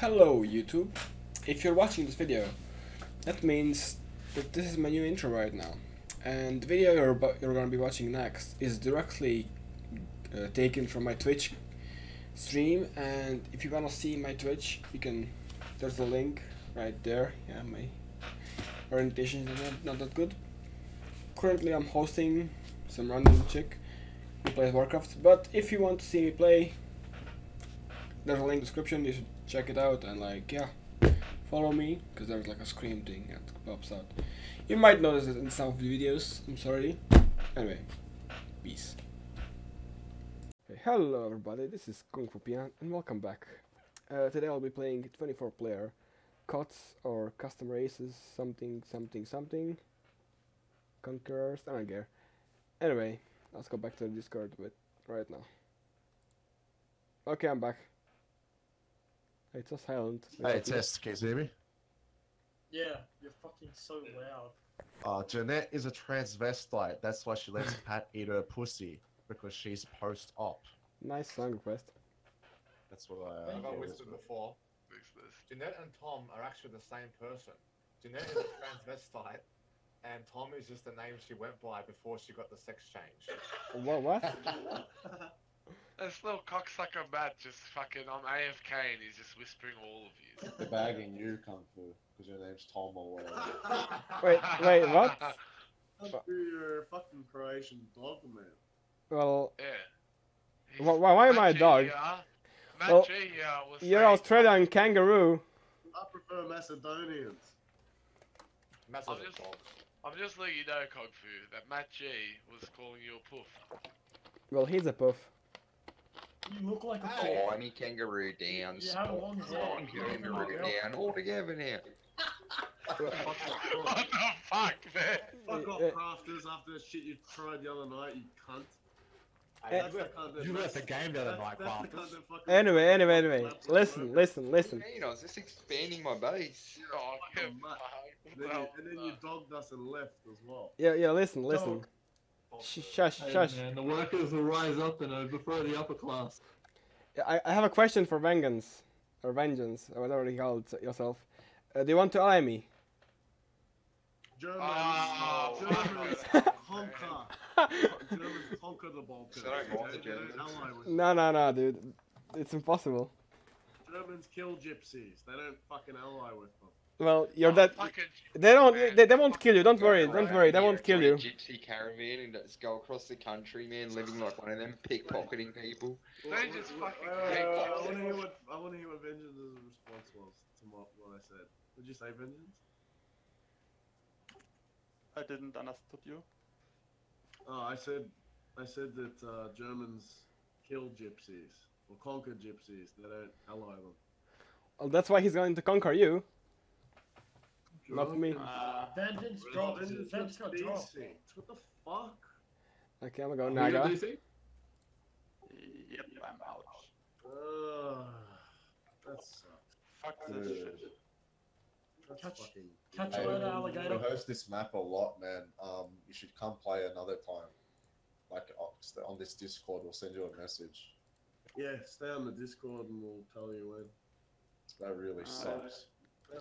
Hello YouTube, if you're watching this video, that means that this is my new intro right now, and the video you're gonna be watching next is directly taken from my Twitch stream. And if you wanna see my Twitch, you can, there's a link right there. Yeah, my orientation is not that good. Currently I'm hosting some random chick who plays Warcraft, but if you want to see me play, there's a link in the description, you should check it out. And like, yeah, follow me, because there's like a scream thing that pops out. You might notice it in some of the videos, I'm sorry. Anyway, peace. Hey, hello everybody, this is Kung Fu Pian and welcome back. Today I'll be playing 24 player COTS or custom races, something, conquerors, I don't care. Anyway, let's go back to the Discord with right now. Okay, I'm back. It's so silent. Hey, test, can you hear me? Yeah, you're fucking so loud. Jeanette is a transvestite. That's why she lets Pat eat her pussy, because she's post-op. Nice song request. That's what I think I whispered before. Jeanette and Tom are actually the same person. Jeanette is a transvestite, and Tom is just the name she went by before she got the sex change. What? This little cocksucker Matt just fucking on AFK and he's just whispering all of you. They're bagging you, Kung Fu, because your name's Tom or whatever. wait, what? Kung Fu, you're a fucking Croatian dog, man. Well... yeah. Why am I a dog? Well, you're Australian kangaroo. I prefer Macedonians. I'm just letting you know, Kung Fu, that Matt G was calling you a poof. Well, he's a poof. You look like a tiny kangaroo down. You have long hair. Kangaroo down all together now. What the fuck, man? Fuck off, crafters, after the shit you tried the other night, you cunt. You left the game the other night, crafters. Anyway. Listen. You know, I was just expanding my base. Oh, and then you dogged us and left as well. Yeah, listen. Shush. Man, the workers will rise up and overthrow the upper class. I have a question for vengeance, or whatever you call it yourself. Do you want to ally me? Germans, Germans conquer the Balkans. No, dude, it's impossible. Germans kill gypsies. They don't fucking ally with them. Well, you're that. They won't kill you. Don't worry. They won't kill you. Gypsy caravan and just go across the country, man, living like one of them, pickpocketing people. They just fucking. I want to hear what Vengeance's response was to what I said. Did you say Vengeance? I didn't understood you. Oh, I said that Germans kill gypsies or conquer gypsies. They don't ally them. Well, that's why he's going to conquer you. Not me. Vengeance dropped. Vengeance got dropped. What the fuck? Okay, I'm gonna go Naga. Yep, I'm out. That sucks. Fuck this shit. Catch a load of alligator. We host this map a lot, man. You should come play another time. Like on this Discord, we'll send you a message. Yeah, stay on the Discord and we'll tell you when. That really sucks.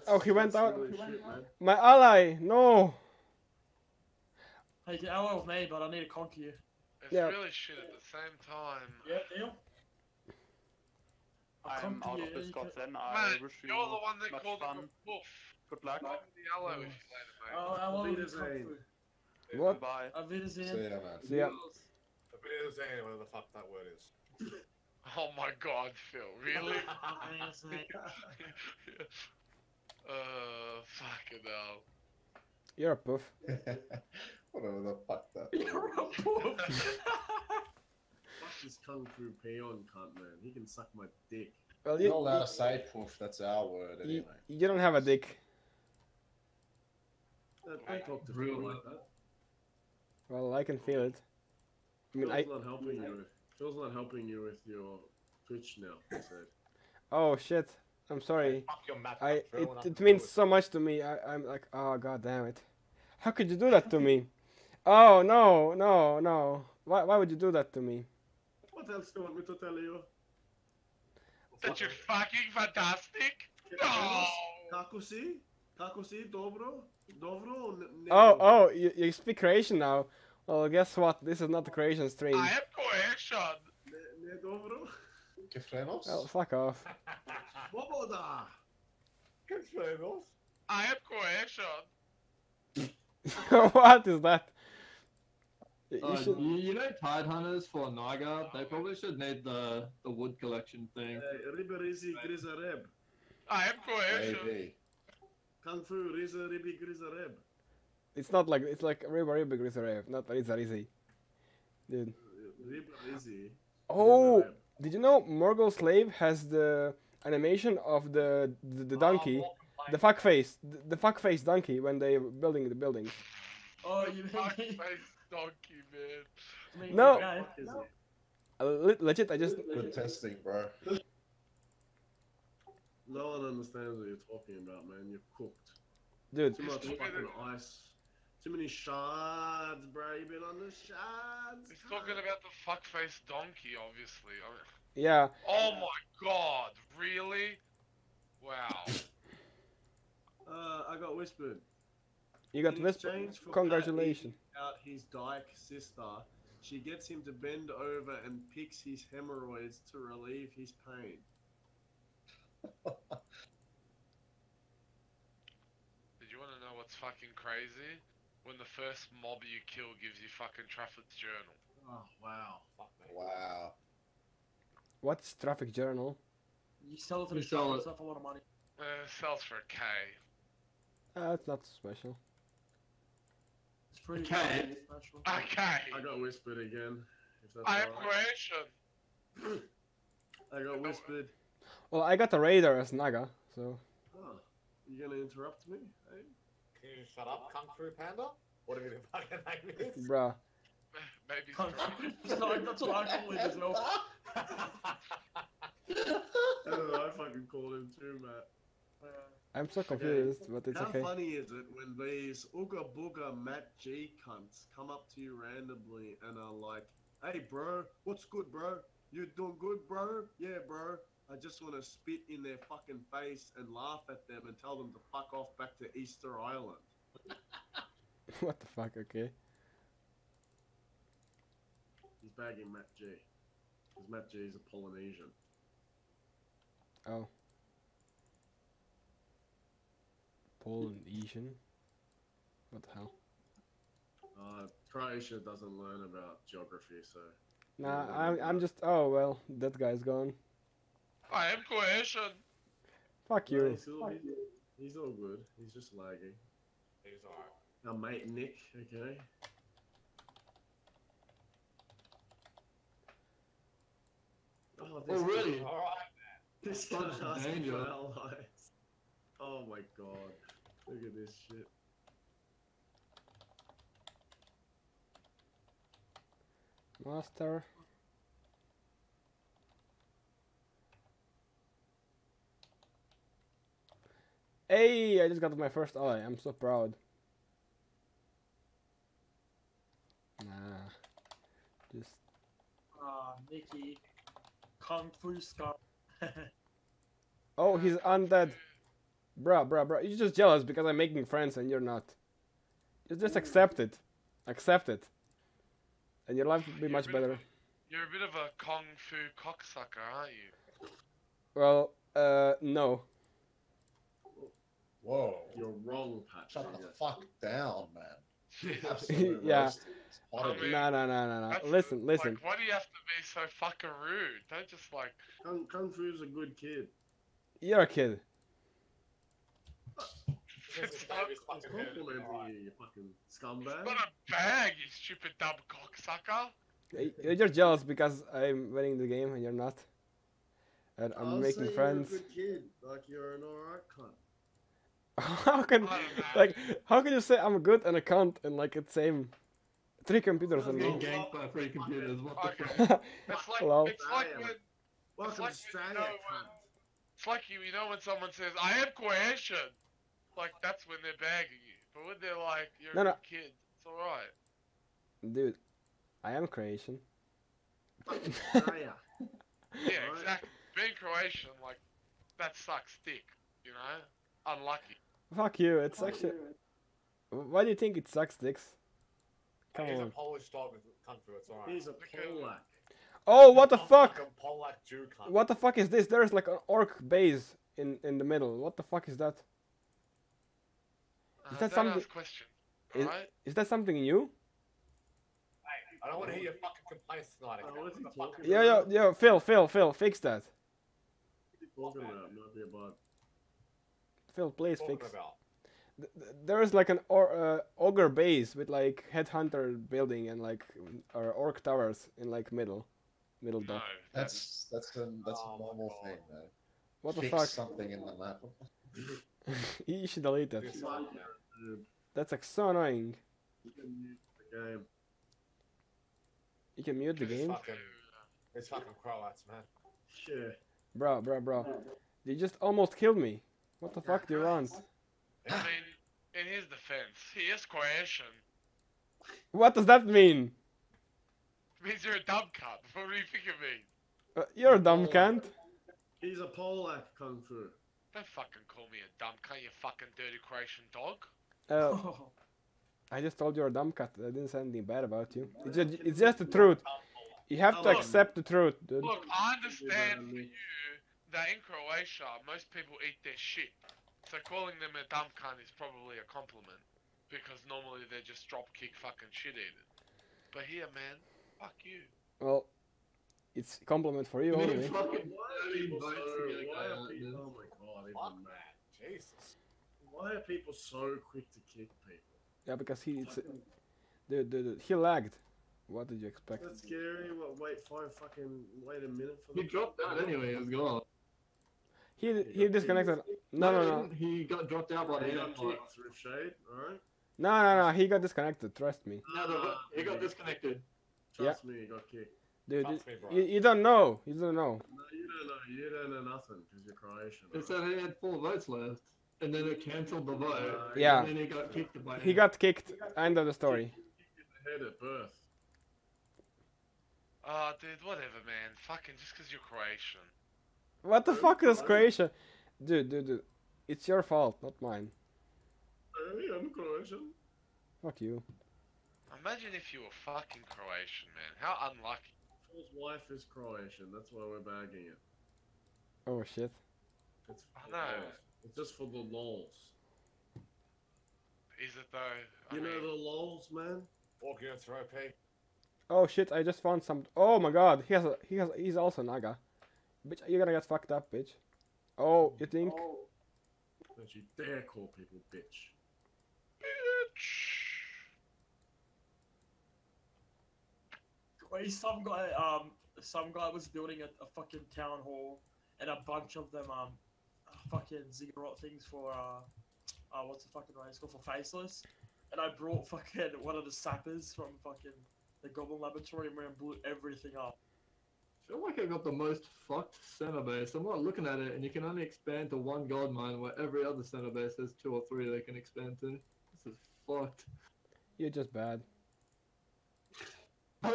Oh, he went out. Really shit, my ally, no. Hey, you can ally with me, but I need to conquer you. It's really shit at the same time. Yeah, deal. I'm out of Discord then. I wish you much fun. Good luck. I'm the ally with you later, mate. I'll be the same. What? Bye. I'll be the same. See ya, man. See ya. I'll be the same, whatever the fuck that word is. Oh my god, Phil, really? Fucking hell. You're a poof. Whatever the fuck that. You're a poof. Fuck this Kung Fu Pian cunt, man. He can suck my dick. Well, you're not allowed to say poof. That's our word anyway. You don't have a dick. I talk to Phil like that. Well, I can feel it. Phil's not helping you with your Twitch now. So. Oh shit. I'm sorry. It means so much to me. I'm like, oh god damn it! How could you do that to me? Oh no! Why would you do that to me? What else do you want me to tell you? That you're fucking fantastic? No! Kakusi? Kakusi? Dobro? Dobro? Oh, you speak Croatian now. Well, guess what? This is not the Croatian stream. I am Croatian! Ne dobro? Kefrenos? Oh, fuck off. Boboda! Kefrenos? I am Croatian! What is that? You know Tide Hunters for Naga? They probably should need the wood collection thing. Riberizi Grizareb. I am Croatian. Kung Fu Rizaribi Grizareb. It's not like, it's like Riberibi Grizareb, not Rizarizi. Dude. Riberizi. Oh! Did you know Morgul Slave has the animation of the donkey? The fuck face. The fuck face donkey when they were building the buildings. Oh, you fuck face. Donkey, man. No. No. Legit, I just... Good testing, bro. No one understands what you're talking about, man. You're cooked. Dude. Too much fucking ice. Too many shards, bro. You've been on the shards. He's talking about the fuckface donkey, obviously. I mean... Yeah. Oh my god. Really? Wow. I got whispered. You got whispered? Congratulations. Out his dyke sister, she gets him to bend over and picks his hemorrhoids to relieve his pain. Did you want to know what's fucking crazy? When the first mob you kill gives you fucking Trafford's journal. Oh wow! Fuck me. Wow. What's Traffic Journal? You sell it to the shop. It's not a lot of money. Sells for a K. It's not special. It's pretty okay. Okay. I got whispered again. If that's I am Croatian. I got whispered. Well, I got a raider as Naga, so. Oh, you gonna interrupt me? Eh? Can you shut up, Kung Fu Panda? Whatever the fucking name is. Bruh. Maybe. Sorry, that's what I call him as well. I don't know. I fucking called him too, Matt. I'm so confused, but it's okay. How funny is it when these Ooga Booga Matt G cunts come up to you randomly and are like, hey bro, what's good bro? You doing good bro? Yeah bro. I just want to spit in their fucking face and laugh at them and tell them to fuck off back to Easter Island. What the fuck, okay. He's bagging Matt G. Because Matt G is a Polynesian. Oh. Polynesian? What the hell? Croatia doesn't learn about geography, so... Nah, I'm just... Oh, well, that guy's gone. I am Croatian! Fuck you. He's all good. He's just lagging. He's alright. Our mate Nick, okay? Oh, this really? Alright, man. This podcast is for our lives. Oh my god. Look at this shit. Master. Hey, I just got my first ally. I'm so proud. Nah. Just. Ah, Mickey. Kung Fu Scar. Oh, he's undead. Bruh. You're just jealous because I'm making friends and you're not. You just accept it. Accept it. And your life would be much better. You're a bit of a Kung Fu cocksucker, aren't you? Well, no. Whoa. You're wrong, Pat. Shut the fuck down, man. Absolutely. Yeah. No. Listen. Like, why do you have to be so fucking rude? Don't just like... Kung Fu's a good kid. You're a kid. You fucking scumbag. He's not a bag, you stupid dumb cocksucker. You're jealous because I'm winning the game and you're not. And I'm making friends. You're a good kid. Like, you're an alright cunt. How can you say I'm good and a cunt and like it's same? Three computers and me. Three computers. What the fuck? It's like you know when someone says I have coercion. Like that's when they're bagging you, but when they're like you're a kid, it's all right. Dude, I am Croatian. Yeah, exactly. being Croatian, like, that sucks dick, you know? Unlucky. Fuck you, it's actually... Why do you think it sucks dicks? Come on. He's a Polish dog with Kung Fu, it's alright. He's a Polak. Oh, what the fuck? What the fuck is this? There's like an orc base in the middle. What the fuck is that? Is that something? Is that something new? I don't want to hear your fucking complaints tonight. Yo, Phil, fix that. What are you talking about? Phil, please fix. There is like an ogre base with like headhunter building and like orc towers in like middle. No, that's a normal thing, man. What the fuck? Something in the map. You should delete that. That's like so annoying. You can mute the game. You can mute the game. It's fucking Croats, man. Sure. Bro. You just almost killed me. What the fuck do you want? I mean, in his defense, he is Croatian. What does that mean? It means you're a dumb cunt. What do you think it means? You're a dumb cunt. He's a Polak Kung Fu. Don't fucking call me a dumb cunt, you fucking dirty Croatian dog. I just told you you're a dumb cunt. I didn't say anything bad about you. It's just the truth. You have to accept the truth, dude. Look, I understand for you that in Croatia, most people eat their shit. So calling them a dumb cunt is probably a compliment, because normally they just dropkick fucking shit eaters. But here, man, fuck you. Well, it's a compliment for you only. Why are people so... Oh my god, even mad. Jesus. Why are people so quick to kick people? Yeah, because he... Dude, he lagged. What did you expect? That's scary. What, wait a minute for that. He dropped out anyway, it was gone. He disconnected. No. He got dropped out by the end through shade, alright? No, he got disconnected, trust me. No, he got disconnected. Trust me, he got kicked. Dude, you don't know. You don't know. No, you don't know nothing, because you're Croatian. It said he had 4 votes left, and then it cancelled the vote. Yeah. And then he got kicked by him. He got kicked, end of the story. He got kicked in the head at birth. Oh, dude, whatever, man. Fucking just because you're Croatian. What the fuck is Croatia? Dude. It's your fault, not mine. Hey, I'm Croatian. Fuck you. Imagine if you were fucking Croatian, man. How unlucky. His wife is Croatian, that's why we're bagging it. Oh shit. It's for It's just for the lols. Is it though? I mean, the lols, man? Walking out through OP. Oh shit, I just found some. Oh my god, he's also Naga. Bitch, you're gonna get fucked up, bitch. Oh, you think? Oh. Don't you dare call people bitch. Bitch! Some guy was building a fucking town hall, and a bunch of them, fucking Ziggurat things for, what's the fucking race called? For Faceless. And I brought fucking one of the sappers from fucking the Goblin Laboratory and went and blew everything up. I feel like I got the most fucked center base. I'm not looking at it, and you can only expand to one gold mine where every other center base has 2 or 3 they can expand to. This is fucked. You're just bad. I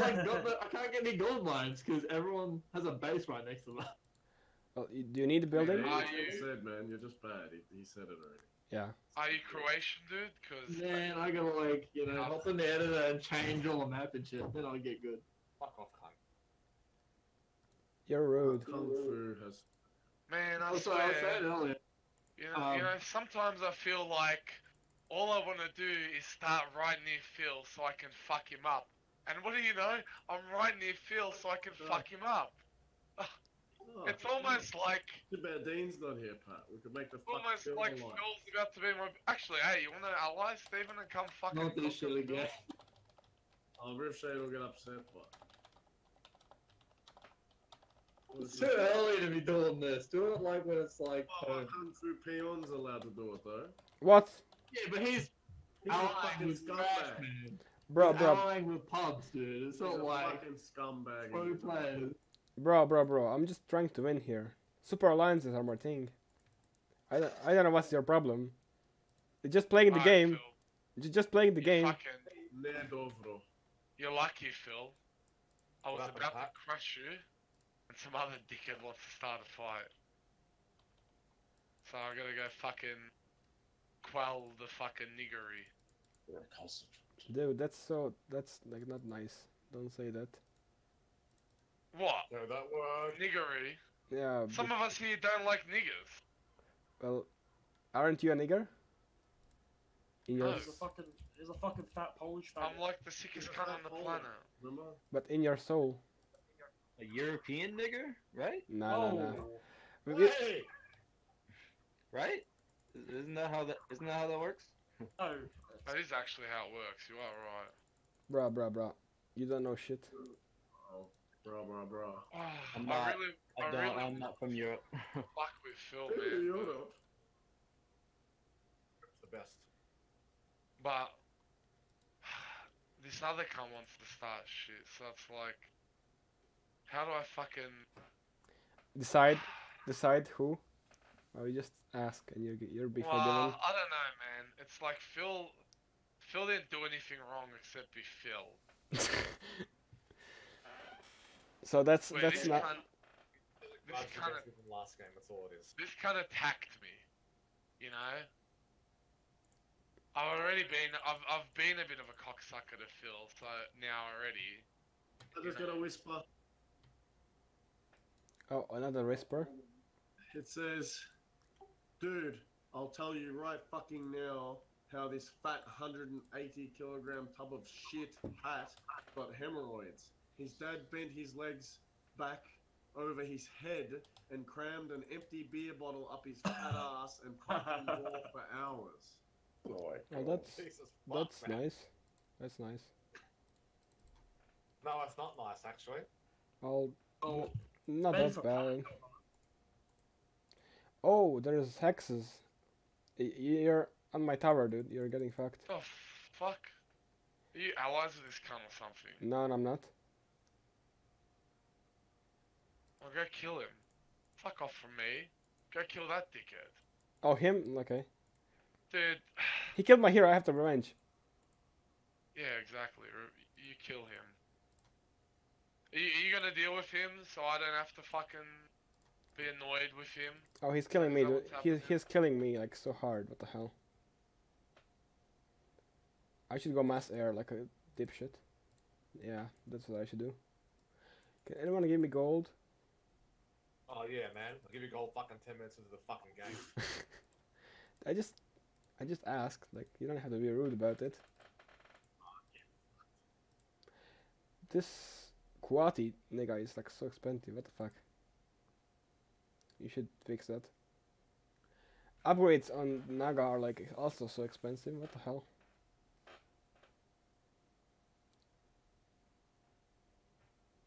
can't get any gold mines because everyone has a base right next to them. Well, do you need a building? Yeah, said, man, you're just bad. He said it already. Yeah. Are you Croatian, dude? Cause man, I gotta like, you know, hop in the editor and change all the map and shit. Then I'll get good. Fuck off, cunt. You're rude. Kung Fu has... Man, I swear, I said earlier. You know, sometimes I feel like all I want to do is start right near Phil so I can fuck him up. And what do you know? I'm right near Phil so I can fuck him up. It's almost like... Too bad Dean's not here, Pat. We could make the fuck almost Phil like alive. Phil's about to be my... Actually, hey, you want to ally Steven and come fucking... Not this shit again. Oh, Riffshade will get upset, but... It's too early to be doing this. Do it like when it's like. Oh, Kung Fu Pian's allowed to do it though. What? Yeah, but he's a fucking scumbag, man. Bro. Allying with pubs, dude. It's not like fucking scumbag. Pro players. Bro. I'm just trying to win here. Super alliances are my thing. I don't know what's your problem. You're just playing the game. You're just playing the game. Fucking... You're lucky, Phil. I was about to crush you. and some other dickhead wants to start a fight. So I'm gonna go fucking quell the fucking niggery. You're a concentrate. Dude, that's like not nice. Don't say that. What? No, that word. Niggery. Yeah. Some of us here don't like niggers. Well, aren't you a nigger? No. He's a fucking fat Polish fan. I'm like the sickest cunt on the planet. Remember? But in your soul. A European nigger, right? No. Hey! Right? Isn't that how that works? No. That is actually how it works. You are right. Bruh. You don't know shit. Oh, bruh. Oh, I'm not from Europe. Fuck with Phil, man. Europe. It's the best. But this other cunt wants to start shit, so it's like, how do I fucking decide who? I just ask, and you're before the one. I don't know, man. It's like Phil didn't do anything wrong except be Phil. So that's not. This kind of attacked me, you know. I've been a bit of a cocksucker to Phil, so now already. I just got a whisper. Oh, another whisper. It says, dude, I'll tell you right fucking now how this fat 180-kilogram tub of shit hat got hemorrhoids. His dad bent his legs back over his head and crammed an empty beer bottle up his fat ass and fucking walked for hours. Oh, that's nice. That's nice. No, it's not nice, actually. Not that bad. Oh, there's hexes. You're on my tower, dude. You're getting fucked. Oh, fuck. Are you allies with this cunt or something? No, I'm not. Well, go kill him. Fuck off from me. Go kill that dickhead. Oh, him? Okay. Dude. He killed my hero. I have to revenge. Yeah, exactly. You kill him. Are you gonna deal with him so I don't have to fucking be annoyed with him? Oh, he's killing me. He's killing me like so hard. What the hell? I should go mass air like a dipshit. Yeah, that's what I should do. Can anyone give me gold? Oh yeah, man. I'll give you gold fucking 10 minutes into the fucking game. I just asked. Like, you don't have to be rude about it. Oh, yeah. This Coatl nigga is like so expensive. What the fuck? You should fix that. Upgrades on Naga are like also so expensive. What the hell?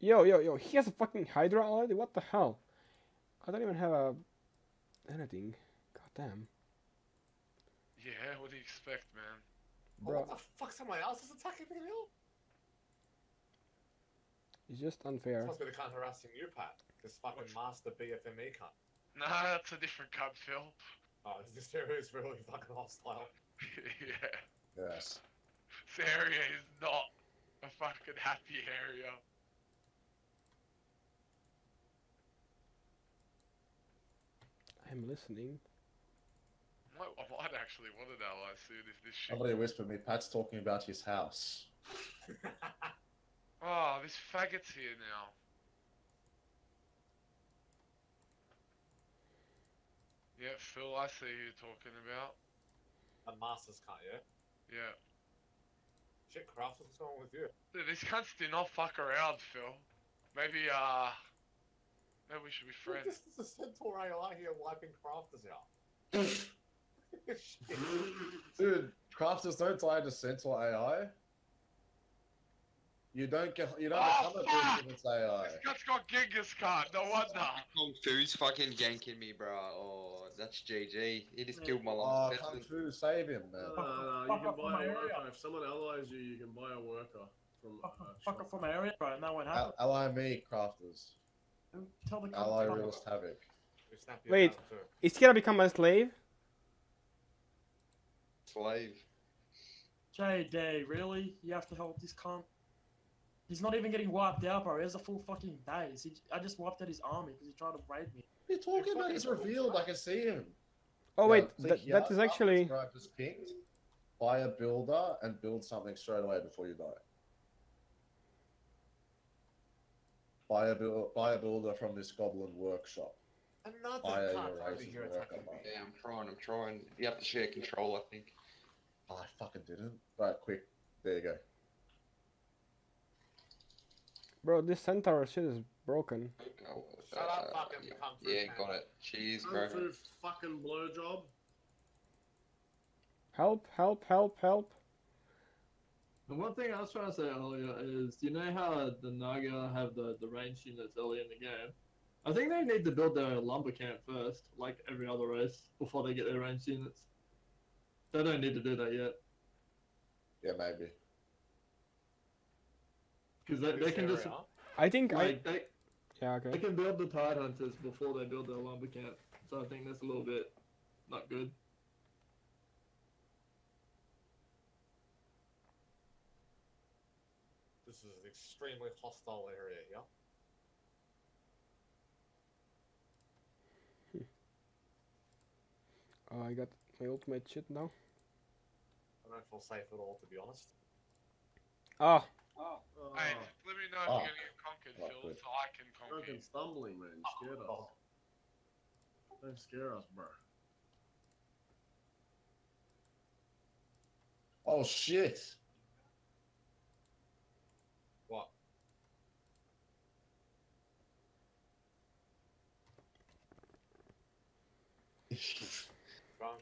Yo! He has a fucking Hydra already. What the hell? I don't even have anything. God damn. Yeah, what do you expect, man? Bro, oh, what the fuck? Someone else is attacking me, Bill? It's just unfair. This must be the cunt harassing you, Pat. This fucking master BFME cunt. Nah, that's a different cunt, Phil. Oh, this area is really fucking hostile. Yeah. Yes. This area is not a fucking happy area. I'm listening. I might actually want an ally soon if this shit... Somebody whispered me, Pat's talking about his house. Oh, this faggot's here now. Yeah, Phil, I see who you're talking about. A master's cunt, yeah? Yeah. Shit, Kraft, what's going on with you? Dude, these cunts do not fuck around, Phil. Maybe we should be friends. Look, this is a Centaur AI here wiping Crafters out. Dude, Crafters don't tie to Centaur AI. You don't become a person with AI. This guy's got Genghis card, no wonder. Kung Fu's fucking ganking me, bro. Oh, that's GG. He just killed my life. Oh, Kung Fu, save him, man. No, you can buy a worker. If someone allies you, you can buy a worker. Fuck up from my area, bro. Now what happens? Ally me, Crafters. Tell the ally realist havoc. Wait, is he gonna become a slave? JD, really? You have to help this cunt? He's not even getting wiped out, bro. He has a full fucking base. I just wiped out his army because he tried to raid me. You're talking about his revealed. I can see him. Oh, wait. That is actually... Just picked by a builder and build something straight away before you die. Buy a builder from this goblin workshop. Another part over here attacking me. Yeah, I'm trying. You have to share control, I think. Oh, I fucking didn't. Right, quick. There you go. Bro, this Centaur shit is broken. Oh, shut up, fucking Kung Fu. Yeah, got it. Cheers, bro. Kung Fu fucking blowjob. Help, help, help, help. The one thing I was trying to say earlier is, you know how the Naga have the range units early in the game? I think they need to build their lumber camp first, like every other race, before they get their range units. They don't need to do that yet. Yeah, maybe. Because they can just... I think like, they can build the Tide Hunters before they build their lumber camp. So I think that's a little bit not good. This is an extremely hostile area, yeah? Oh, I got my ultimate shit now. I don't feel safe at all, to be honest. Ah! Oh. Oh. Hey, just let me know if you're gonna get conquered, Phil, so I can conquer. Fucking stumbling, man. You scared us. Don't scare us, bro. Oh, shit! What?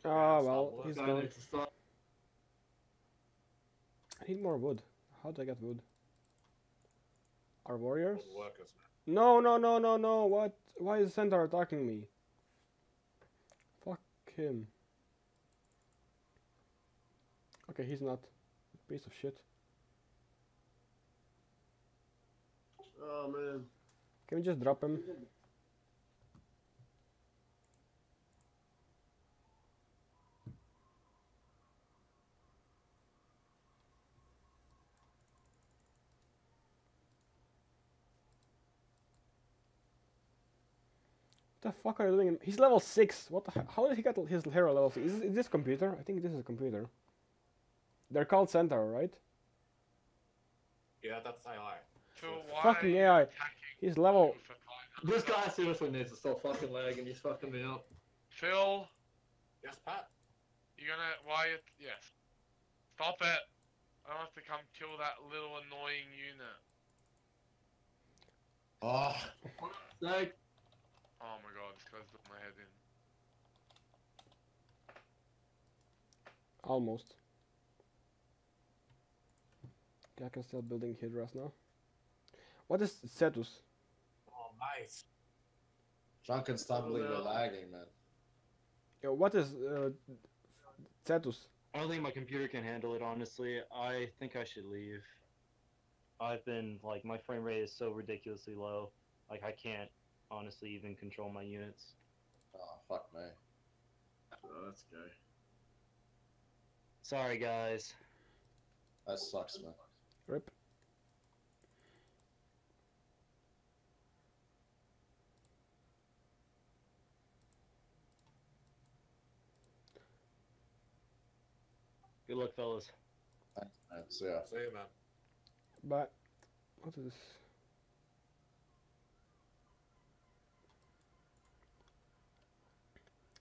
Oh, well, he's going. I need more wood. How do I get wood? Our warriors? Workers, no, no, no, no, no. What? Why is Centaur attacking me? Fuck him. Okay, he's not. Piece of shit. Oh, man. Can we just drop him? What the fuck are you doing? He's level 6. What? The how did he get his hero level 6? Is this computer? I think this is a computer. They're called Centaur, right? Yeah, that's AI. So fucking AI. He's level... This guy seriously needs to stop fucking lagging. He's fucking me up. Phil. Yes, Pat? You're gonna... Why? Yes. Stop it. I don't have to come kill that little annoying unit. Oh. Like... Oh my god, this guy's put my head in. Almost. Okay, I can start building Hydras now. What is Cetus? Oh, nice. Drunk and stumbling and lagging, man. Yo, what is Cetus? I don't think my computer can handle it, honestly. I think I should leave. I've been, like, my frame rate is so ridiculously low. Like, I can't. Honestly, even control my units. Oh, fuck me. Oh, that's gay. Sorry, guys. That sucks, man. Rip. Good luck, fellas. Thanks, man. See you, man. Bye. What is this?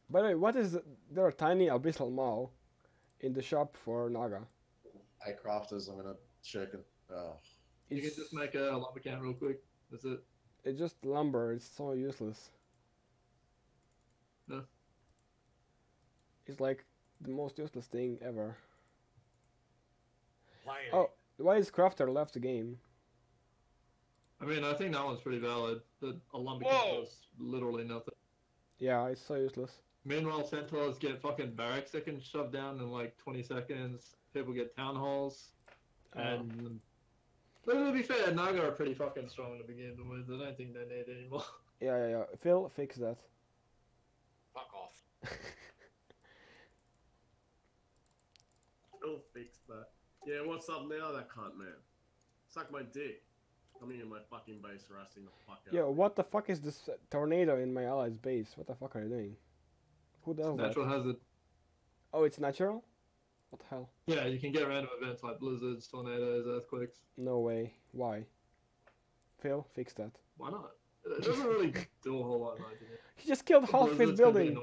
By the way, what is there a tiny abyssal maw in the shop for Naga? Hey, crafters, I'm gonna check it. You can just make a lumber can real quick. That's it. It's just lumber. It's so useless. No. It's like the most useless thing ever. Lion. Oh, why is crafter left the game? I mean, I think that one's pretty valid. That a lumber can does literally nothing. Yeah, it's so useless. Meanwhile, Centaurs get fucking barracks that can shove down in like 20 seconds. People get town halls. And. But to be fair, Naga are pretty fucking strong to begin with. I don't think they need any more. Yeah, yeah, yeah. Phil, fix that. Fuck off. Phil, fix that. Yeah, what's up now, that cunt, man? Suck my dick. coming in my fucking base, harassing the fuck out. Yo, what the fuck is this tornado in my allies' base? What the fuck are you doing? Who does that? Natural hazard. Oh, it's natural? What the hell? Yeah, you can get random events like blizzards, tornadoes, earthquakes. No way. Why? Phil, fix that. Why not? It doesn't really do a whole lot, right? He just killed half his building.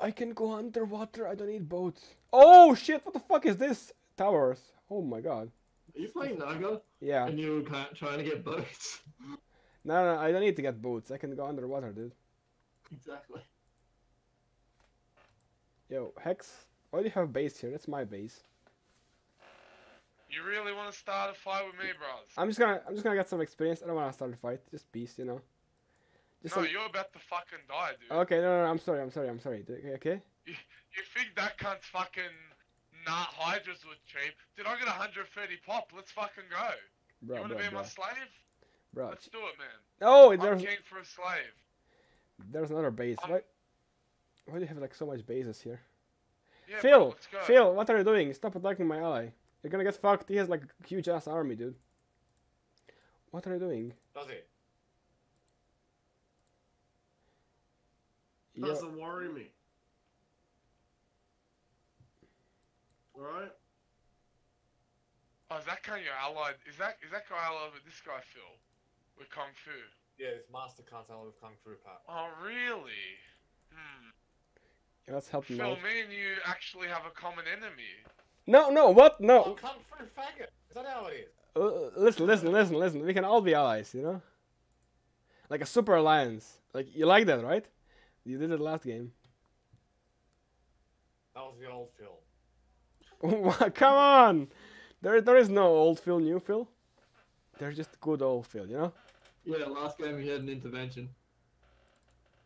I can go underwater. I don't need boats. Oh shit! What the fuck is this? Towers. Oh my god. Are you playing Naga? Yeah. And you were trying to get boats. No, I don't need to get boats. I can go underwater, dude. Exactly. Yo, Hex, why do you have base here? That's my base. You really want to start a fight with me, bros? I'm just gonna get some experience. I don't want to start a fight. Just peace, you know. Just no, you're about to fucking die, dude. Okay, no. I'm sorry. Okay. You think that cunt's fucking Hydras were cheap? Dude, I got 130 pop. Let's fucking go. Bro, you want to be my slave? Bro, let's do it, man. Oh, I'm king for a slave. There's another base. Why do you have like so much bases here? Yeah, Phil, bro, Phil, what are you doing? Stop attacking my ally. You're gonna get fucked. He has like a huge ass army, dude. What are you doing? Does he? Doesn't worry me. Alright. Oh, is that kind of your ally? Is that guy allied with this guy, Phil? With Kung Fu? Yeah, this master can't allied with Kung Fu, Pat. Oh, really? Hmm. Yeah, that's helping Phil, me and you actually have a common enemy. No, what? No. Oh, Kung Fu faggot. Is that how it is? Listen. We can all be allies, you know? Like a super alliance. Like, you like that, right? You did it last game. That was the old Phil. Come on! There is no old Phil, new Phil. There's just good old Phil, you know? Yeah, last game he had an intervention.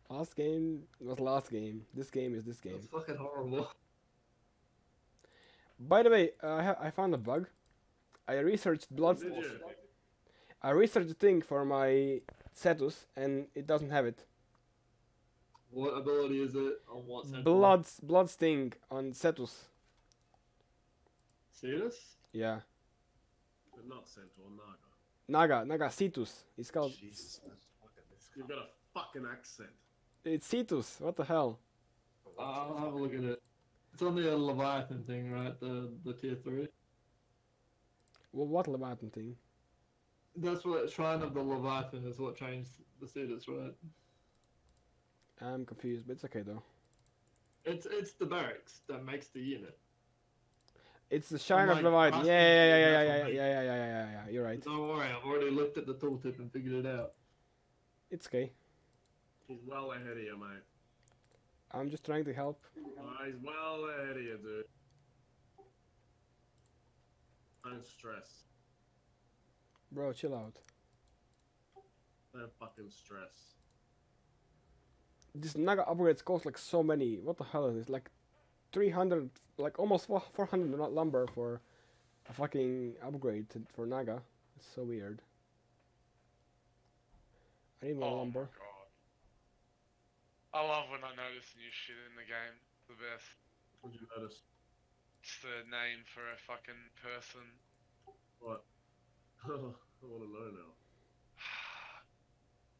Last game was last game. This game is this game. That's fucking horrible. By the way, I found a bug. I researched Bloodstorm. I researched a thing for my Cetus, and it doesn't have it. What ability is it on what Cetus? Blood Sting on Cetus. Cetus? Yeah. But not Centaur, Naga. Naga, Cetus. It's called... Jesus. You've got a fucking accent. It's Cetus, what the hell? I'll have a look at it. It's on the Leviathan thing, right? The tier 3. Well, what Leviathan thing? That's what Shrine of the Leviathan is what changed the Cetus, right? I'm confused, but it's okay though. It's the barracks that makes the unit. It's the Shrine of Leviathan. Yeah, you're right. Don't worry, I've already looked at the tooltip and figured it out. It's okay. He's well ahead of you, mate. I'm just trying to help. Oh, he's well ahead of you, dude. Don't stress. Bro, chill out. Don't fucking stress. This Naga upgrades cost like so many. What the hell is this? Like 300, like almost 400 lumber for a fucking upgrade for Naga. It's so weird. I need more lumber. I love when I notice new shit in the game. The best. What did you notice? It's the name for a fucking person. What? I want to know now.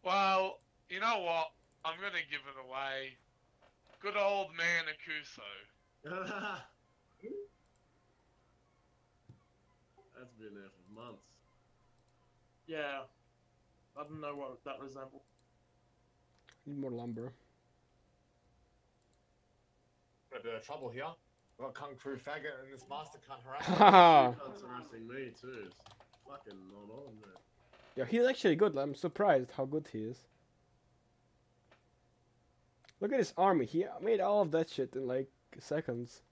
Well, you know what? I'm gonna give it away. Good old man Akuso. That's been there for months. Yeah. I don't know what that resembles. Need more lumber. A bit of trouble here. We've got Kung Fu faggot and this master can't harass me. He can't harass me too. It's fucking not on there. Yeah, he's actually good. I'm surprised how good he is. Look at his army. He made all of that shit in like seconds.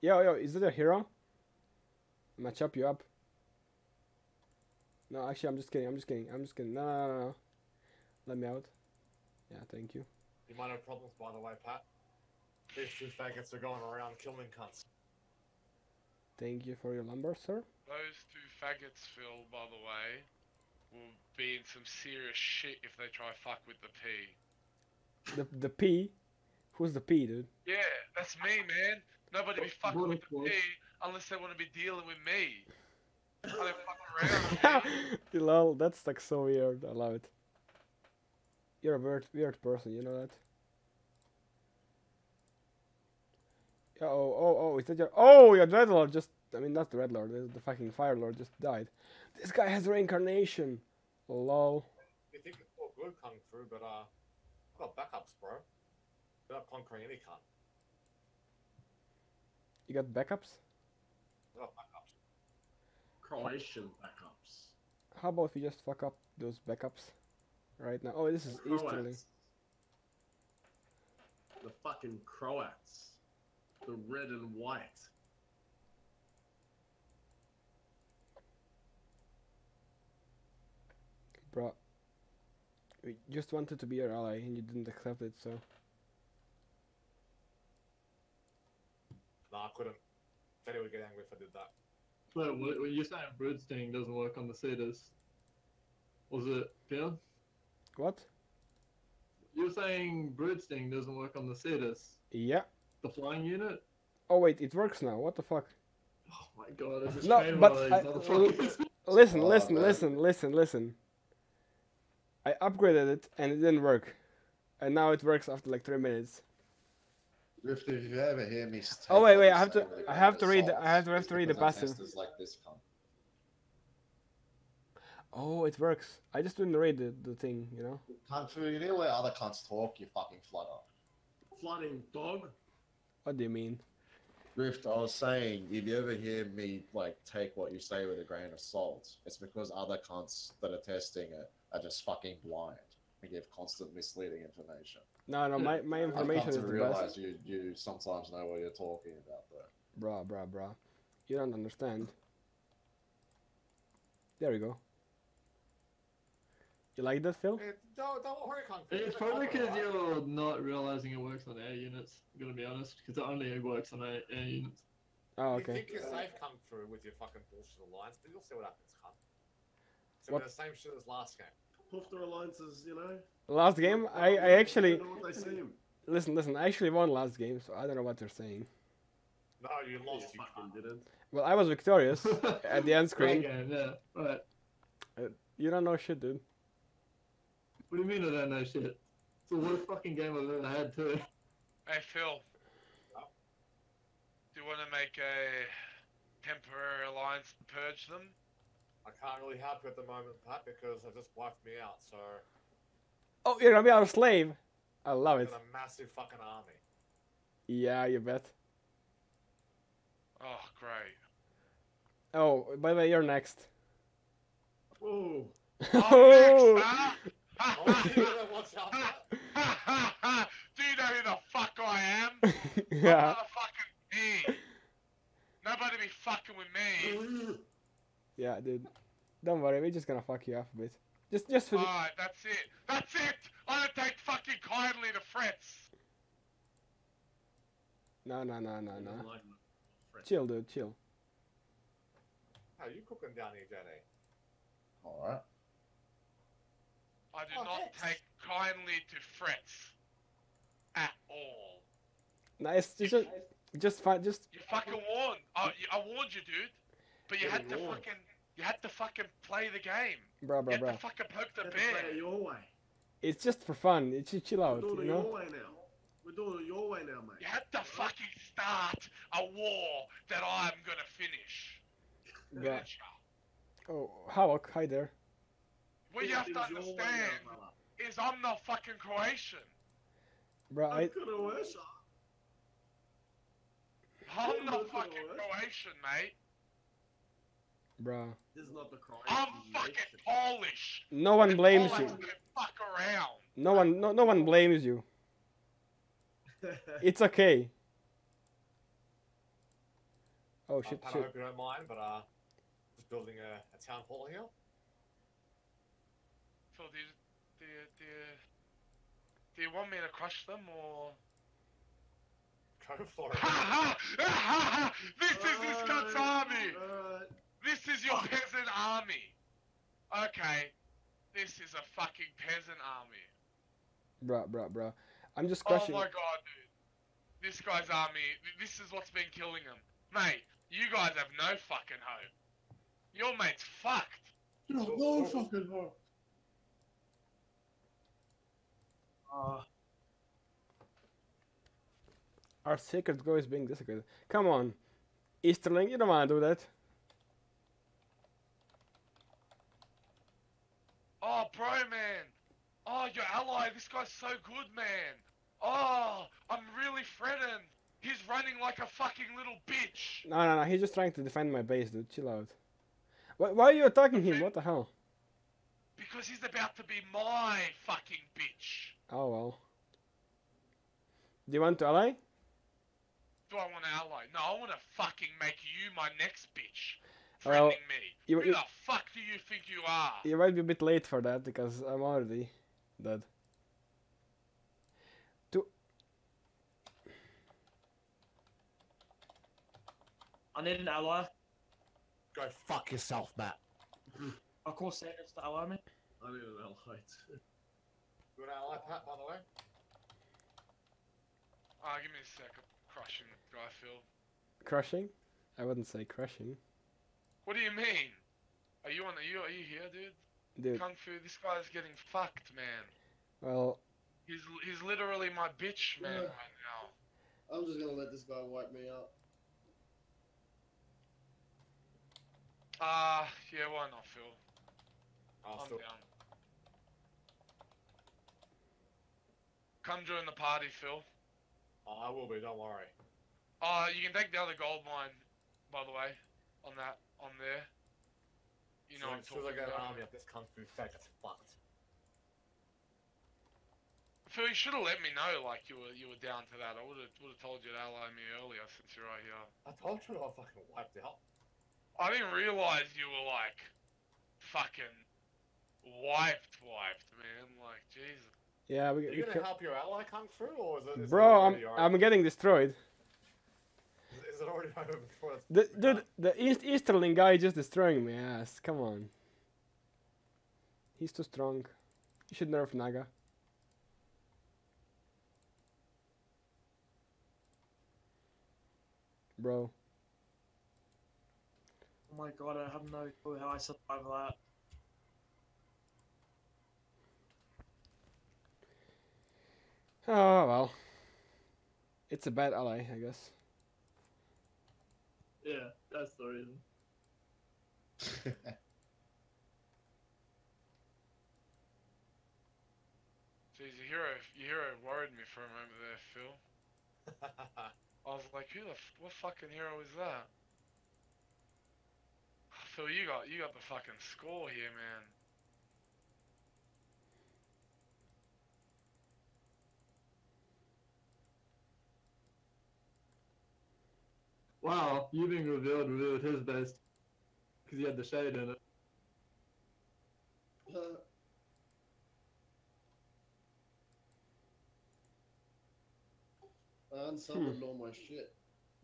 Yo, is that a hero? I'm gonna chop you up. No, actually, I'm just kidding. No. Let me out. Yeah, thank you. You might have problems, by the way, Pat. These two faggots are going around killing cunts. Thank you for your lumber, sir. Those two faggots, Phil, by the way, will be in some serious shit if they try fuck with the P. The P? Who's the P, dude? Yeah, that's me, man. Nobody be fucking with the P unless they want to be dealing with me. Lol, that's like so weird. I love it. You're a weird person, you know that? Oh, is that your... Oh, your Dreadlord just... I mean, not the Dreadlord, the fucking Firelord just died. This guy has reincarnation. Lol. You think it's all good coming through, but I've got backups, bro. We're not conquering any cunt. You got backups? I've got backups. Croatian backups. How about if you just fuck up those backups right now? Oh, this is Easterling. The fucking Croats. The red and white. Bro, we just wanted to be your ally and you didn't accept it, so... Nah, I couldn't. I would get angry if I did that. So, were you saying Blood Sting doesn't work on the Cetus? Was it Pian? What? You're saying Blood Sting doesn't work on the Cetus? Yeah. The flying unit? Oh wait, it works now. What the fuck? Oh my god, it's no, but listen, listen. I upgraded it and it didn't work. And now it works after like 3 minutes. If you ever hear me oh wait, wait, I have to read the passive. Like this one. Oh, it works. I just didn't read the thing, you know. Kung Fu, you know where other cunts talk, you fucking flutter. Flooding dog? What do you mean? Rift, I was saying, if you ever hear me, like, take what you say with a grain of salt, it's because other cunts that are testing it are just fucking blind and give constant misleading information. No, my information is the best. I realize you sometimes know what you're talking about, though. Bruh. You don't understand. There we go. You like that, Phil? Don't worry, it's probably because you're not realizing it works on air units, I'm gonna be honest, because it only works on air units. Oh, okay. You think you're safe come through with your fucking bullshit alliance, but you'll see what happens, cunt. So what? The same shit as last game. Poofter alliances, you know? Last game? I actually... I don't know what they see. Listen, I actually won last game, so I don't know what you're saying. No, you lost, you fucking didn't. Well, I was victorious at the end screen. Okay, yeah, right. You don't know shit, dude. What do you mean I don't know shit? It's the worst fucking game I've ever had too. Hey Phil, do you want to make a temporary alliance to purge them? I can't really help you at the moment, Pat, because I just wiped me out, so... Oh, you're gonna be our slave? I love it. In a massive fucking army. Yeah, you bet. Oh, great. Oh, by the way, you're next. Ooh. I'm next, huh? Do you know who the fuck I am? Yeah. Motherfucking me. Nobody be fucking with me. Yeah, dude. Don't worry, we're just gonna fuck you up a bit. Just for. Alright, that's it. That's it. I don't take fucking kindly to frets. No. Chill, dude. Chill. How you cooking down here, Danny? All right. I do not take kindly to frets at all. Nice, just fine, just. You fucking warned. I warned you, dude. But you had to fucking, play the game. Bruh. You had to fucking poke the bear. Play it your way. It's just for fun. It's just chill out, you know. We're doing it your way now. We're doing it your way now, mate. You had to fucking start a war that I'm gonna finish. Yeah. Oh, Hawk, hi there. What you have to understand is I'm not fucking Croatian. Right. I'm not fucking Croatian, mate. Bruh. This is not the Croatian. I'm fucking Polish. No one blames you. Fuck around. No one blames you. It's okay. Oh shit! I hope you don't mind, but just building a town hall here. So do you want me to crush them or go for it? This is this cunt's army. This is your peasant army. Okay, this is a fucking peasant army. Bruh. I'm just crushing. Oh my god, dude. This guy's army. This is what's been killing them, mate. You guys have no fucking hope. Your mate's fucked. You don't know fucking her. Our sacred grove is being desecrated. Come on, Easterling, you don't want to do that. Oh, bro, man. Oh, your ally, this guy's so good, man. Oh, I'm really threatened. He's running like a fucking little bitch. No, no, no, he's just trying to defend my base, dude. Chill out. Why are you attacking him? What the hell? Because he's about to be my fucking bitch. Oh, well. Do you want to ally? Do I want to ally? No, I want to fucking make you my next bitch. Threatening me. Who the fuck do you think you are? You might be a bit late for that, because I'm already dead. I need an ally. Go fuck yourself, Matt. I'll call Cetus to ally me. I need an ally too. You an ally, Pat, by the way? Give me a second. Crushing, I feel. Crushing? I wouldn't say crushing. What do you mean? Are you here, dude? Dude. Kung Fu, this guy's getting fucked, man. Well. He's literally my bitch, man, right now. I'm just gonna let this guy wipe me out. Yeah, why not, Phil? I'm down. Come join the party, Phil. Oh, I will be, don't worry. You can take the other gold mine, by the way, on that, on there. You know what I'm talking about. As soon as I get an army up, this Kung Fu fact, that's fucked. Phil, you should have let me know, like, you were down to that. I would have told you to ally me earlier, since you're right here. I told you I fucking wiped out. I didn't realize you were, like, fucking wiped, man. Like, Jesus. Yeah, are you gonna help your ally come through, or is it? Bro, I'm getting destroyed. Is it already over before it's dude, the Easterling guy is just destroying my ass. Come on. He's too strong. You should nerf Naga. Bro. Oh my god, I have no clue how I survived that. Oh well, it's a bad ally, I guess. Yeah, that's the reason. Jeez, your hero worried me for a moment there, Phil. I was like, what fucking hero is that? Phil, you got the fucking score here, man. Wow, you being revealed his best, because he had the shade in it. I unsummoned all my shit,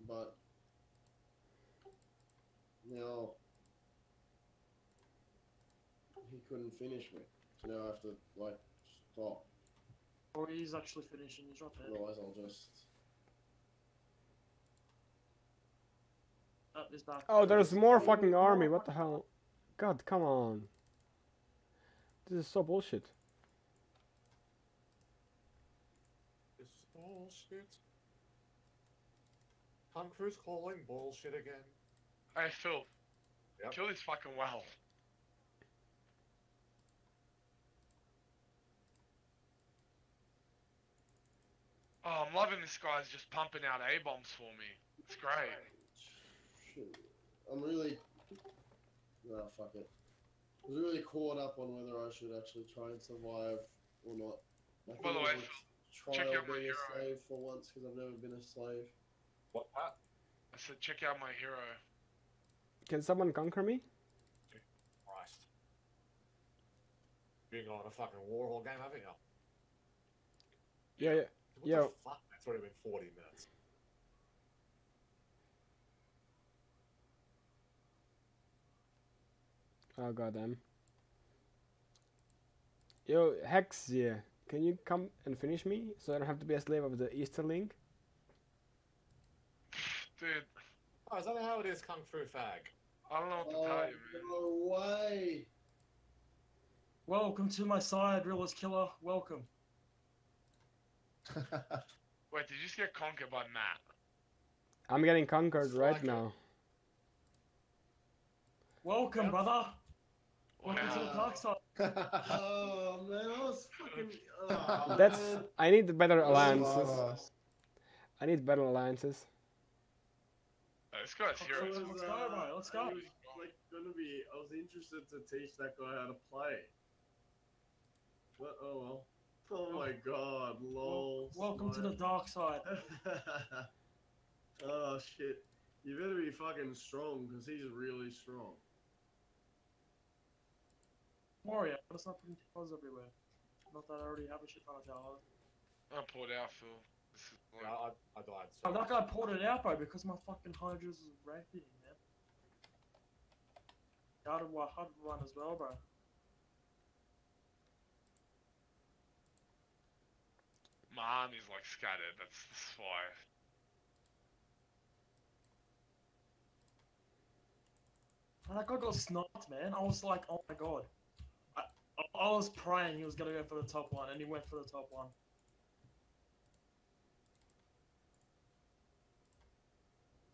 but now he couldn't finish me. Now I have to, like, stop. Or he's actually finishing his drop. Otherwise I'll just... Oh, there's more fucking army, what the hell? God, come on. This is so bullshit. This is bullshit. Tom Cruise calling bullshit again. Hey, Phil. Yep. Kill this fucking well. Oh, I'm loving this guy's just pumping out A-bombs for me. It's great. I'm really... Nah, fuck it. I was really caught up on whether I should actually try and survive or not. By the way, check out my hero. Slave for once, because I've never been a slave. What? I said check out my hero. Can someone conquer me? Christ. You've been on a fucking Warhol game, haven't you? Yeah, yeah. What the fuck? That's already been 40 minutes. Oh goddamn. Yo, Hex, yeah. Can you come and finish me so I don't have to be a slave of the Easterling? Dude. Oh, is that how it is, Kung Fu Fag? I don't know what to tell you, man. No way. Welcome to my side, realist killer. Welcome. Wait, did you just get conquered by Matt? I'm getting conquered right now. Welcome, brother. Welcome to the dark side. Oh, man, I was fucking... Oh, that's... Man. I need better alliances. I need better alliances. Let's go. Let's go, bro. Let's go. I was interested to teach that guy how to play. But, oh, well. Oh, my God. Lol. Welcome to the dark side. Oh, shit. You better be fucking strong, because he's really strong. Warrior, let's not putting towers everywhere. Not that I already have a shit ton of towers. I poured out, Phil. Yeah, I died. So that guy poured it out, bro, because my fucking Hydras is raping, man. I had one as well, bro. My army's like scattered, that's why. And that guy got sniped, man. I was like, oh my god. I was praying he was gonna go for the top one, and he went for the top one.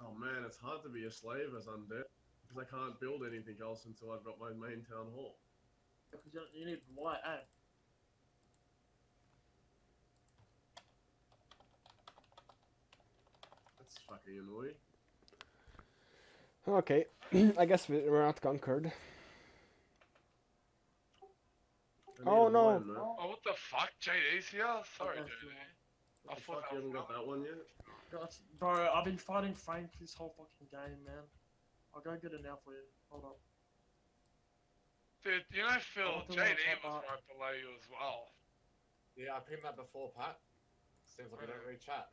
Oh man, it's hard to be a slave as undead, because I can't build anything else until I've got my main town hall. Because you need white, eh? That's fucking annoying. Okay, I guess we're not conquered. Oh no! Line, oh, what the fuck? JD's here? Sorry, dude. I thought you haven't got that one yet. God, bro, I've been fighting Frank this whole fucking game, man. I'll go get it now for you. Hold on. Dude, you know, Phil, JD was right below you as well. Yeah, I picked him up before, Pat. Seems like I don't really chat.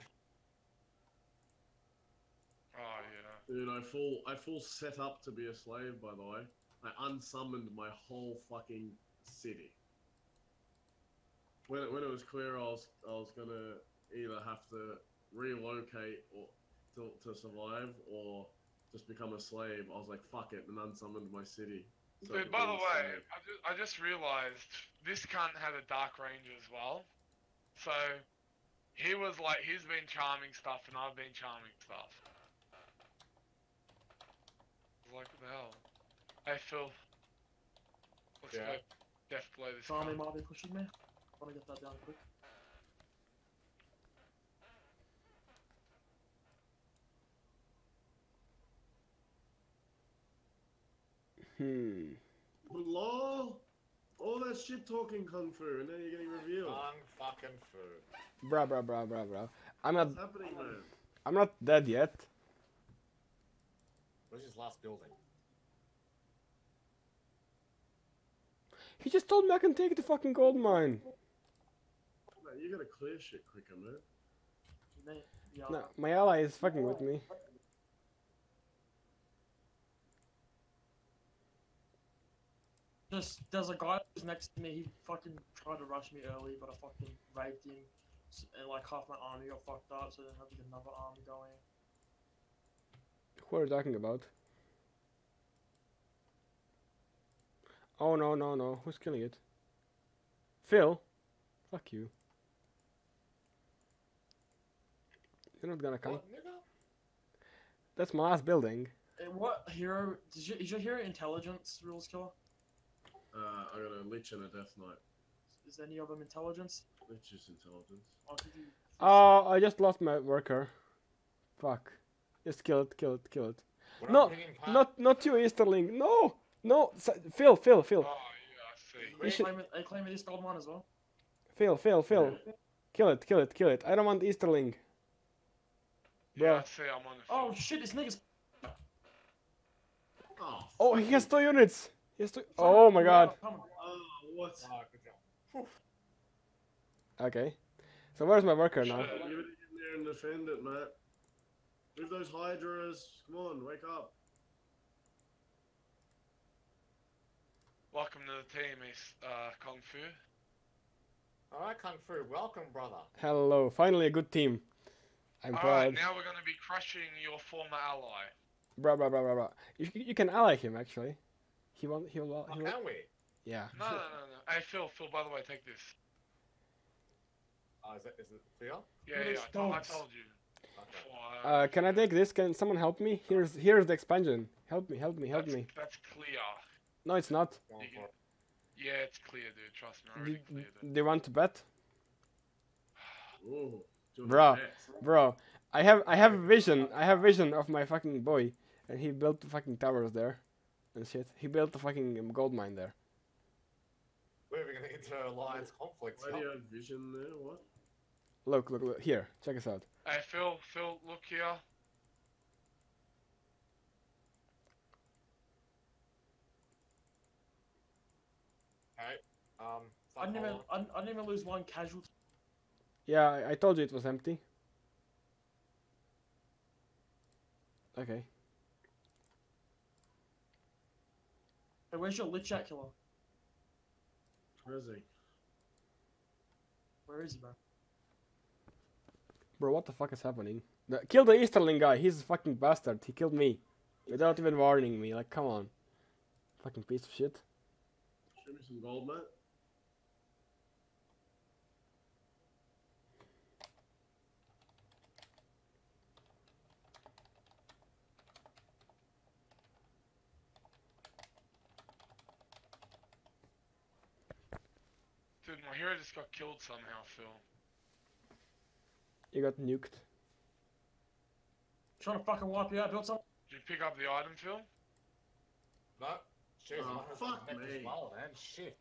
Oh, yeah. Dude, I full set up to be a slave, by the way. I unsummoned my whole fucking city. When it was clear I was gonna either have to relocate or to survive or just become a slave, I was like, fuck it, and unsummoned my city. So dude, by the way, I just realized this cunt had a Dark Ranger as well. So he was like, he's been charming stuff and I've been charming stuff. I was like, what the hell? Hey Phil. Let's go death blow this guy. Army might be pushing me. I want to get that down quick. Lol. All that shit talking Kung Fu, and then you're getting revealed. Kung fucking Fu. Bruh. What's happening, man? I'm not dead yet. Where's his last building? He just told me I can take the fucking gold mine. Man, you gotta clear shit quicker, man. No, my ally is fucking with me. There's a guy who's next to me, he fucking tried to rush me early, but I fucking raped him. And like half my army got fucked up, so then I had to get another army going. Who are you talking about? Oh no, who's killing it? Phil? Fuck you. You're not gonna come. What? That's my last building. And what hero? Is your hero intelligence, rules killer? I got a Lich and a Death Knight. Is any of them intelligence? Lich is intelligence. Oh, I just lost my worker. Fuck. Just kill it. What no, not you, Easterling. No! No, Phil. Oh, yeah, I see. Are you claiming this gold one as well? Phil. Yeah. Kill it. I don't want Easterling. Yeah, I see, I'm on the phone. Oh, shit, this nigga's... Oh, he has 2 units. He has 2... Oh, my God. Oh, what? Okay. So where's my worker now? You better get in there and defend it, mate. Leave those Hydras. Come on, wake up. Welcome to the team, Kung Fu. Alright, Kung Fu, welcome, brother. Hello, finally a good team. I'm proud. Alright, now we're going to be crushing your former ally. Bro. You can ally him actually. He won't. He won't. Can we? Yeah. No. I Phil. By the way, take this. Is it clear? Yeah. I told you. Okay. Can I take this? Can someone help me? Here's the expansion. Help me. That's clear. No, it's not. Yeah, it's clear, dude. Trust me. Already cleared it. They want to bet. Ooh, bro. I have vision. I have vision of my fucking boy, and he built the fucking towers there, and shit. He built the fucking gold mine there. Wait, we're gonna get into alliance conflicts. Why do you have vision there? What? Look here. Check us out. Hey, Phil, look here. Okay. I didn't even lose one casualty. Yeah, I told you it was empty. Okay. Hey, where's your Lich at, killer? Where is he? Where is he, bro? Bro, what the fuck is happening? Kill the Easterling guy, he's a fucking bastard. He killed me. Without even warning me, like, come on. Fucking piece of shit. Show me some gold, mate. Dude, my hero just got killed somehow, Phil. You got nuked. Trying to fucking wipe you out, build something. Did you pick up the item, Phil? No. Jeez, oh, fuck me. Well, man. Shit.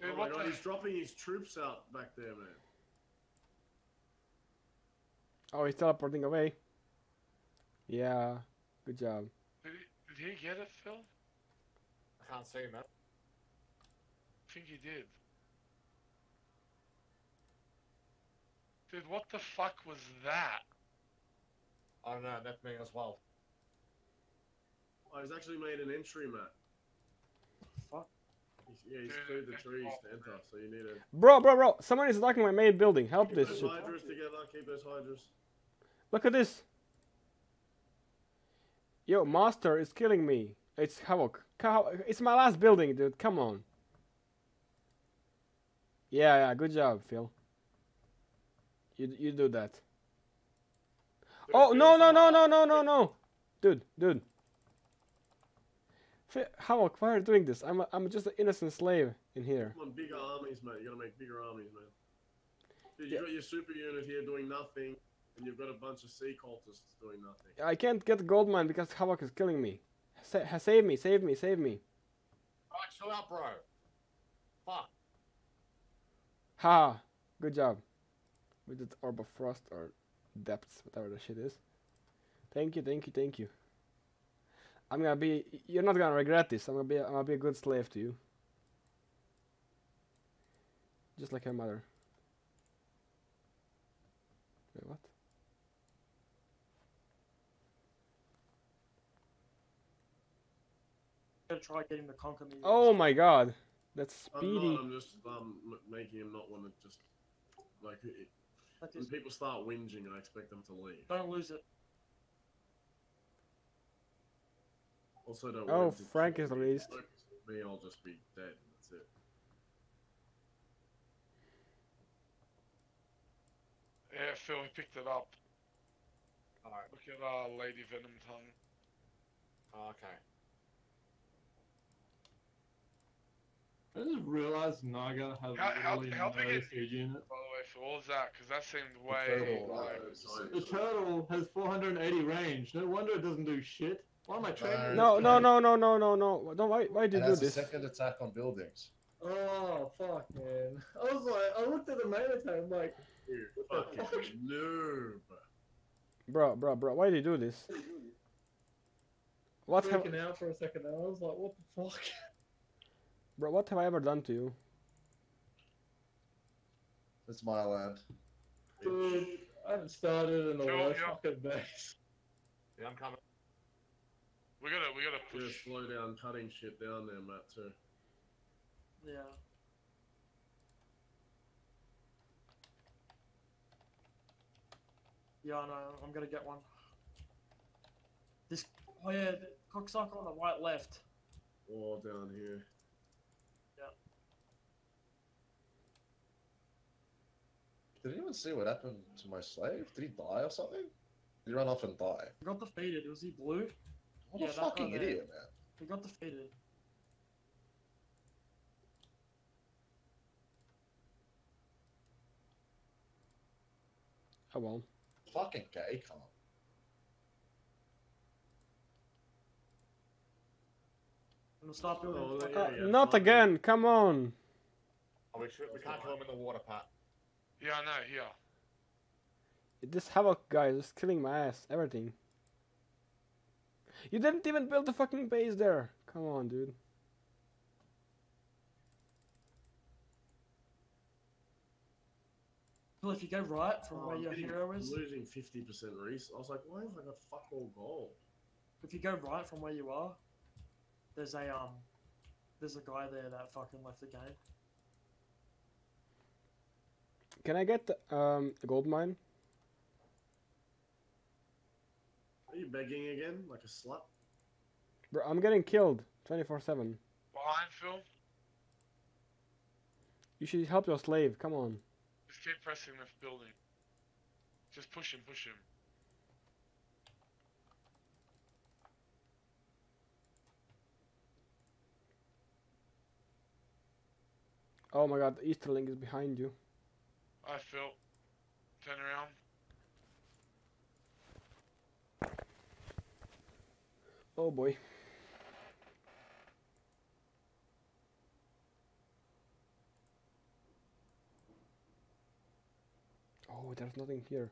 Dude, oh my God, he's dropping his troops out back there, man. Oh, he's teleporting away. Yeah. Good job. Did he get it, Phil? I can't see, man. I think he did. Dude, what the fuck was that? I don't know, that's me as well. I was actually made an entry, Matt. Fuck. Yeah, he's cleared the trees to enter, so you need it. Bro, someone is attacking my main building. Help this shit. Keep those Hydras together, keep those Hydras. Look at this. Yo, Master is killing me. It's Havoc. It's my last building, dude. Come on. Yeah, good job, Phil. You do that. Dude, oh no, dude. Havoc, why are you doing this? I'm just an innocent slave in here. Come on, bigger armies, mate. You gotta make bigger armies, man. Dude, you got your super unit here doing nothing, and you've got a bunch of sea cultists doing nothing. I can't get gold mine because Havoc is killing me. Save me. Alright, chill out, bro. Fuck. Ha! Good job. With the Orb of Frost or Depths, whatever the shit is. Thank you. I'm gonna be. You're not gonna regret this. I'm gonna be a good slave to you. Just like her mother. Wait, what? I'm gonna try getting to conquer me. Oh my God, that's speedy. I'm just making him not want to just like. When people start whinging, I expect them to leave. Don't lose it. Also, don't. Oh, Frank is released. Me, I'll just be dead. That's it. Yeah, Phil, we picked it up. All right. Look at our Lady Venom tongue. Oh, okay. I just realized Naga has literally no food unit. By the way, for all of that, because that seemed way... The turtle has 480 range. No wonder it doesn't do shit. Why am I training? No. Don't, why did you do this? That's a second attack on buildings. Oh, fuck, man. I was like, I looked at the main attack, I'm like... Fucking noob. Bro, why did you do this? What have... freaking out for a second, I was like, what the fuck? Bro, what have I ever done to you? It's my land. Dude, I haven't started in a worst fucking base. Yeah, I'm coming. We gotta push. Yeah, slow down cutting shit down there, Matt, too. Yeah. Yeah, I know. I'm gonna get one. This cocksucker on the right left. All down here. Yep. Did anyone see what happened to my slave? Did he die or something? Did he run off and die? He got defeated. Was he blue? What a fucking idiot, man. He got defeated. Oh well. Fucking gay cunt. Stop doing it. Not again, come on! Oh, we can't kill him in the water, Pat. Yeah, I know, here. This Havoc guy is killing my ass, everything. You didn't even build a fucking base there! Come on, dude. Well, if you go right from where your hero is... losing 50% resource. I was like, why is that a fuck all gold? If you go right from where you are, there's a guy there that fucking left the game. Can I get a gold mine? Are you begging again, like a slut? Bro, I'm getting killed 24/7. Behind Phil. You should help your slave. Come on. Just keep pressing this building. Just push him, push him. Oh my god, the Easterling is behind you. I feel. Turn around. Oh boy. Oh, there's nothing here.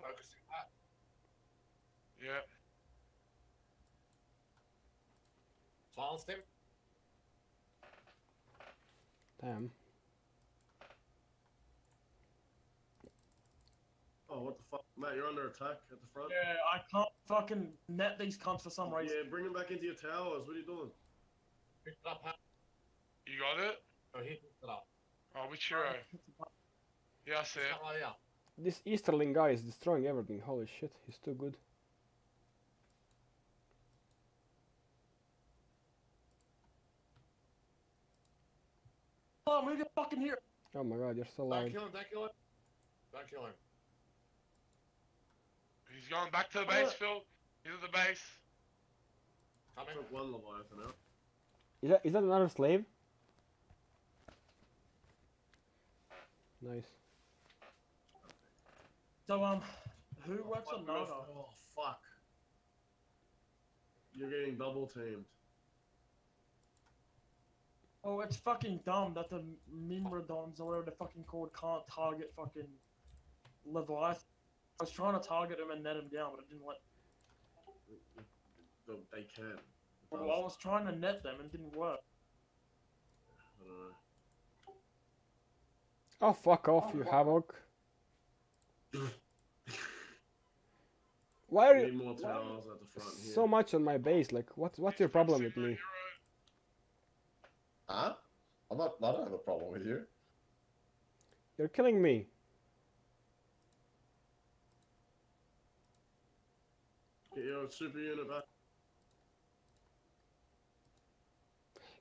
Focusing that. Yeah. Silenced him. Damn. Oh, what the fuck? Matt, you're under attack at the front. Yeah, I can't fucking net these cunts for some reason. Yeah, bring them back into your towers. What are you doing? Pick it up, Pat. You got it? Oh, he picked it up. Oh, which hero? Yeah, I see it. This Easterling guy is destroying everything. Holy shit, he's too good. Oh, move your fucking hero! Oh my god, you're so loud. Don't kill him, don't kill him. Don't kill him. He's going back to the base, Phil. He's at the base. Coming. One Leviathan out. Is that another slave? Nice. So, who works on Naga? Oh, fuck. You're getting double teamed. Oh, it's fucking dumb that the Mimrodons, or whatever they're fucking called, can't target fucking Leviathan. I was trying to target him and net him down, but it didn't let... No, they can. Well, I was trying to net them and it didn't work. I don't know. Oh, fuck off, you Havoc. Why are you... More towers at the front here. So much on my base, like, what's your problem with me? Huh? I don't have a problem with you. You're killing me. Get your super unit back.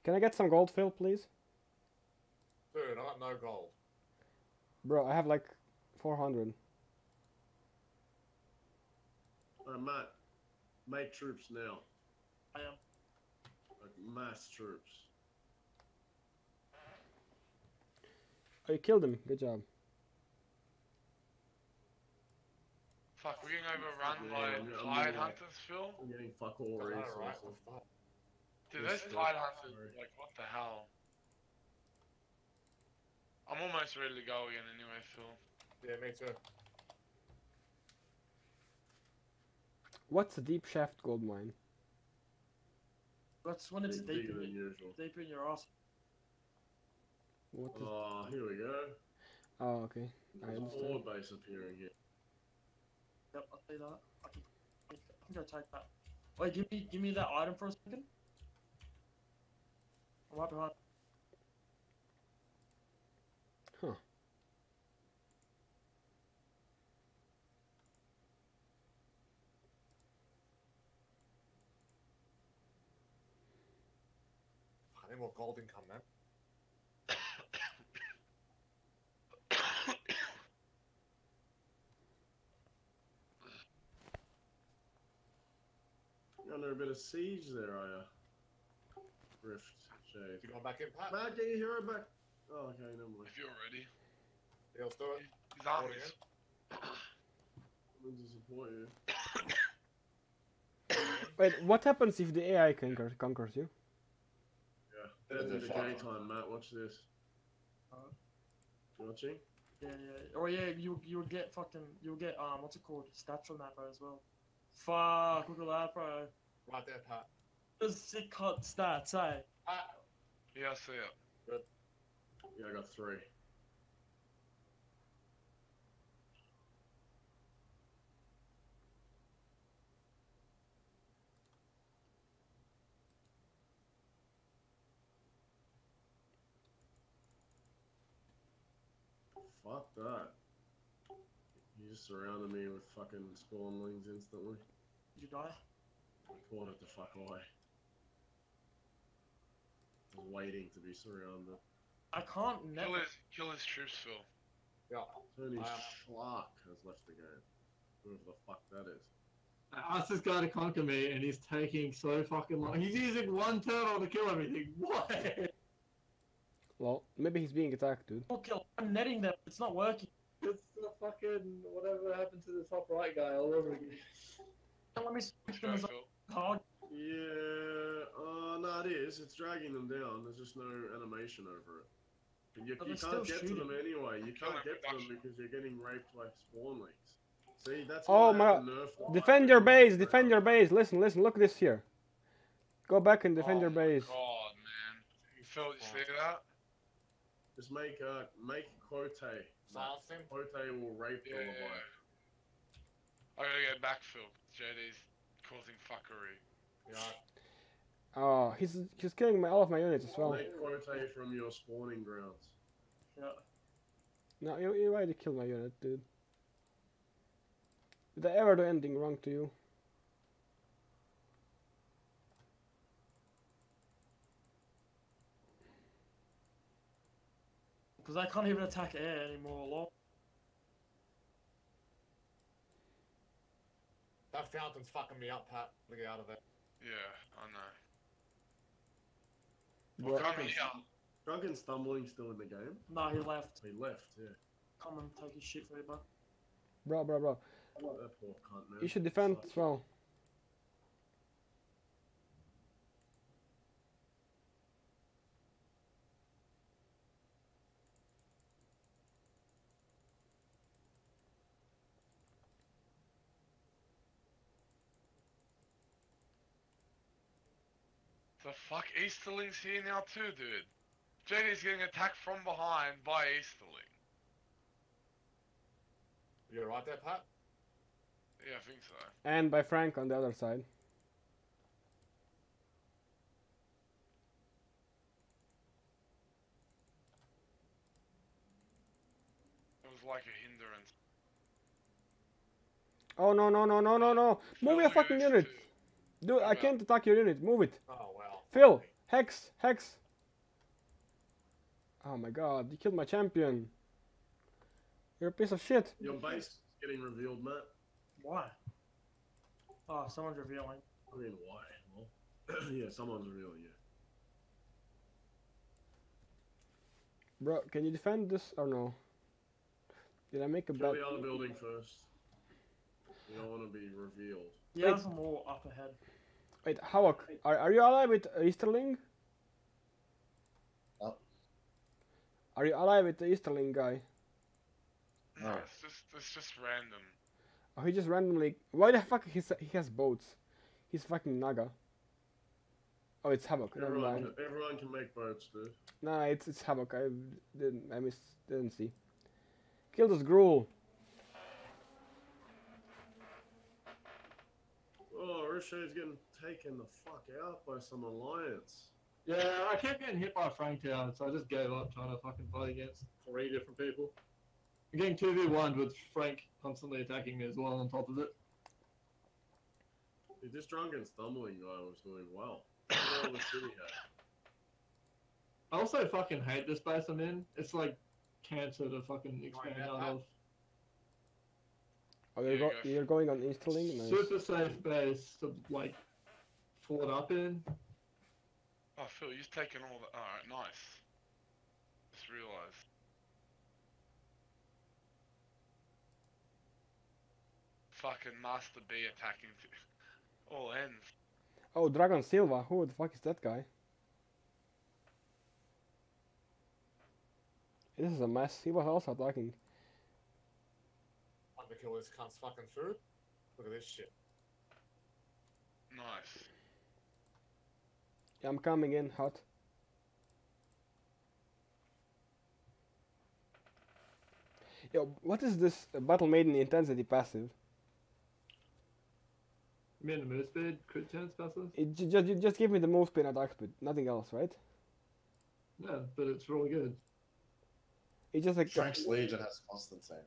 Can I get some gold, Phil, please? Dude, I got no gold. Bro, I have like 400. Matt, make troops now. I am. Like mass troops. Oh, you killed him. Good job. Fuck, we're getting overrun by Tide Hunters, Phil. I'm getting fuck all reasons. Dude, those Tide Hunters, like, what the hell? I'm almost ready to go again anyway, Phil. Yeah, me too. What's a deep shaft gold mine? That's when it's deep in your ass. Oh, here we go. Oh, okay. There's a war base appearing here. Yep, I'll see that. I can go take that. Wait, give me that item for a second. I'm right behind. Huh. golden comment. You're under a bit of siege there, are you? Rift Shade. You going back in, Pat? Matt, get your hero back. Oh, okay, never mind. If you're ready. Yeah, let's do it. He's out again. I'm going to support you. Wait, what happens if the AI conquers you? Yeah, that's the daytime, Matt. Watch this. Huh? You watching? Yeah, yeah. Oh yeah, you'll get fucking, you'll get what's it called? Stats from that, bro, as well. Fuck, look at that, bro. Right there, Pat. Those sick cut stats, eh? Yeah, I see it. Good. Yeah, I got 3. Fuck that. You just surrounded me with fucking spawnlings instantly. Did you die? I caught it the fuck away. I was waiting to be surrounded. I can't never... Kill his troops, Phil. Yeah. Tony Schlark has left the game. Whoever the fuck that is. I asked this guy to conquer me and he's taking so fucking long. He's using 1 turtle to kill everything. What? Well, maybe he's being attacked, dude. I'm netting them. It's not working. It's the fucking whatever happened to the top right guy all over again. Let me switch them as hard. Yeah, no, it is. It's dragging them down. There's just no animation over it. And you can't get to them anyway. You can't get to them because you're getting raped by spawnlings. See, that's oh my! Defend your base! Defend your base! Listen, listen. Look at this here. Go back and defend your base. Oh man! You feel? You see that? Just make Cote. Cote will rape all of them. I gotta go back, Phil. JD's causing fuckery. Yeah. Oh, he's killing all of my units as well. Make Cote from your spawning grounds. Yeah. No, you already killed my unit, dude. Did I ever do anything wrong to you? Because I can't even attack air anymore alone. That fountain's fucking me up, Pat. Let me get out of it. Yeah, I know. Well, Drunken Stumbling's still in the game? No, he left. He left, yeah. Come and take his shit for you, bro. Bro. Oh, that poor cunt, man. You should defend as well. The fuck, Easterling's here now too, dude. JD's getting attacked from behind by Easterling. You alright there, Pat? Yeah, I think so. And by Frank on the other side. It was like a hindrance. Oh no. Move your fucking unit! Dude, I can't attack your unit. Move it. Oh, well. Phil, hex. Oh my god, you killed my champion. You're a piece of shit. Your base is getting revealed, Matt. Why? Oh, someone's revealing. I mean, why? Well, yeah, someone's revealing, yeah. Bro, can you defend this or no? Did I make a bad... Kill the other building first. You don't want to be revealed. Yeah, there's more up ahead. Wait, Hawk, are you allied with Easterling? No. Are you allied with the Easterling guy? No, it's just random. Oh, he just randomly... Why the fuck he has boats? He's fucking Naga. Oh, it's Havoc. Everyone can make boats, dude. Nah, it's Havoc. I didn't see. Kill this gruel. Oh, Risho's getting taken the fuck out by some alliance. Yeah, I kept getting hit by Franktown, so I just gave up trying to fucking fight against 3 different people. I'm getting 2v1 with Frank constantly attacking me as well on top of it. Dude, this drunken stumbling guy was doing well. I also fucking hate the space I'm in. It's like cancer to fucking expand out of. Oh, you're going on Easterling? Nice. Super safe base to like pull it up in. Oh, Phil, you've taken all the. Alright, nice. Just realised. Fucking Master B attacking all ends. Oh, Dragon Silva. Who the fuck is that guy? This is a mess. He was also attacking. I'm gonna kill this cunt's fucking food. Look at this shit. Nice. Yeah, I'm coming in hot. Yo, what is this Battle Maiden intensity passive? You mean the Moose Beard crit chance passive? Just give me the Moose Beard attack speed, nothing else, right? Yeah, but it's really good. It just like Shrek's Legion has constant save.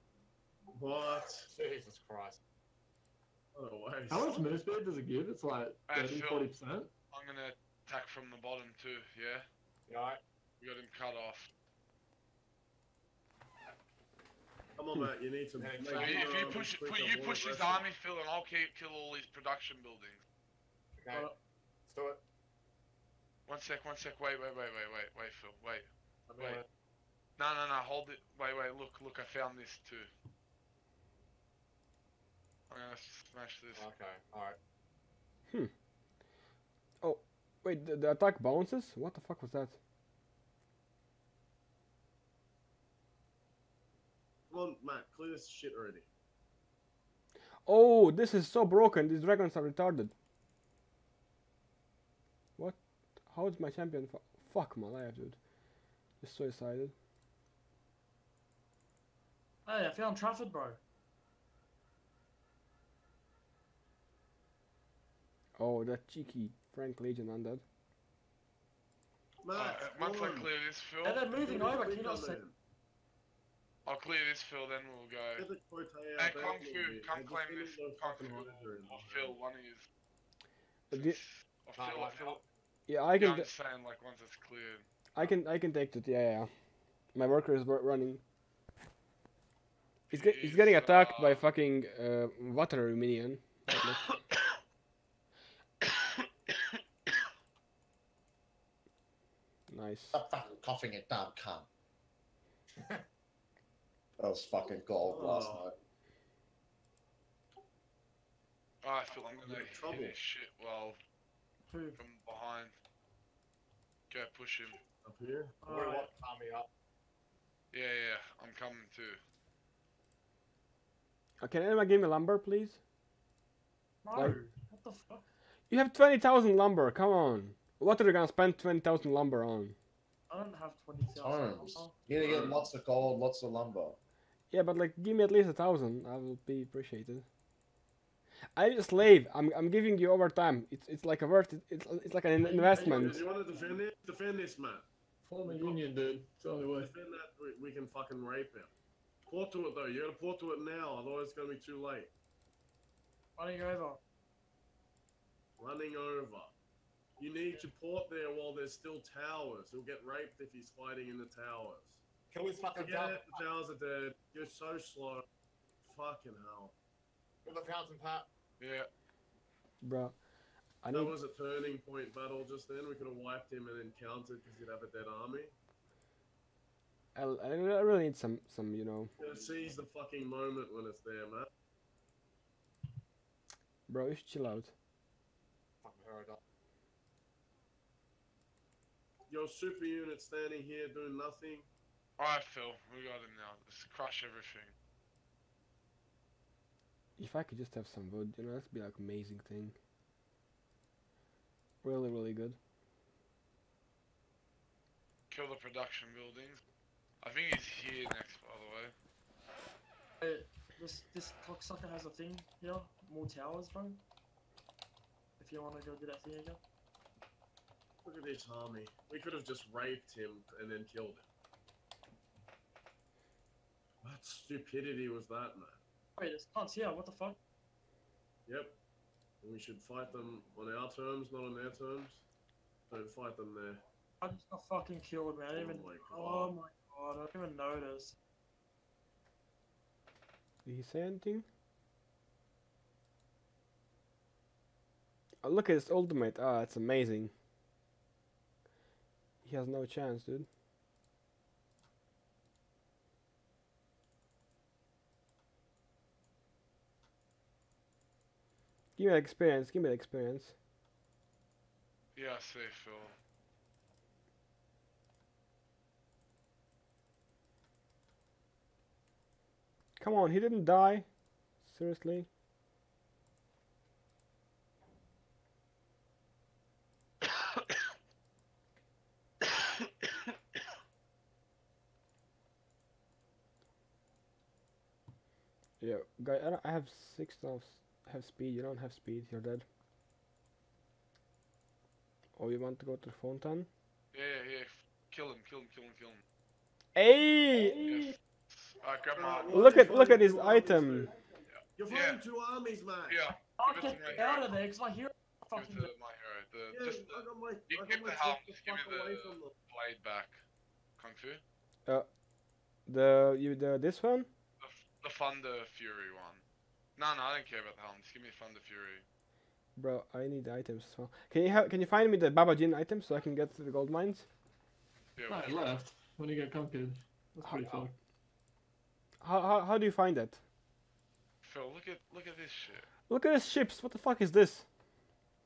What? Jesus Christ. How much Moose Beard does it give? It's like 30-40%. I'm gonna attack from the bottom too, yeah? Yeah. Right. You got him cut off. Come on, mate, you need to... Make if you push, push his army, Phil, and I'll kill all these production buildings. Okay, let's do it. One sec, wait, Phil, wait. No, hold it, wait, look, I found this too. I'm gonna smash this. Okay, alright. Oh, wait, the attack bounces? What the fuck was that? Come on, Matt, clear this shit already. Oh, this is so broken. These dragons are retarded. What? How is my champion? Fuck my life, dude. Just so excited. Hey, I found Trafford, bro. Oh, that cheeky Frank Legion undead. Matt, once I clear this, Phil. And they're moving over. Can you not see? I'll clear this, Phil, then we'll go. Hey, Kung Fu, come claim this. I'll fill one of his. I'll fill. Yeah, I can. I'm just saying, like, once it's cleared. I can take it. Yeah. My worker is running. He's getting attacked by fucking water minion. Nice. Stop fucking coughing it down, cunt. That was fucking gold last night. I feel like I'm gonna hit this shit while from behind. Go push him. Up here? Alright, arm me up. Yeah, I'm coming too. Can anyone give me lumber, please? No, like, what the fuck? You have 20,000 lumber, come on. What are you gonna spend 20,000 lumber on? I don't have 20,000 lumber. You're gonna get lots of gold, lots of lumber. Yeah, but like, give me at least 1,000. I will be appreciated. I'm a slave. I'm giving you overtime. It's like a worth. It's like an investment. You want to defend this? Defend this, man. Form a union, dude. It's the only way. Defend that. We can fucking rape him. Port to it though. You gotta port to it now. Otherwise, it's gonna be too late. Running over. You need to port there while there's still towers. He'll get raped if he's fighting in the towers. Can we fucking down? The towers are dead. You're so slow. Fucking hell. With the fountain pat. Yeah. Bro. That was a turning point battle just then. We could have wiped him and then countered because he'd have a dead army. I really need some, you know. You gotta seize the fucking moment when it's there, man. Bro, you should chill out. Fucking hurry up. Your super unit standing here doing nothing. Alright, Phil, we got him now. Let's crush everything. If I could just have some wood, you know, that'd be like an amazing thing. Really, really good. Kill the production buildings. I think he's here next, by the way. This cocksucker has a thing here. More towers, bro. If you want to go get that thing again. Look at this army. We could have just raped him and then killed him. What stupidity was that, man? Wait, it's cunts here, what the fuck? Yep. And we should fight them on our terms, not on their terms. Don't fight them there. I just got fucking killed, man. I didn't even, oh my god, I didn't even notice. Did he say anything? Oh, look at his ultimate. Ah, it's amazing. He has no chance, dude. Give me that experience. Give me that experience. Yeah, I see, Phil. Come on, he didn't die. Seriously. Yeah, guy, I have 6 times. Have speed, you don't have speed, you're dead. Oh, you want to go to the fountain? Yeah. Kill him. Hey! Yes. Grab my look at his item. You're fighting 2 armies, man. Yeah. I'll get out of there, because my hero fucking... Give it to my hero. You keep the helm, just give me the blade back. Kung Fu? This one? The Thunder Fury one. No, I don't care about the helm. Just give me Thunder Fury. Bro, I need the items as well. Can you find me the Baba Jin items so I can get to the gold mines? Yeah, I left when you get conquered. That's pretty fun. How do you find that? Phil, look at this shit. Look at his ships. What the fuck is this?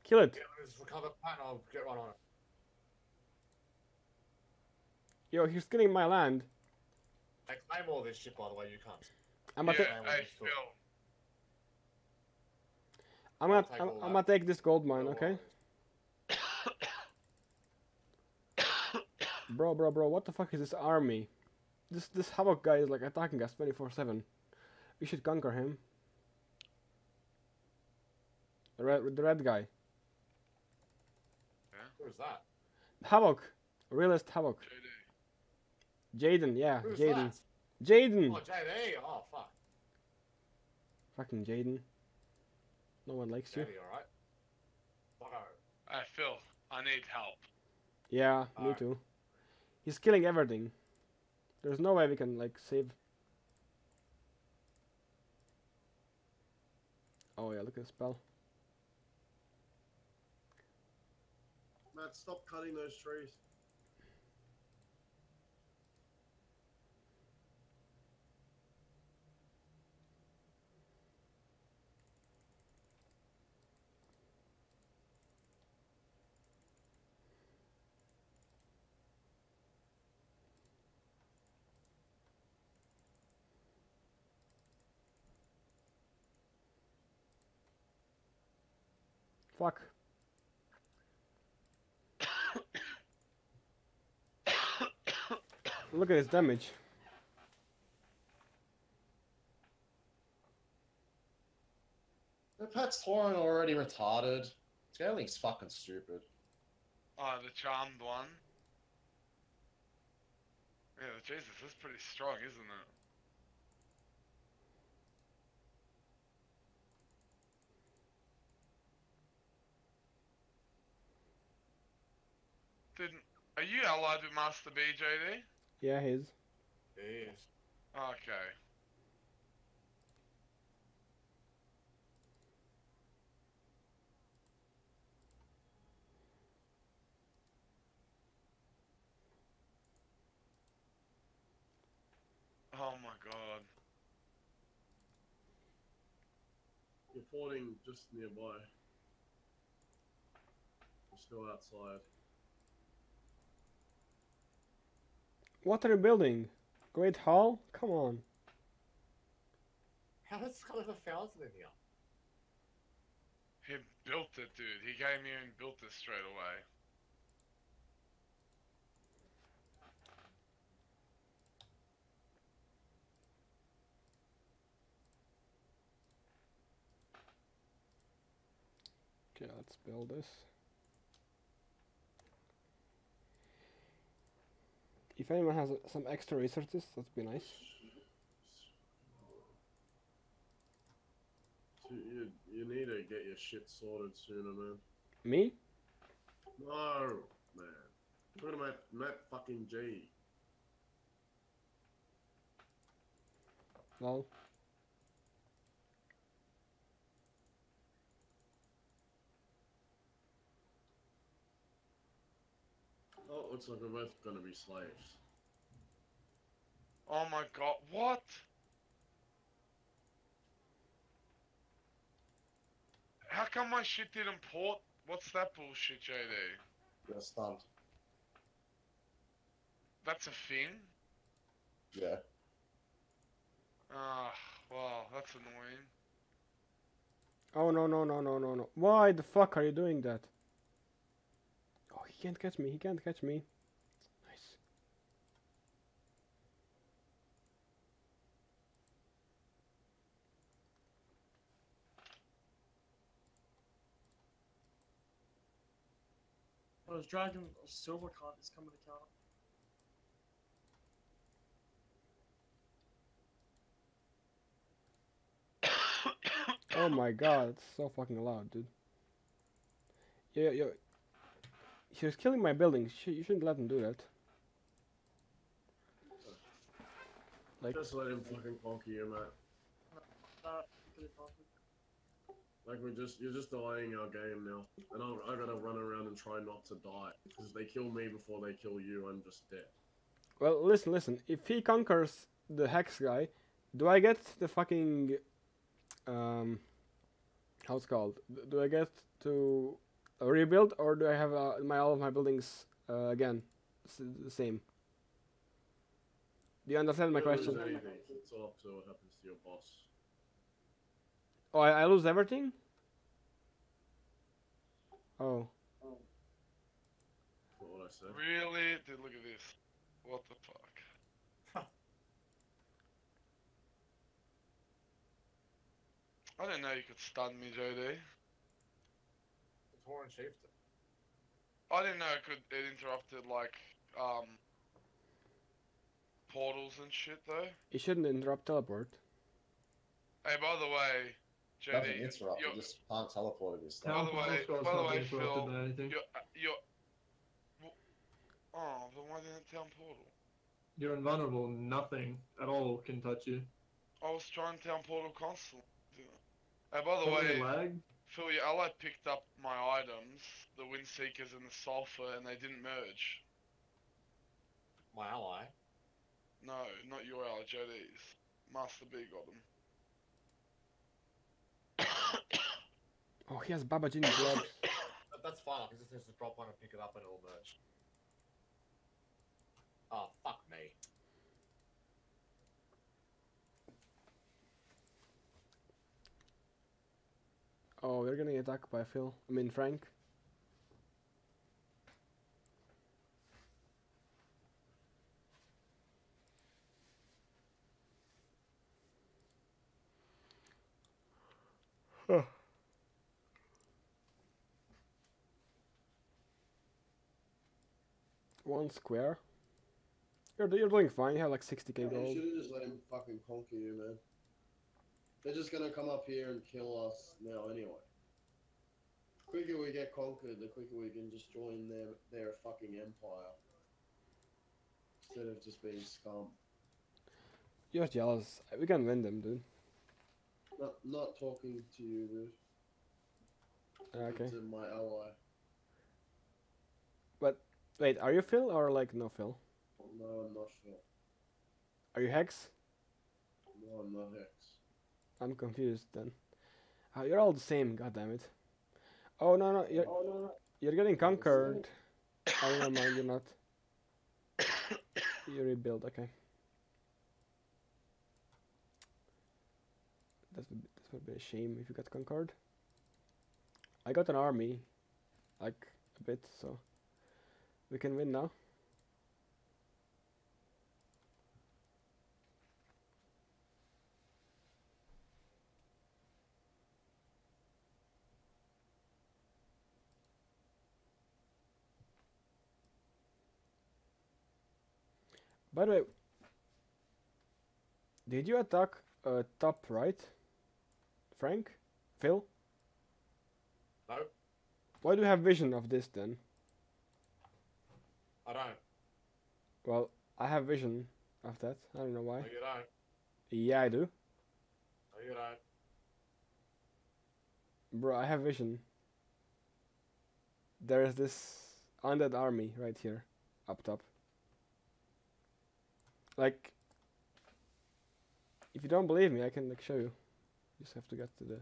Kill it. Recover plan. I'll get right on it. Yo, he's getting my land. I claim all this shit, by the way. You can't. I'm gonna take this gold mine, okay? Bro, what the fuck is this army? This Havoc guy is like attacking us 24/7. We should conquer him. The red guy. Yeah? Who's that? Havoc. Realist Havoc. Jaden, yeah, Jaden. Jaden! Oh, JD, oh fuck. Fucking Jaden. No one likes you. Alright. Phil, I need help. Yeah, me too. He's killing everything. There's no way we can like save. Oh yeah, look at the spell. Matt, stop cutting those trees. Fuck. Look at his damage. The Pat's Thorin already retarded. Scaling's fucking stupid. Oh, the charmed one. Yeah, Jesus, that's pretty strong, isn't it? Are you allied with Master BJD? Yeah, he is. He is. Okay. Oh my god. You're porting just nearby. You're still outside. What are you building? Great Hall? Come on. How does Scott have 1,000 in here? He built it, dude. He came here and built it straight away. Okay, let's build this. If anyone has some extra resources, that'd be nice. You need to get your shit sorted sooner, man. Me? No, man. Look at my map fucking G. Lol. Oh, looks like we're both gonna be slaves. Oh my god, what? How come my shit didn't port? What's that bullshit, JD? You're stunned. That's a thing? Yeah. Ah, wow, that's annoying. Oh no, no, no, no, no, no. Why the fuck are you doing that? Oh, he can't catch me, he can't catch me. Nice. Well, his dragon silver card is coming to counter. Oh my god, it's so fucking loud, dude. Yo. He was killing my building. You shouldn't let him do that. Like, just let him fucking bonk you, man. Like you're just delaying our game now. And I gotta run around and try not to die. Because if they kill me before they kill you, I'm just dead. Well, listen. If he conquers the Hex guy, do I get the fucking... how's it called? Do I get to rebuild, or do I have all of my buildings again the same? Do you understand my question? It's all up to what happens to your boss. Oh, I lose everything? Oh. What would I say? Really? Dude, look at this. What the fuck? I didn't know you could stun me, JD. It's Warren Shifter. I didn't know it interrupted, like, portals and shit, though. It shouldn't interrupt teleport. Hey, by the way, JD... Nothing interrupt, you just can't teleport at this time. By the way, Phil, you're... Oh, then why didn't it tell portal? You're invulnerable, nothing at all can touch you. I was trying to tell portal constantly. Hey, by the way, Phil, your ally picked up my items, the Windseekers and the Sulphur, and they didn't merge. My ally? No, not your ally, JD's. Master B got them. Oh, he has Baba Jin gloves. That's fine, I can just drop one and pick it up and it'll merge. Oh, fuck me. Oh, we're gonna get attacked by Phil. I mean, Frank. Huh. One square. You're doing fine. You have like 60k gold. You should've just let him fucking conk you, man. They're just gonna come up here and kill us now anyway. The quicker we get conquered, the quicker we can just join their fucking empire. Instead of just being scum. You're jealous. We can win them, dude. Not talking to you, dude. Okay. To my ally. But, wait, are you Phil or like no Phil? No, I'm not Phil. Are you Hex? No, I'm not Hex. I'm confused then. You're all the same, goddammit. Oh no, no, you're getting conquered. Oh, never mind, you're not. You rebuild, okay. That would be a shame if you got conquered. I got an army, like a bit, so we can win now. By the way, did you attack top right, Frank? Phil? No. Why do you have vision of this then? I Well, I have vision of that. I don't know why. No, you don't. Yeah, I do. No, you don't. Bro, I have vision. There is this undead army right here, up top. Like, if you don't believe me, I can like show you. You just have to get to the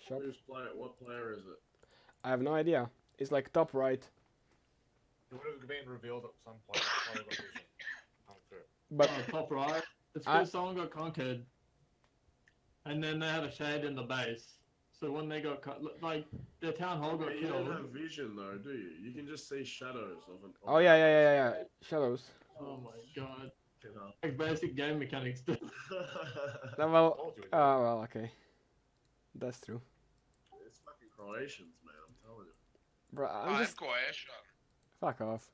shop. What player is it? I have no idea. It's like top right. It would have been revealed at some point. But oh, top right. It's because someone got conquered, and then they had a shade in the base. So when they got like their town hall got killed. You don't have vision though, do you? You can just see shadows of an. Oh yeah. Shadows. Oh my god. Like basic game mechanics. No, well, well, okay. That's true. It's fucking Croatians, man. I'm telling you. Bro, I'm just Croatian. Fuck off.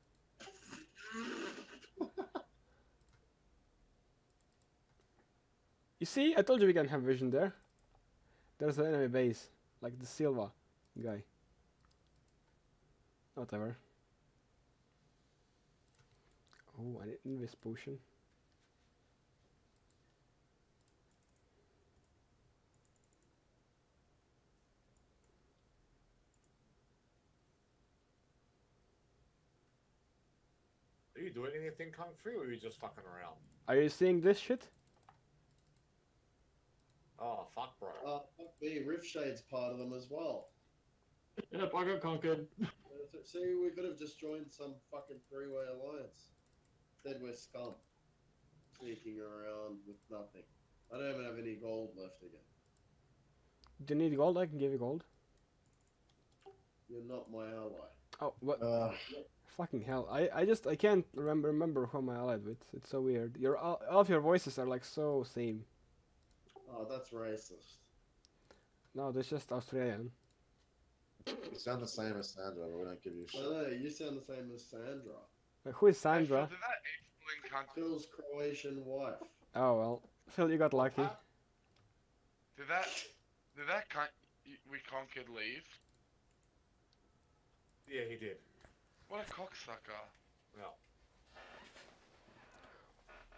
You see, I told you we can have vision there. There's an enemy base, like the Silva guy. Whatever. Oh, I didn't miss potion. Are you doing anything Kung Fu or are you just fucking around? Are you seeing this shit? Oh, fuck, bro. Fuck me, Rift Shade's part of them as well. Yep, I got conquered. See, we could have just joined some fucking three-way alliance. Instead, we're scum. Sneaking around with nothing. I don't even have any gold left again. Do you need gold? I can give you gold. You're not my ally. Oh, what? Fucking hell. I can't remember who I'm allied with. It's so weird. All of your voices are like so same. Oh, that's racist. No, that's just Australian. You sound the same as Sandra, but we don't give you shit. No, you sound the same as Sandra. Wait, who is Sandra? Phil's Croatian wife. Oh, well. Phil, you got lucky. Did that we conquered leave? Yeah, he did. What a cocksucker. Well.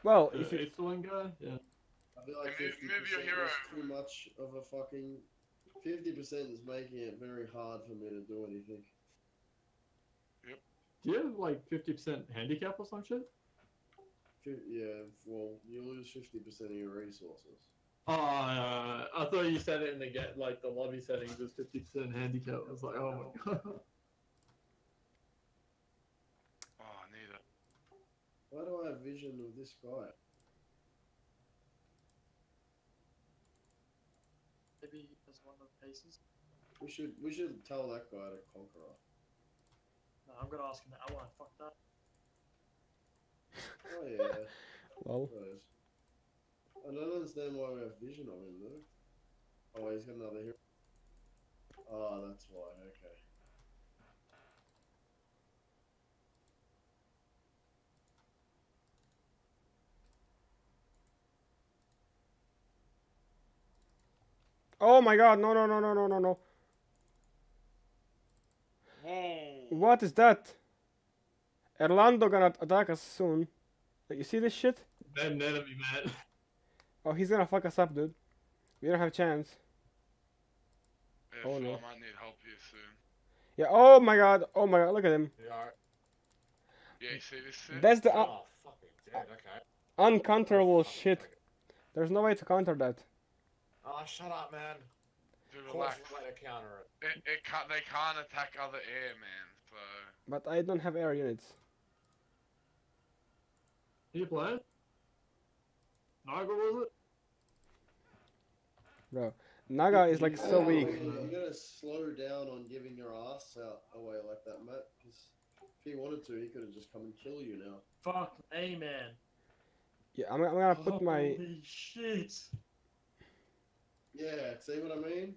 Well, if it's Easterling guy? Yeah. I feel like 50% is too much of a fucking... 50% is making it very hard for me to do anything. Yep. Do you have like 50% handicap or some shit? Yeah, well, you lose 50% of your resources. Oh, I thought you said it in the like the lobby settings was 50% handicap. I was like, oh my god. Oh, I need it. Why do I have vision of this guy? Maybe as one of the cases. We should tell that guy to conquer us. No, I'm gonna ask him the ally. Fuck that. Oh yeah. Well. I don't understand why we have vision of him though. Oh, he's got another hero. Ah, oh, that's why. Okay. Oh my god, no. Hey. What is that? Orlando gonna attack us soon. You see this shit? That'll be mad. Oh, he's gonna fuck us up, dude. We don't have a chance. Yeah, oh, so no. I might need help here soon. Yeah, oh my god, look at him. Yeah, you see this shit? That's the fucking dead, okay. Uncounterable shit. There's no way to counter that. Oh, shut up, man. Dude, relax. Counter it. They can't attack other air, man, so... But I don't have air units. Did you play it? Naga, was it? Bro, Naga is, like, so weak. You gotta slow down on giving your ass out away like that, Matt. Because if he wanted to, he could have just come and kill you now. Fuck, hey, man. Yeah, I'm gonna put my... Holy shit. Yeah, see what I mean?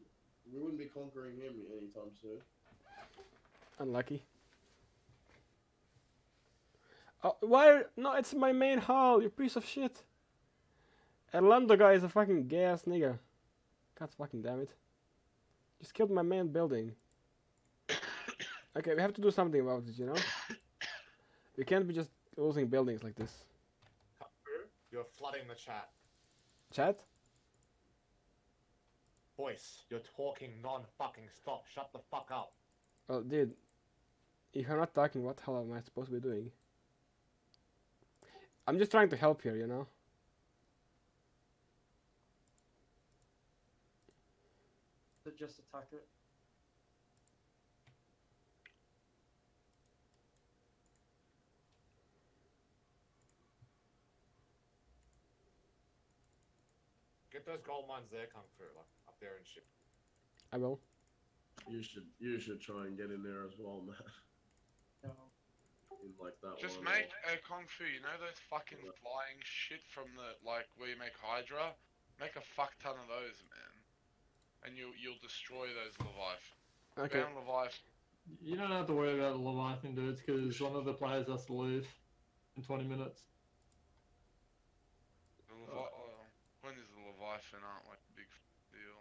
We wouldn't be conquering him anytime soon. Unlucky. Oh, why? No, it's my main hall, you piece of shit. Orlando guy is a fucking gay ass nigga. God fucking damn it. Just killed my main building. Okay, we have to do something about it, you know? We can't be just losing buildings like this. You're flooding the chat. Chat? Voice, you're talking non-fucking-stop. Shut the fuck up. Well, dude, if I'm not talking, what the hell am I supposed to be doing? I'm just trying to help here, you know? So just attack it. Get those gold mines there, Kung Fu, like up there and shit. I will. You should try and get in there as well, man. No. In like that. Just one make a Kung Fu. You know those fucking flying shit from the like where you make Hydra. Make a fuck ton of those, man. And you'll destroy those Leviathan. Okay. Ban Leviathan. You don't have to worry about the Leviathan dudes because one of the players has to leave in 20 minutes. And aren't like a big deal.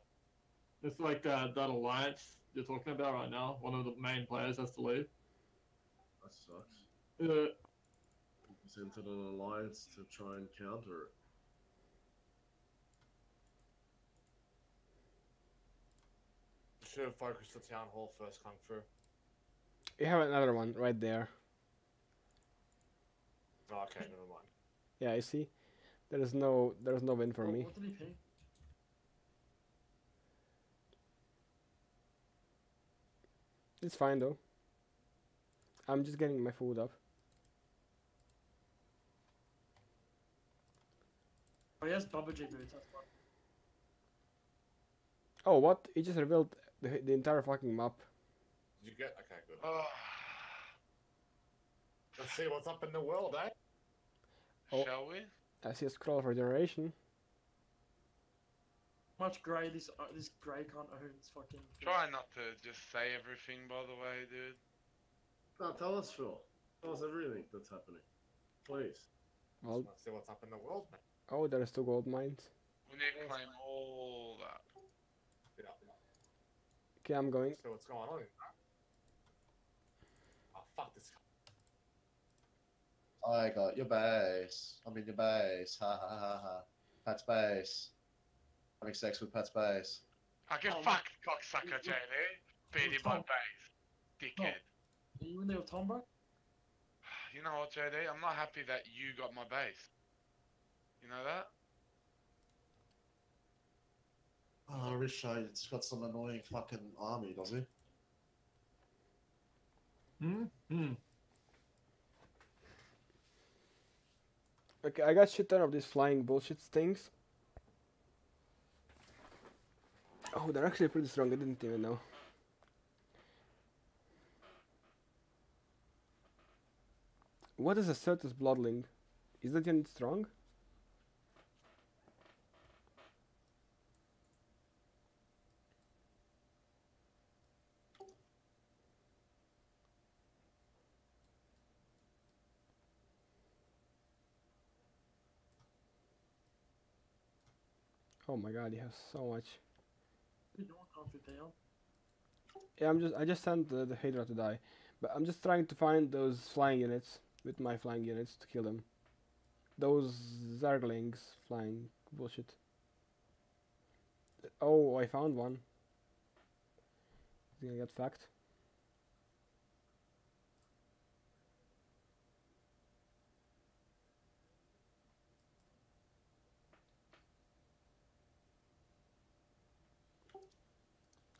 It's like that alliance you're talking about right now. One of the main players has to leave. That sucks. Yeah. He's entered an alliance to try and counter it. You should have focused the town hall first, Kung Fu. You have another one right there. Oh, okay, never mind. Yeah, I see. There is no win for me. What did he pay? It's fine though. I'm just getting my food up. Oh yes, Baba Jin. Oh what? He just revealed the entire fucking map. Did you get? Okay, good. Let's see what's up in the world, eh? Oh. Shall we? I see a scroll for generation. Much grey, this grey can't own this fucking thing. Try not to just say everything, by the way, dude. No, tell us, Phil. Tell us everything that's happening. Please. Well, let's see what's up in the world, man. Oh, there is two gold mines. We need to claim all that. Okay, I'm going. So what's going on? Oh, fuck this. I got your base. I'm in your base. Ha ha ha ha. Pat's base. Having sex with Pat's base. I can fuck cocksucker JD. Beat him by base. Dickhead. Are you in there with Tom, bro? You know what, JD? I'm not happy that you got my base. You know that? Oh, Richard's got some annoying fucking army, does he? Hmm? Hmm. Okay, I got shit ton of these flying bullshit things. Oh, they're actually pretty strong, I didn't even know. What is a Cetus bloodling? Is that unit strong? Oh my god, you have so much. Yeah, I just sent the Hydra to die, but I'm just trying to find those flying units with my flying units to kill them. Those Zerglings flying bullshit. Oh, I found one. I think I got fucked.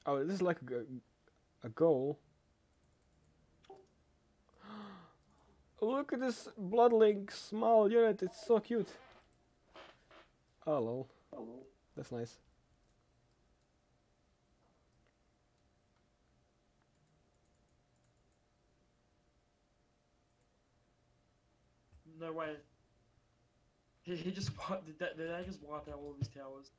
Oh, this is like a goal. Look at this bloodlink small unit, it's so cute. Oh, lol. Hello. That's nice. No way. He just wiped, did they just wipe out all these towers?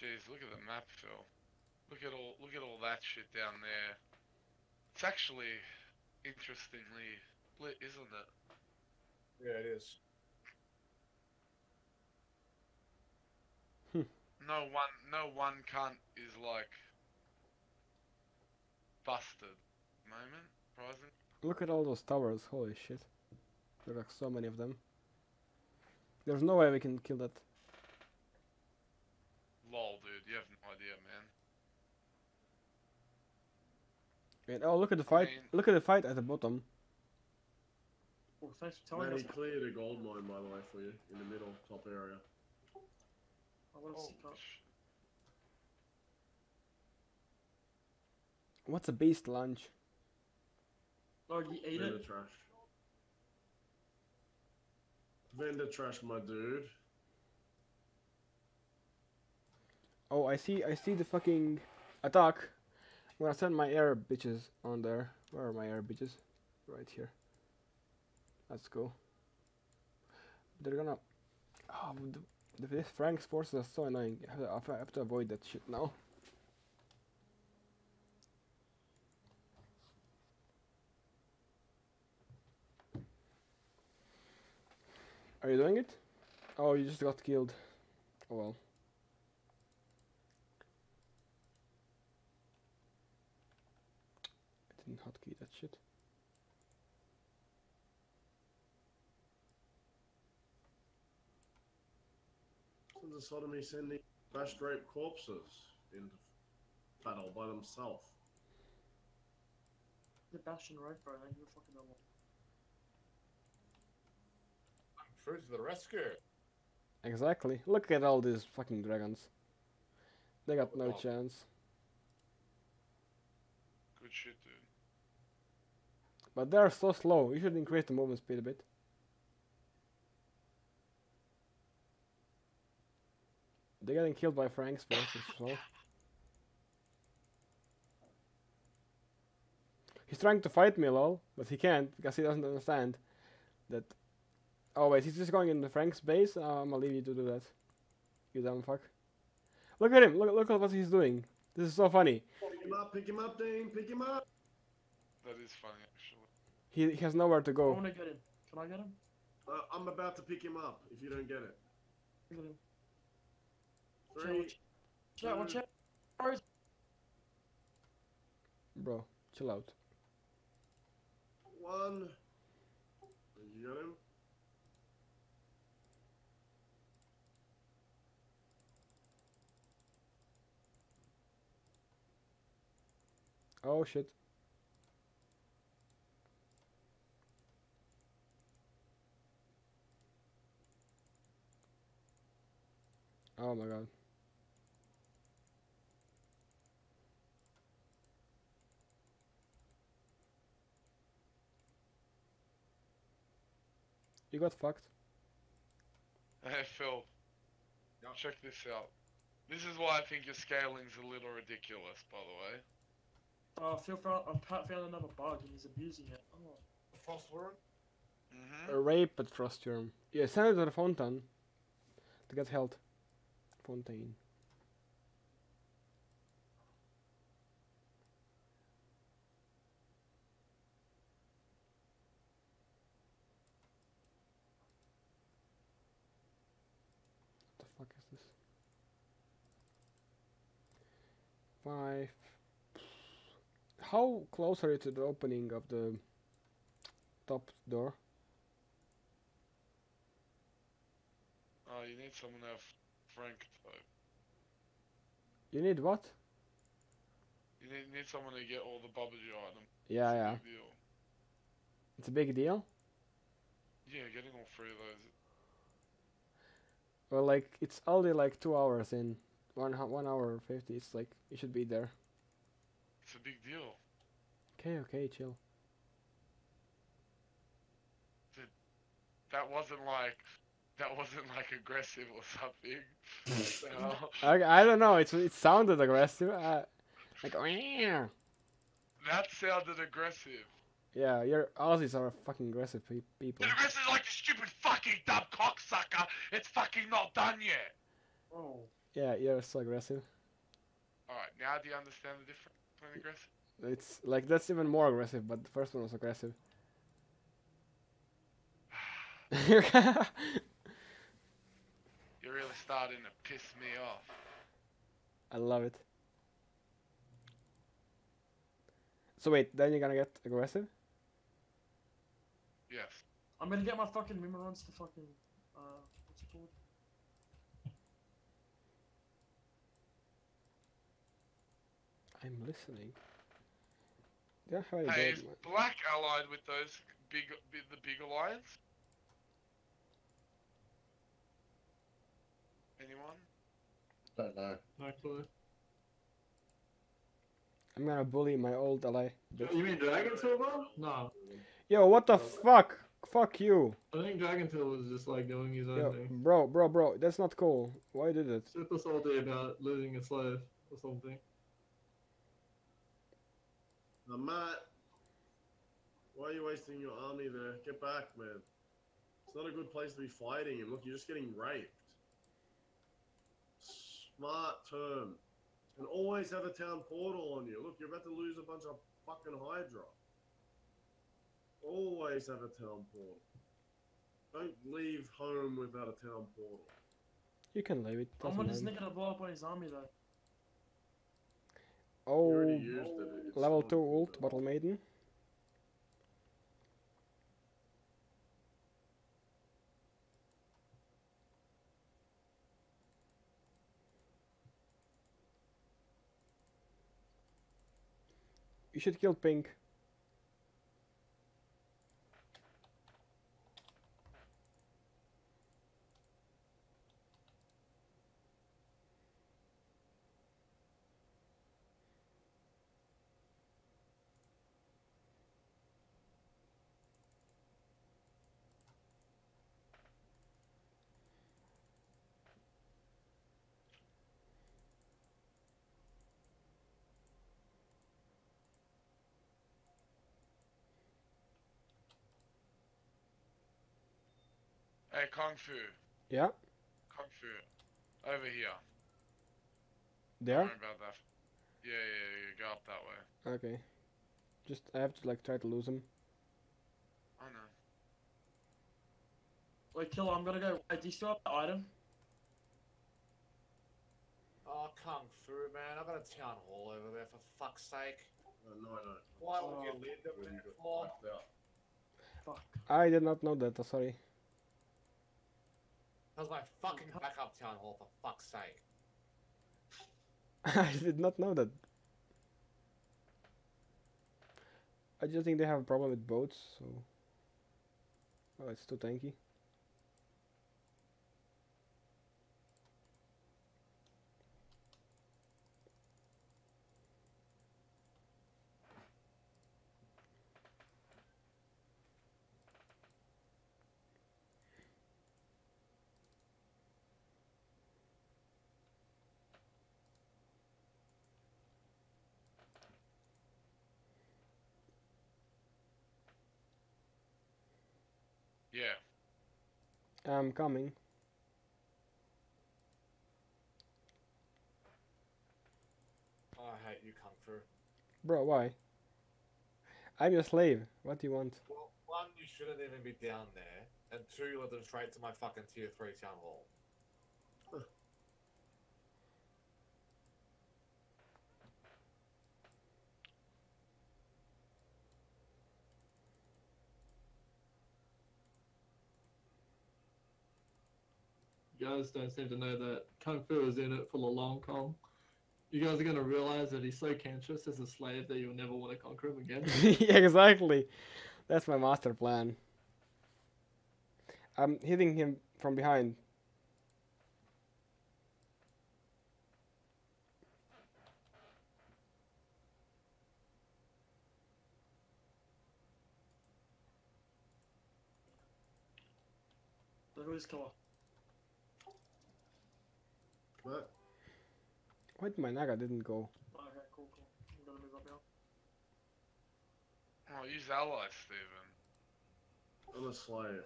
Jeez, look at the map, Phil. Look at all that shit down there. It's actually interestingly lit, isn't it? Yeah, it is. No one cunt is like busted at the moment, surprisingly. Look at all those towers, holy shit. There are like so many of them. There's no way we can kill that. Lol, dude, you have no idea, man. And, oh, look at the fight! I mean, look at the fight at the bottom. Well, thanks for telling us. He cleared a gold mine, by the way, for you in the middle top area. I want to see that. What's a beast lunch? Oh, you ate it. Trash. Vendor trash, my dude. Oh, I see the fucking attack. I'm gonna send my air bitches on there. Where are my air bitches? Right here. Let's go. They're gonna... Oh, this Frank's forces are so annoying. I have to avoid that shit now. Are you doing it? Oh, you just got killed. Oh well. I didn't hotkey that shit. Some sodomy sending flash draped corpses into battle by themselves. They're bashing right, bro. They give a fucking normal. Fruit to the rescue. Exactly. Look at all these fucking dragons. They got no chance. Good shit, dude. But they are so slow. You should increase the movement speed a bit. They're getting killed by Frank's forces. So he's trying to fight me, lol, but he can't because he doesn't understand that. Oh wait, he's just going into Frank's base? I'm gonna leave you to do that. You dumb fuck. Look at him! Look at what he's doing. This is so funny. Pick him up, Dane! Pick him up! That is funny, actually. He has nowhere to go. I wanna get him. Can I get him? I'm about to pick him up, if you don't get it. Pick him. Watch out. Bro, chill out. One. Did you get him? Oh shit. Oh my god. You got fucked. Hey Phil, check this out. This is why I think your scaling's a little ridiculous, by the way. Oh, Phil found another bug and he's abusing it. Oh. Frostworm? Mm-hmm. A rape at Frostworm. Yeah, send it to the fountain. To get held. Fontaine. What the fuck is this? 5. How close are you to the opening of the top door? Oh, you need someone to have Frank type. You need what? You need someone to get all the Babaji items. Yeah, yeah. Big deal. It's a big deal? Yeah, getting all three of those. Well, like, it's only like 2 hours in. 1 hour 50, it's like, you should be there. It's a big deal. Okay, okay, chill. Dude, that wasn't like aggressive or something. I don't know. It sounded aggressive. Like that sounded aggressive. Yeah, your Aussies are fucking aggressive people. They're aggressive like the stupid fucking dumb cocksucker. It's fucking not done yet. Oh. Yeah, you're so aggressive. All right, now do you understand the difference? Aggressive. It's like that's even more aggressive, but the first one was aggressive. You're really starting to piss me off. I love it. So wait, then you're gonna get aggressive? Yes. I'm gonna get my fucking Mimrodons to fucking, what's it called? I'm listening. Yeah, how are you doing? Black allied with those big, the big alliance? Anyone? Don't know. No clue. I'm gonna bully my old ally. You mean Dragon Silver? No. Yo, what the fuck? Fuck you. I think Dragon Silver was just like doing his own thing. Bro, that's not cool. Why did it? Cetus all day about losing a slave or something. Why are you wasting your army there? Get back, man. It's not a good place to be fighting, and look, you're just getting raped. Smart term. And always have a town portal on you. Look, you're about to lose a bunch of fucking Hydra. Always have a town portal. Don't leave home without a town portal. You can leave it. I'm not just gonna blow up on his army though. Oh, level 2 ult, Battle Maiden. You should kill Pink. Hey, Kung Fu. Yeah? Kung Fu. Over here. There? Don't worry about that. Yeah, yeah, go up that way. Okay. Just, I have to like try to lose him. I know. Wait, Killer, I'm gonna go. Wait, do you still have the item? Oh, Kung Fu, man. I've got a town hall over there, for fuck's sake. No. Why would you leave them in the floor? Fuck. I did not know that, I'm sorry. That was my fucking backup town hall, for fuck's sake. I did not know that. I just think they have a problem with boats, so... Oh, it's too tanky. Yeah. I'm coming. Oh, I hate you, Kung Fu. Bro, why? I'm your slave. What do you want? Well, one, you shouldn't even be down there. And two, you led them straight to my fucking tier 3 town hall. You guys don't seem to know that Kung Fu is in it for the long con. You guys are going to realize that he's so cancerous as a slave that you'll never want to conquer him again. Yeah, exactly. That's my master plan. I'm hitting him from behind. Look at this color. What? Why did my Naga didn't go? Oh, okay, cool. I'm gonna move up now. Oh, use ally, Steven. I'm a slave.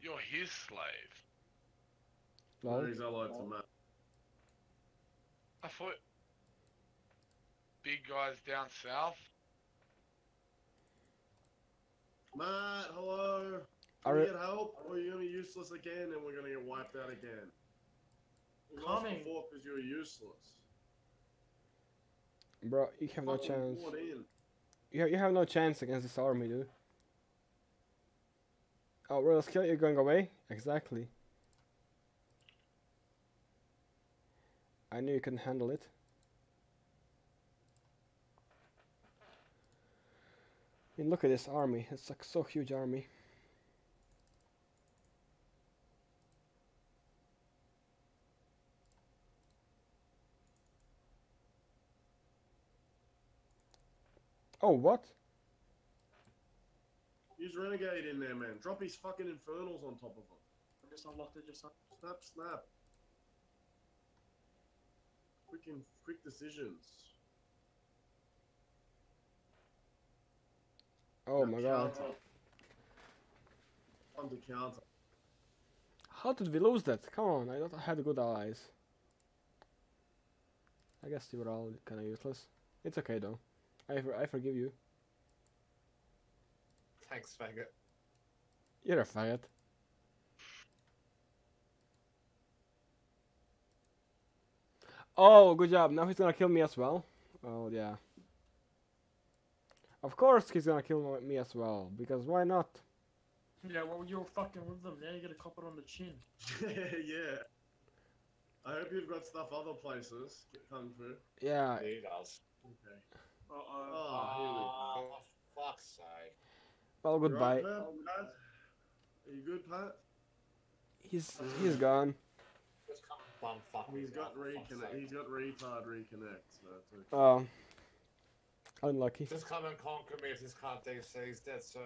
You're his slave. No, he's allied to Matt. I thought... Big guys down south? Matt, hello? Can we get help? Or are you gonna be useless again and we're gonna get wiped out again? Coming. Before because you were useless. Bro, you have no chance. You have no chance against this army, dude. Oh, royal skill, you're going away? Exactly. I knew you couldn't handle it. I mean, look at this army. It's like so huge army. Oh, what? Use Renegade in there, man. Drop his fucking Infernals on top of him. I just unlocked it, just snap, snap. Quick decisions. Oh my god. On the counter. How did we lose that? Come on, I thought I had good allies. I guess you were all kind of useless. It's okay though. I forgive you. Thanks, faggot. You're a faggot. Oh, good job. Now he's gonna kill me as well. Oh, yeah. Of course he's gonna kill me as well, because why not? Yeah, well, you're fucking with them. Now you gotta cop it on the chin. Yeah. I hope you've got stuff other places. Kung Fu. Yeah. He does. Okay. Uh-oh. Oh, here we go. Fuck's sake. Well, goodbye. Right, are you good, Pat? He's gone. He's got retard reconnect, so that's okay. Oh. Unlucky. Just come and conquer me if this can't DC, he's dead, sir.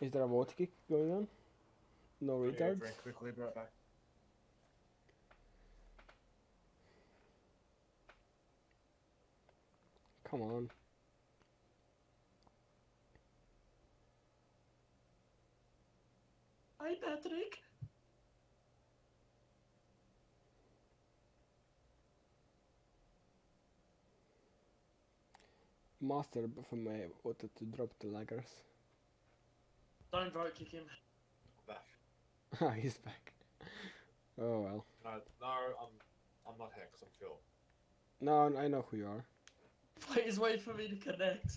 Is there a water kick going on? No retards? Drink quickly, be right back. Come on. Hi, Patrick. Master for me wanted to drop the laggers. Don't vote, kick him. Back. Ah, he's back. Oh well. No, I'm not here because I'm killed. No, I know who you are. Please wait for me to connect.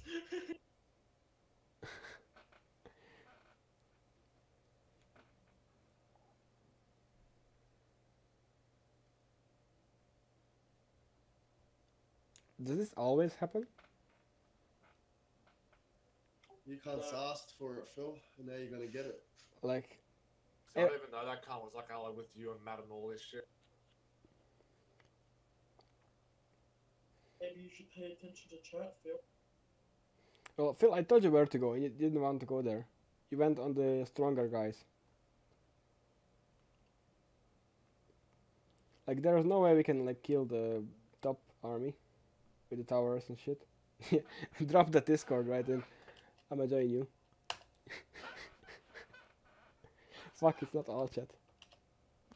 Does this always happen? You can't asked for it, Phil, and now you're gonna get it. Like, I don't even know that cunt was like allied with you and Matt and all this shit. Maybe you should pay attention to chat, Phil. Well, Phil, I told you where to go. You didn't want to go there. You went on the stronger guys. Like, there's no way we can like kill the top army with the towers and shit. Drop the Discord right in. I'ma join you. Fuck, it's not all chat.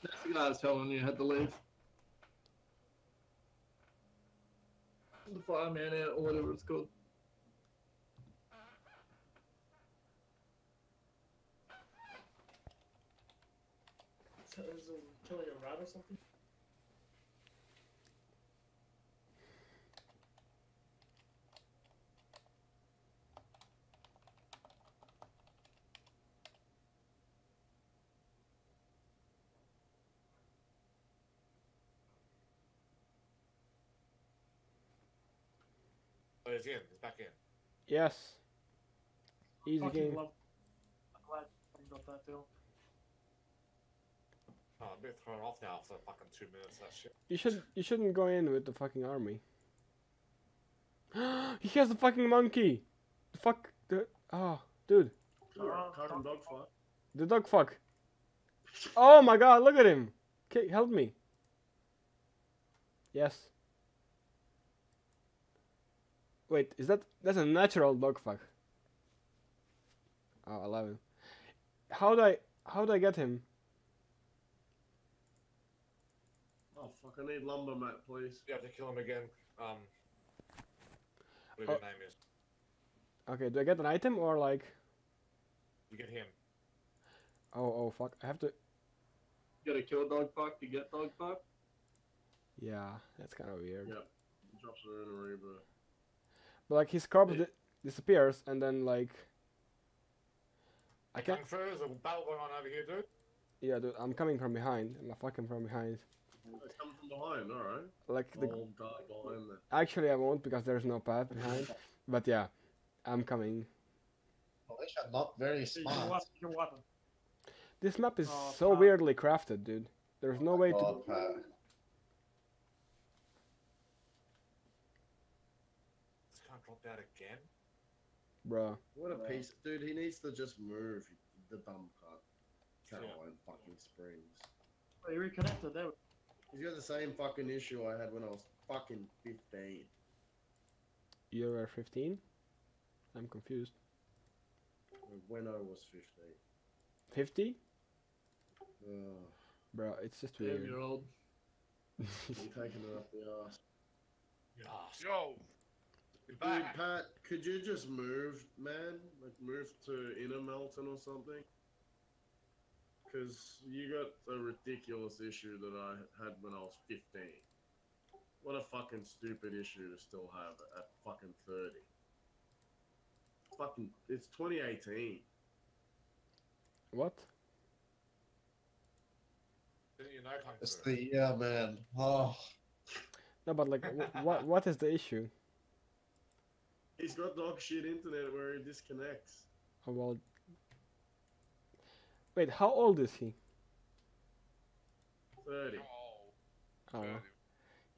That's the guy that's telling you had to leave. The fireman out or whatever it's called. So is it killing a rat or something? He's in. He's back in. Yes. Easy game. I'm glad you got that deal. Oh, I'm a bit thrown off now after fucking 2 minutes. That shit. You shouldn't go in with the fucking army. He has the fucking monkey. The fuck. The oh, dude. Dog fuck. The dog fuck. Oh my god! Look at him. Okay, help me. Yes. Wait, is that's a natural dog fuck? Oh, 11. How do I get him? Oh fuck! I need lumber, Matt, please. You have to kill him again. Whatever your name is. Okay, do I get an item or like? You get him. Oh, fuck. I have to... You gotta kill dog fuck to get dog fuck? Yeah, that's kind of weird. Yeah, he drops it in already, but... But, like, his corpse disappears, and then, like... I can't... There's a battle going on over here, dude. Yeah, dude, I'm coming from behind. I'm fucking from behind. It's coming from behind, alright. Like, the... Oh, God, behind there. Actually, I won't, because there's no path behind. But, yeah, I'm coming. Well, they are not very smart. This map is so weirdly crafted, dude. There's no way to... This can't drop out again? Bruh. What a piece. Dude, he needs to just move the dumb part. Caroline fucking Springs. Well, he reconnected there. He's got the same fucking issue I had when I was fucking 15. You were 15? I'm confused. When I was 15. 50? Bro, it's just weird. 10-year-old. You're taking it up the ass. Yo! Dude, back. Pat, could you just move, man? Like, move to Inner Melton or something? Because you got a ridiculous issue that I had when I was 15. What a fucking stupid issue to still have at fucking 30. Fucking, it's 2018. What? Didn't you know it's the man. Oh. No, but like, what is the issue? He's got dog shit internet where he disconnects. Oh, well. Wait, how old is he? 30. Oh.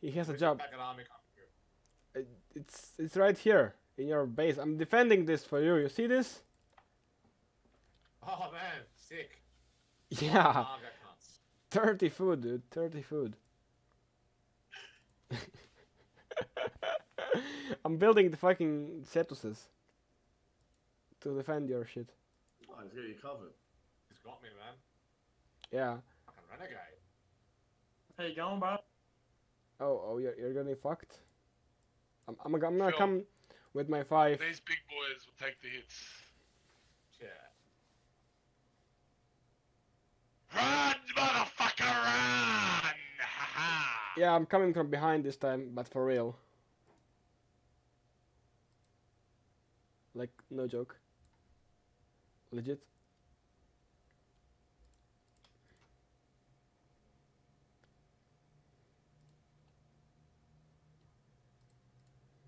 He has a job. It's right here in your base. I'm defending this for you. You see this? Oh man, sick. Yeah. 30 food, dude. 30 food. I'm building the fucking Cetuses to defend your shit. Oh, he's got you covered. He's got me, man. Yeah. Fucking Renegade. How you going, bro? Oh, you're getting fucked. I'm gonna come with my 5. These big boys will take the hits. Yeah. Run, motherfucker, run! Yeah, I'm coming from behind this time, but for real. Like, no joke. Legit.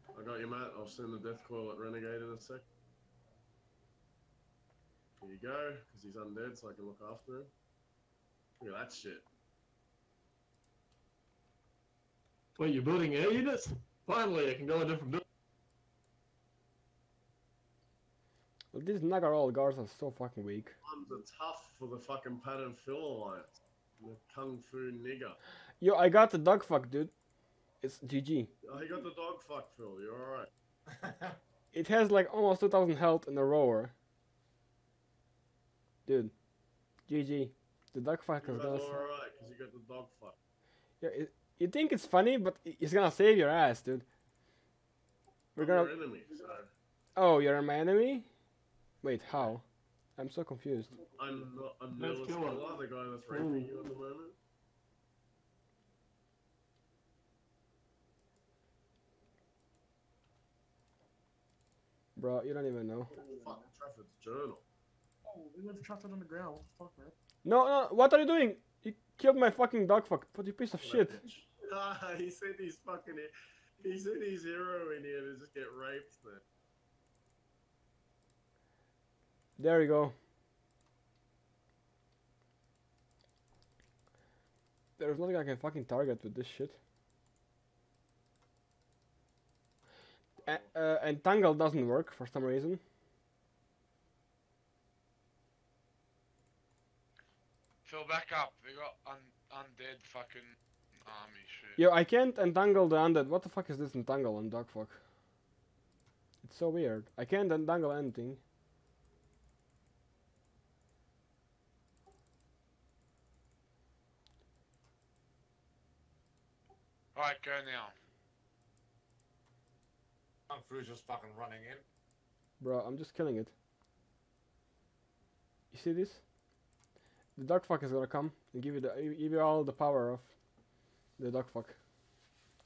I got you, Matt. I'll send the death coil at Renegade in a sec. Here you go, because he's undead, so I can look after him. Look at that shit. Wait, you're building air units? Finally, I can go a different building. Well, these Naga roll guards are so fucking weak. Ones are tough for the fucking pattern fill alliance. The Kung Fu nigger. Yo, I got the dog fuck, dude. It's GG. Oh, he got the dog fuck, Phil. You're alright. It has like almost 2,000 health in a rower. Dude. GG. The dog fuck is alright, because you got the dog fuck. Yeah, you think it's funny, but it's gonna save your ass, dude. We're gonna... Your enemy, so. Oh, you're my enemy? Wait, how? I'm so confused. I'm not a nihilist killer, the guy that's raping you at the moment. Bro, you don't even know. Fucking Trafford's journal. Oh, we left Trafford on the ground. Fuck, man. No, what are you doing? You killed my fucking dog fuck. What you piece of shit. He said he's fucking... He said he's hero in here to just get raped, man. There we go. There's nothing I can fucking target with this shit. Entangle doesn't work for some reason. Fill back up, they got undead fucking army shit. Yo, I can't entangle the undead. What the fuck is this entangle on dogfuck? It's so weird. I can't entangle anything. Alright, go now. Kung Fu's just fucking running in. Bro, I'm just killing it. You see this? The dark fuck is gonna come and give you the, give you all the power of the dark fuck.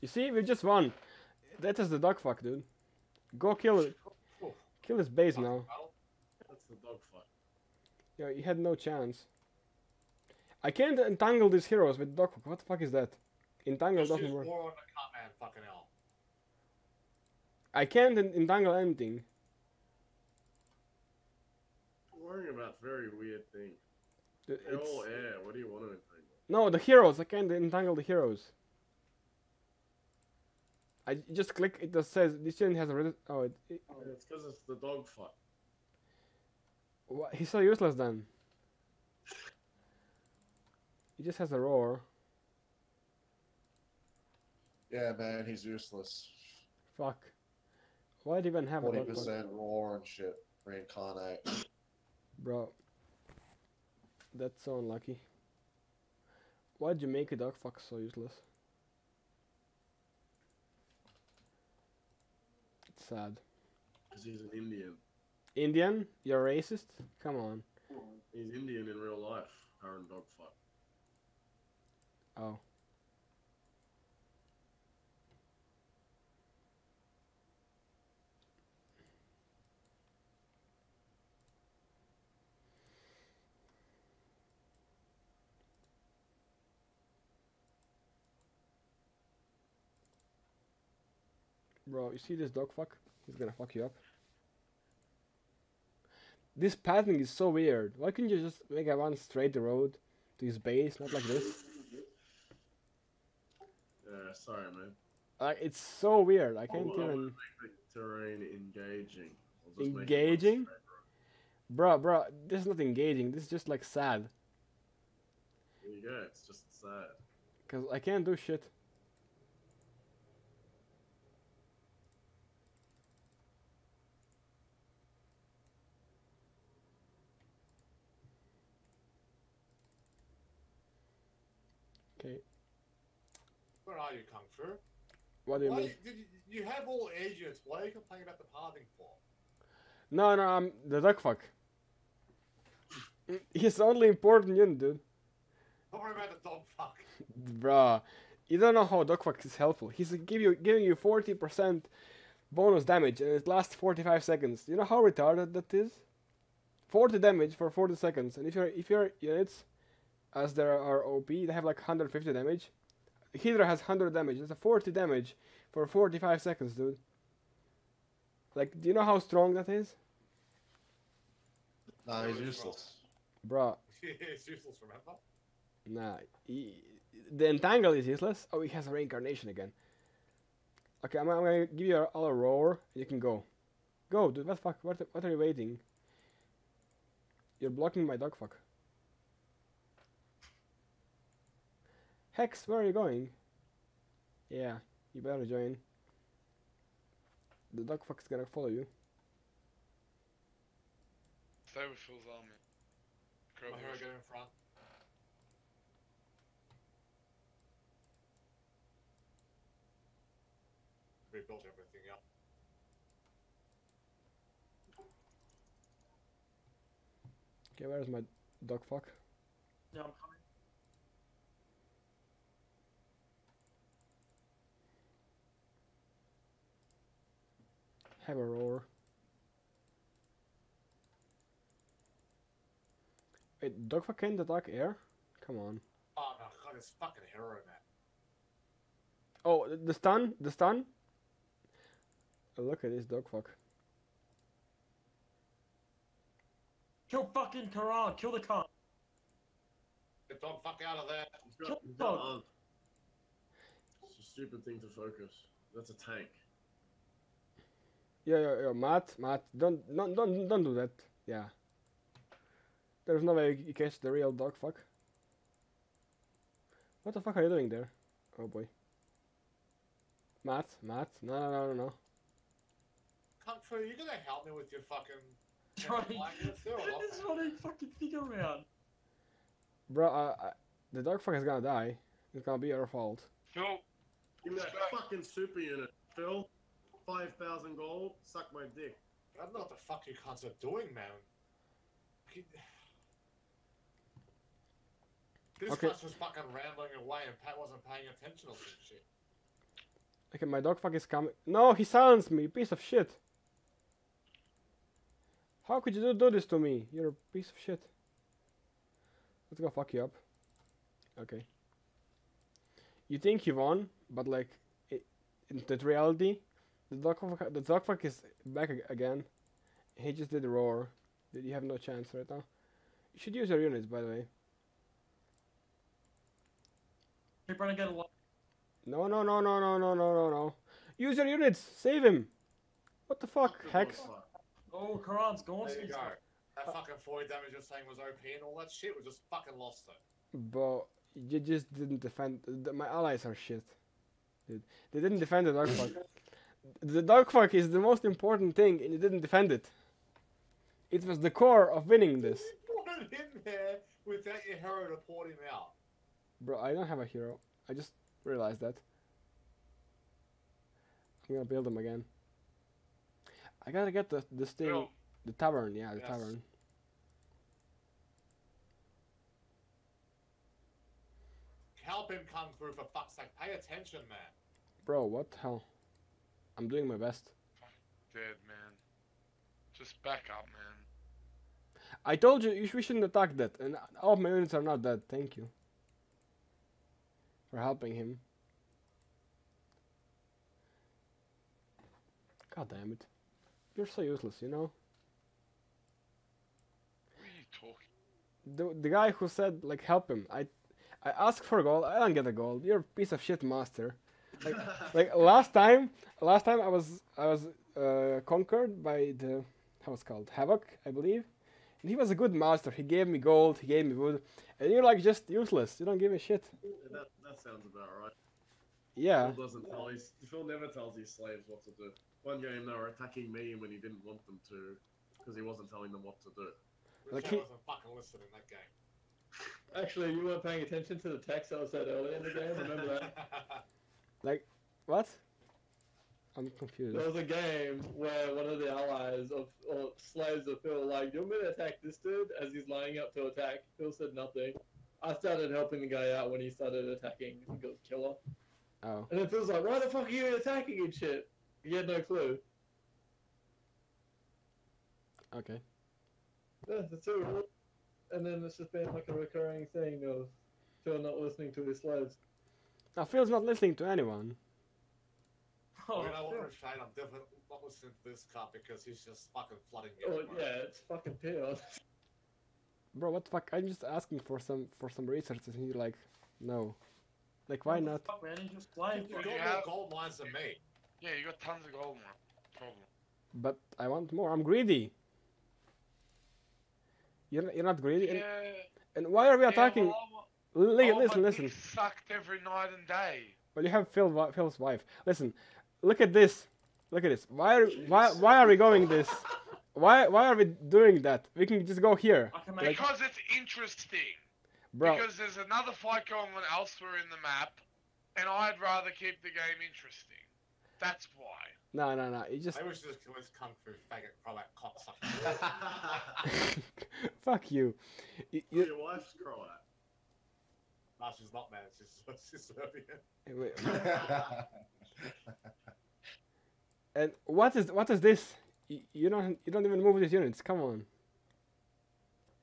You see, we just won. That is the dark fuck, dude. Go kill it. Kill his base now. That's the dark fuck. Yeah, he had no chance. I can't entangle these heroes with dark fuck. What the fuck is that? Entangle doesn't work. War on the cop, man, fucking hell. I can't entangle anything. Worrying about very weird thing. Oh yeah, what do you want to entangle? No, the heroes. I can't entangle the heroes. I just click. It just says this unit has a red. Oh, it's because it's the dog fight. What? He's so useless then. He just has a roar. Yeah, man, he's useless. Fuck. Why do you even have a 40% roar and shit? Reincarnate. Bro, that's so unlucky. Why'd you make a dog fuck so useless? It's sad. Because he's an Indian. Indian? You're racist? Come on. He's Indian in real life. Aaron dog fuck. Oh. Bro, you see this dog fuck? He's gonna fuck you up. This pathing is so weird. Why can't you just make a one straight road to his base, not like this? Sorry, man. It's so weird. I can't even make the terrain engaging. Engaging? Bro, this is not engaging. This is just like sad. There you go. It's just sad. Cause I can't do shit. Where are you, Kung Fu? What do you mean? You have all air units. Why are you complaining about the pathing for? No, I'm the duck fuck. He's the only important unit, dude. Don't worry about the dog fuck. Bruh, you don't know how duck fuck is helpful. He's giving you 40% bonus damage and it lasts 45 seconds. You know how retarded that is? 40 damage for 40 seconds. And if your units, as there are OP, they have like 150 damage. Hydra has 100 damage. That's a 40 damage for 45 seconds, dude. Like, do you know how strong that is? Nah, he's useless. Bro. He's useless, remember? Nah. The entangle is useless. Oh, he has a reincarnation again. Okay, I'm gonna give you all a roar. You can go. Go, dude. What the fuck? What are you waiting? You're blocking my dog fuck. Hex, where are you going? Yeah, you better join. The dog fuck's gonna follow you. Very full army. My hero go in front. Rebuild everything up. Okay, where's my dog fuck? Yeah, I'm coming. Have a roar. Wait, dog fuck can't attack air? Come on. Oh my god, it's fucking hero, man. Oh, the stun? The stun? Oh, look at this dog fuck. Kill fucking Karan, kill the Khan. Get dog fuck out of there. Kill the dog. It's a stupid thing to focus. That's a tank. Yeah, Matt, don't do that. Yeah. There's no way you catch the real dog fuck. What the fuck are you doing there? Oh boy. Matt, no. Kung Fu, you gonna help me with your fucking... This is what I fucking figure out. Bro, the dog fuck is gonna die. It's gonna be your fault. Phil, give me that fucking super unit, Phil. 5,000 gold, suck my dick. I don't know what the fuck you cunts are doing, man. This class was fucking rambling away and Pat wasn't paying attention or some shit. Okay, my dogfuck is coming. No, he silenced me, piece of shit. How could you do this to me? You're a piece of shit. Let's go fuck you up. Okay. You think you won, but like, in that reality, the dogfuck is back again. He just did a roar. You have no chance right now. You should use your units, by the way. You're gonna get a lot. No, no, no, no, no, no, no, no, no. Use your units! Save him! What the fuck, Hex? Oh, Quran's gone. There you go. That fucking 40 damage you're saying was OP and all that shit was just fucking lost though. But you just didn't defend. My allies are shit. Dude. They didn't defend the dogfuck. The dogfuck is the most important thing and you didn't defend it. It was the core of winning this. You put it in there without your hero to port him out. Bro, I don't have a hero. I just realized that. I'm gonna build him again. I gotta get this thing. No. The tavern, yeah, the tavern. Help him come through for fuck's sake. Pay attention, man. Bro, what the hell? I'm doing my best. Dead, man. Just back up, man. I told you, we shouldn't attack that. And all my units are not dead. Thank you for helping him. God damn it. You're so useless, you know? What are you talking? The guy who said, like, help him. I asked for gold, I don't get a gold. You're a piece of shit master. Like, like last time I was conquered by the, how it's called, Havoc, I believe. And he was a good master. He gave me gold, he gave me wood. And you're like just useless. You don't give a shit. Yeah, that sounds about right. Yeah. Phil doesn't tell his, Phil never tells his slaves what to do. One game they were attacking me when he didn't want them to, because he wasn't telling them what to do. Like he wasn't fucking listening in that game. Actually, you weren't paying attention to the text I said earlier in the game. Remember that? Like what? I'm confused. There was a game where one of the allies of or slaves of Phil like, do you want me to attack this dude as he's lining up to attack? Phil said nothing. I started helping the guy out when he started attacking. I think it was Killer. Oh. And then Phil's like, why the fuck are you attacking and shit? He had no clue. Okay. Yeah, that's it. And then it's just been like a recurring thing of Phil not listening to his slaves. Now Phil's not listening to anyone. Oh, I want to shine. I'm definitely not listening to this car because he's just fucking flooding me. Oh yeah, it's fucking peeled. Bro, what the fuck? I'm just asking for some research, and he's like, no. Like, why not? Fuck, man, he's just flying. You got more gold mines than me. Yeah, you got tons of gold, man. Problem. But I want more. I'm greedy. You're not greedy. Yeah. And why are we attacking? Well, listen. Sucked every night and day. Well, you have Phil's wife. Listen. Look at this. Look at this. Why are we going this? Why are we doing that? We can just go here. Because it's interesting. Bro. Because there's another fight going on elsewhere in the map, and I'd rather keep the game interesting. That's why. No. You just. I wish this was Kung Fu faggot from that cocksucker. Fuck you. Your wife's crying. No, she's not mad. She's Serbian. And what is this? You don't even move these units. Come on.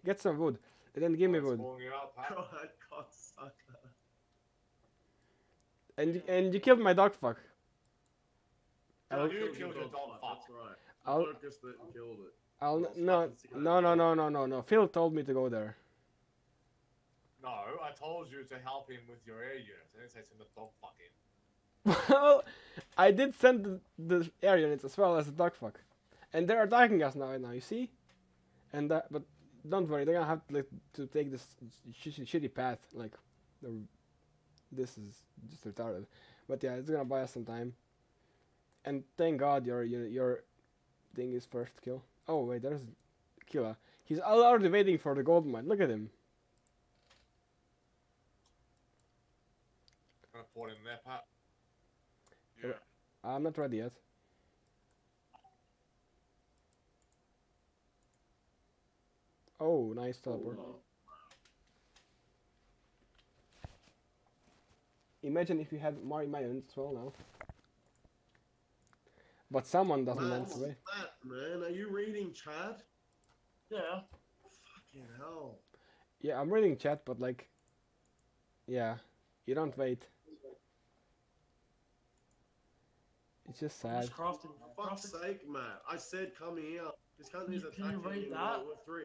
Get some wood. And then give me wood. And you killed my dog fuck. You killed your dog fuck. That's right. Focus that and killed it. No. Phil told me to go there. No, I told you to help him with your air units. I didn't say send the dog fuck in. Well, I did send the air units as well as the dogfuck, and they're attacking us now. You see, and that. But don't worry, they're gonna have to take this shitty path. Like, this is just retarded. But yeah, it's gonna buy us some time. And thank God your thing is first kill. Oh wait, there's Killa. He's already waiting for the gold mine. Look at him. I'm gonna pour in there, Pat. Yeah. I'm not ready yet. Oh, nice teleport. Imagine if you had more minions as well now. But someone doesn't want to wait. Man, are you reading chat? Yeah. Fucking hell. Yeah, I'm reading chat, but like, yeah, you don't wait. It's just sad. For fuck's sake, man. I said come here. This country's attacking you in World War 3.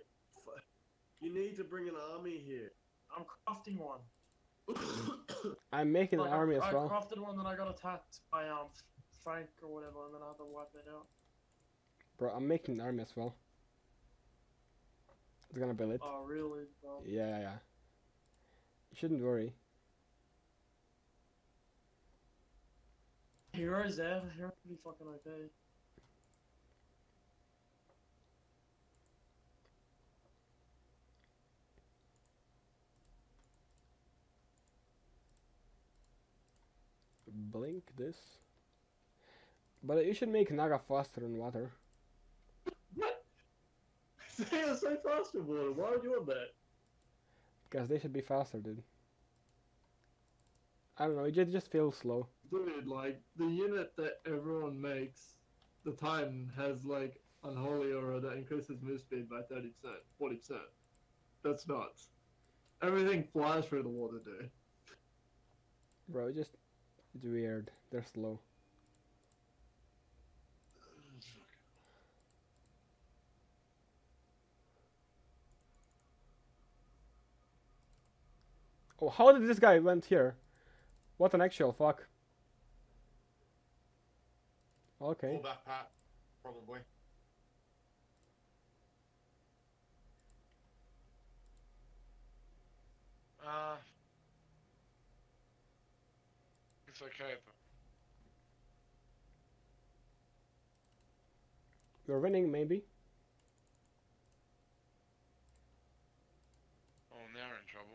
You need to bring an army here. I'm crafting one. I'm making an army as well. I crafted one, then I got attacked by Frank or whatever, and then I had to wipe it out. Bro, I'm making an army as well. It's gonna be lit. Oh, really? Bro. Yeah, yeah. You shouldn't worry. Heroes there. Heroes be fucking okay. Blink this. But you should make Naga faster in water. What? They are so fast in water. Why would you want that? Because they should be faster, dude. I don't know. It just feels slow. Dude, like the unit that everyone makes, the Titan has like unholy aura that increases move speed by 30%, 40%. That's nuts. Everything flies through the water, dude. Bro, it just it's weird. They're slow. Oh, how did this guy went here? What an actual fuck. Okay. Pull back, Pat. Probably. It's okay. We're winning, maybe. Oh, now we're in trouble.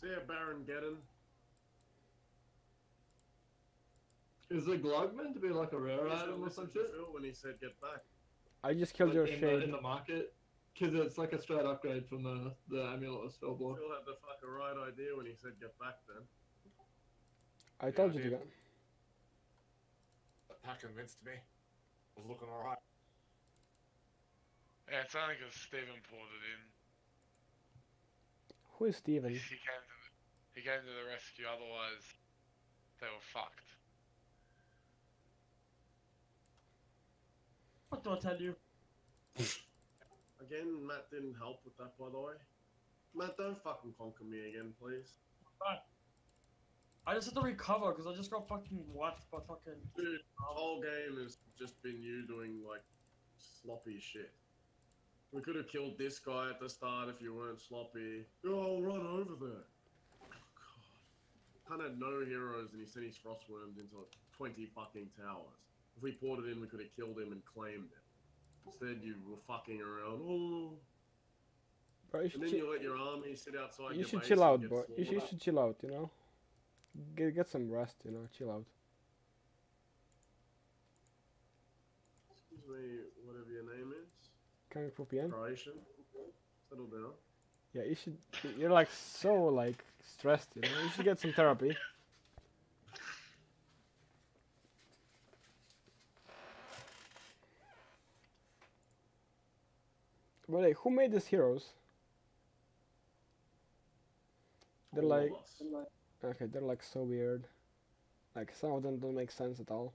See a Baron Geddon. Is the Glog meant to be like a rare item or some shit? When he said get back. I just killed your shade. In the market? Because it's like a straight upgrade from the amulet or spell block. Still had the fucking right idea when he said get back then. I told you to go. The pack convinced me. It was looking alright. Yeah, it's only because Steven poured it in. Who is Steven? He came to the rescue, otherwise they were fucked. What do I tell you? Again, Matt didn't help with that, by the way. Matt, don't fucking conquer me again, please. I just had to recover, because I just got fucking wiped by fucking... Dude, the whole game has just been you doing, like, sloppy shit. We could have killed this guy at the start if you weren't sloppy. Oh, run over there. Oh, God. Hunt had no heroes and he sent his frostworms into like 20 fucking towers. If we poured it in, we could have killed him and claimed him. Instead, you were fucking around. Oh. Bro, you and then you let your army sit outside. You should chill out, bro. You should chill out, you know? Get some rest, you know? Chill out. Excuse me, whatever your name is. Kung Fu Pian. Settle down. Yeah, you should. You're like so like stressed. You know, you should get some therapy. But like, who made these heroes? They're like, okay, they're like so weird. Like some of them don't make sense at all.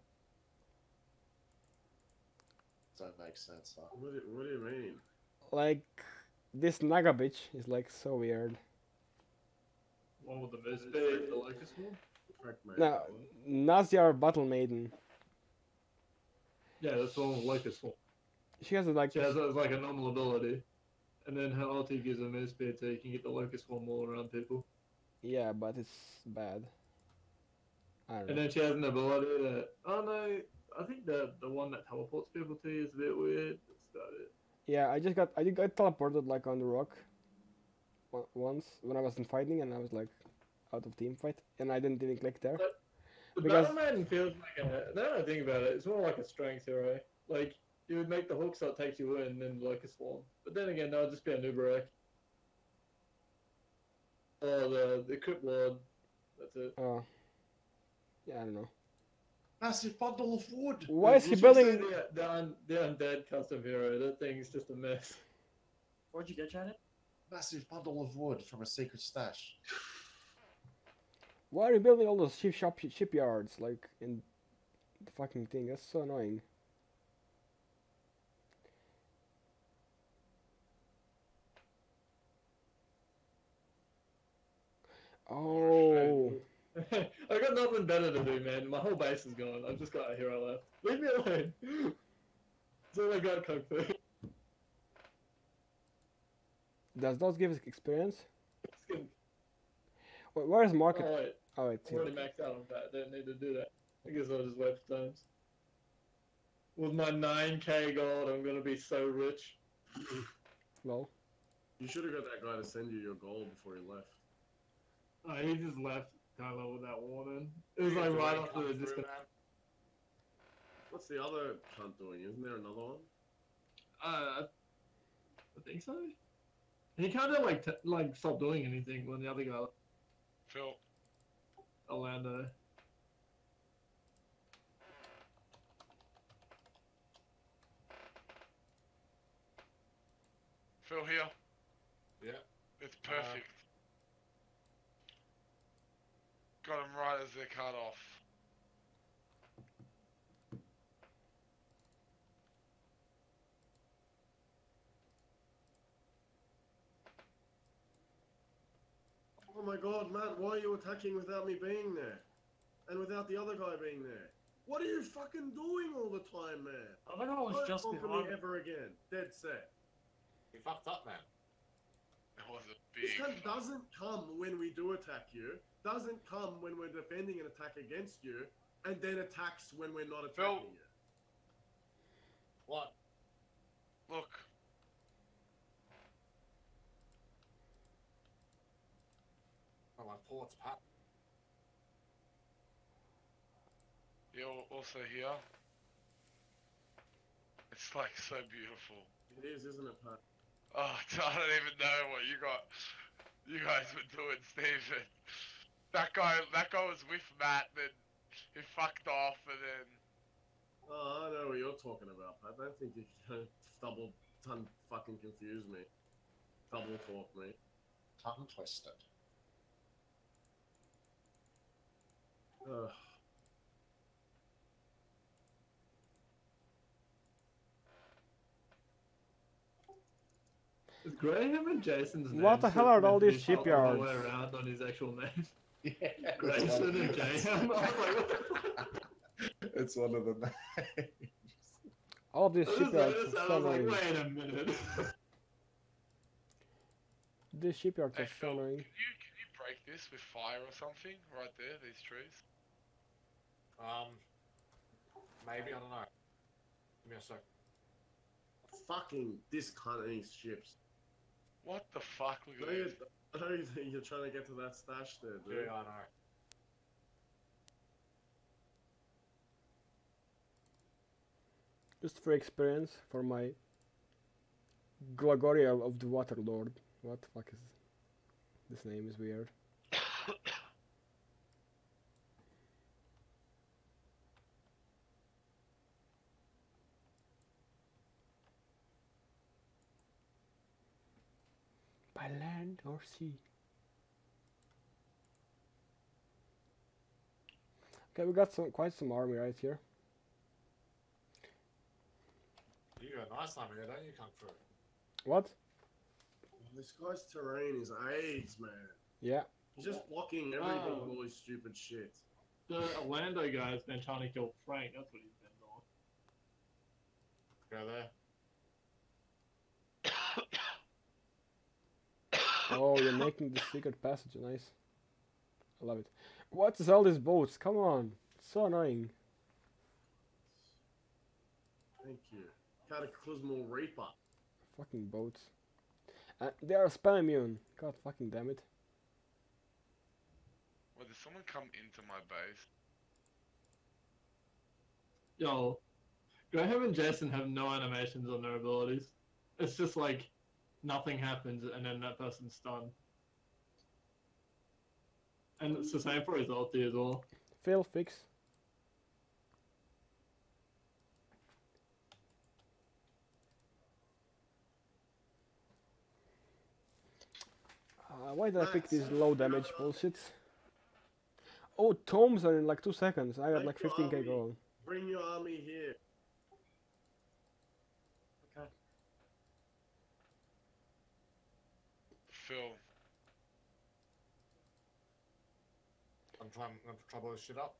Don't make sense. Huh? What do you mean? Like this Naga bitch is like so weird. One with the most big, the locust one. No, Naziar Battle Maiden. Yeah, that's the one with locust one. She has like she has a normal ability, and then her ulti gives a Moose Beard so you can get the locust one all around people. Yeah, but it's bad. I don't know. And then she has an ability that I think the one that teleports people to you is a bit weird. That's about it. Yeah, I just got teleported like on the rock once when I wasn't fighting and I was like out of team fight and I didn't even click there. But because Battle Maiden feels like I don't think about it. It's more like a strength hero. Like You would make the Hawkshot take you in, and then Locust Swarm. But then again, that would just be a Nubarak. Or the Crypt Lord. That's it. Oh. Yeah, I don't know. Massive bundle of wood! Why is he building... The undead custom hero, that thing's just a mess. What'd you get, Janet? Massive bundle of wood from a secret stash. Why are you building all those shipyards, like, in the fucking thing? That's so annoying. Oh... I got nothing better to do, man. My whole base is gone. I've just got a hero left. Leave me alone. That's all I got, Kung Fu. Does those give us experience? Wait, where is market? Oh, wait. Oh, wait, I'm already maxed out on that. Don't need to do that. I guess I'll just wait for times. With my 9K gold, I'm gonna be so rich. Well, you should have got that guy to send you your gold before he left. Oh, he just left. I love that warning. It was like right after the disconnect. What's the other cunt doing? Isn't there another one? I think so. He kind of like stopped doing anything when the other guy. Phil. Orlando. Phil here. Yeah. It's perfect. Got them right as they're cut off. Oh my god, Matt, why are you attacking without me being there? And without the other guy being there? What are you fucking doing all the time, man? I think I was just behind me ever again. Dead set. You fucked up, man. It was a big... This cunt doesn't come when we do attack you. Doesn't come when we're defending an attack against you, and then attacks when we're not attacking you. What? Look. Oh, my port's packed. You're also here. It's like so beautiful. It is, isn't it, Pat? Oh, I don't even know what you guys were doing, Stephen. That guy was with Matt, then he fucked off, and then... Oh, I know what you're talking about. I don't think you can double-tongue fucking confuse me. Double-talk me. Tongue twisted. Ugh. It's Graham and Jason's name. What the hell are all these shipyards? All the way around on his actual name. Yeah, Grayson and Graham. I was like, what the fuck? It's one of the names. All of these shipyards. I was like, wait a minute. This shipyard is following. Can you break this with fire or something? Right there, these trees. Maybe, I don't know. Give me a sec. Fucking this kind of these ships. What the fuck? Look at this. I know you're trying to get to that stash there, dude. Yeah, I know. Just for experience, for my Glagoria of the Waterlord. What the fuck is this name? Is weird. By land or sea. Okay, we got quite some army right here. You got a nice army here, don't you, Kung Fu? What? This guy's terrain is AIDS, man. Yeah. He's just blocking everything with all his stupid shit. The Orlando guy's been trying to kill Frank, that's what he's been doing. Go there. Oh, you're making the secret passage, nice. I love it. What is all these boats? Come on. It's so annoying. Thank you. Cataclysmal Reaper. Fucking boats. They are spell immune. God fucking damn it. Wait, did someone come into my base? Yo. Graham and Jason have no animations on their abilities. It's just like nothing happens and then that person's stunned. And it's the same for his ulti as well. Fail fix. Why did I pick this low damage bullshit? Oh, tomes are in like 2 seconds. I got like 15k gold. Bring your army here. Okay. Phil. I'm trying to trouble this shit up.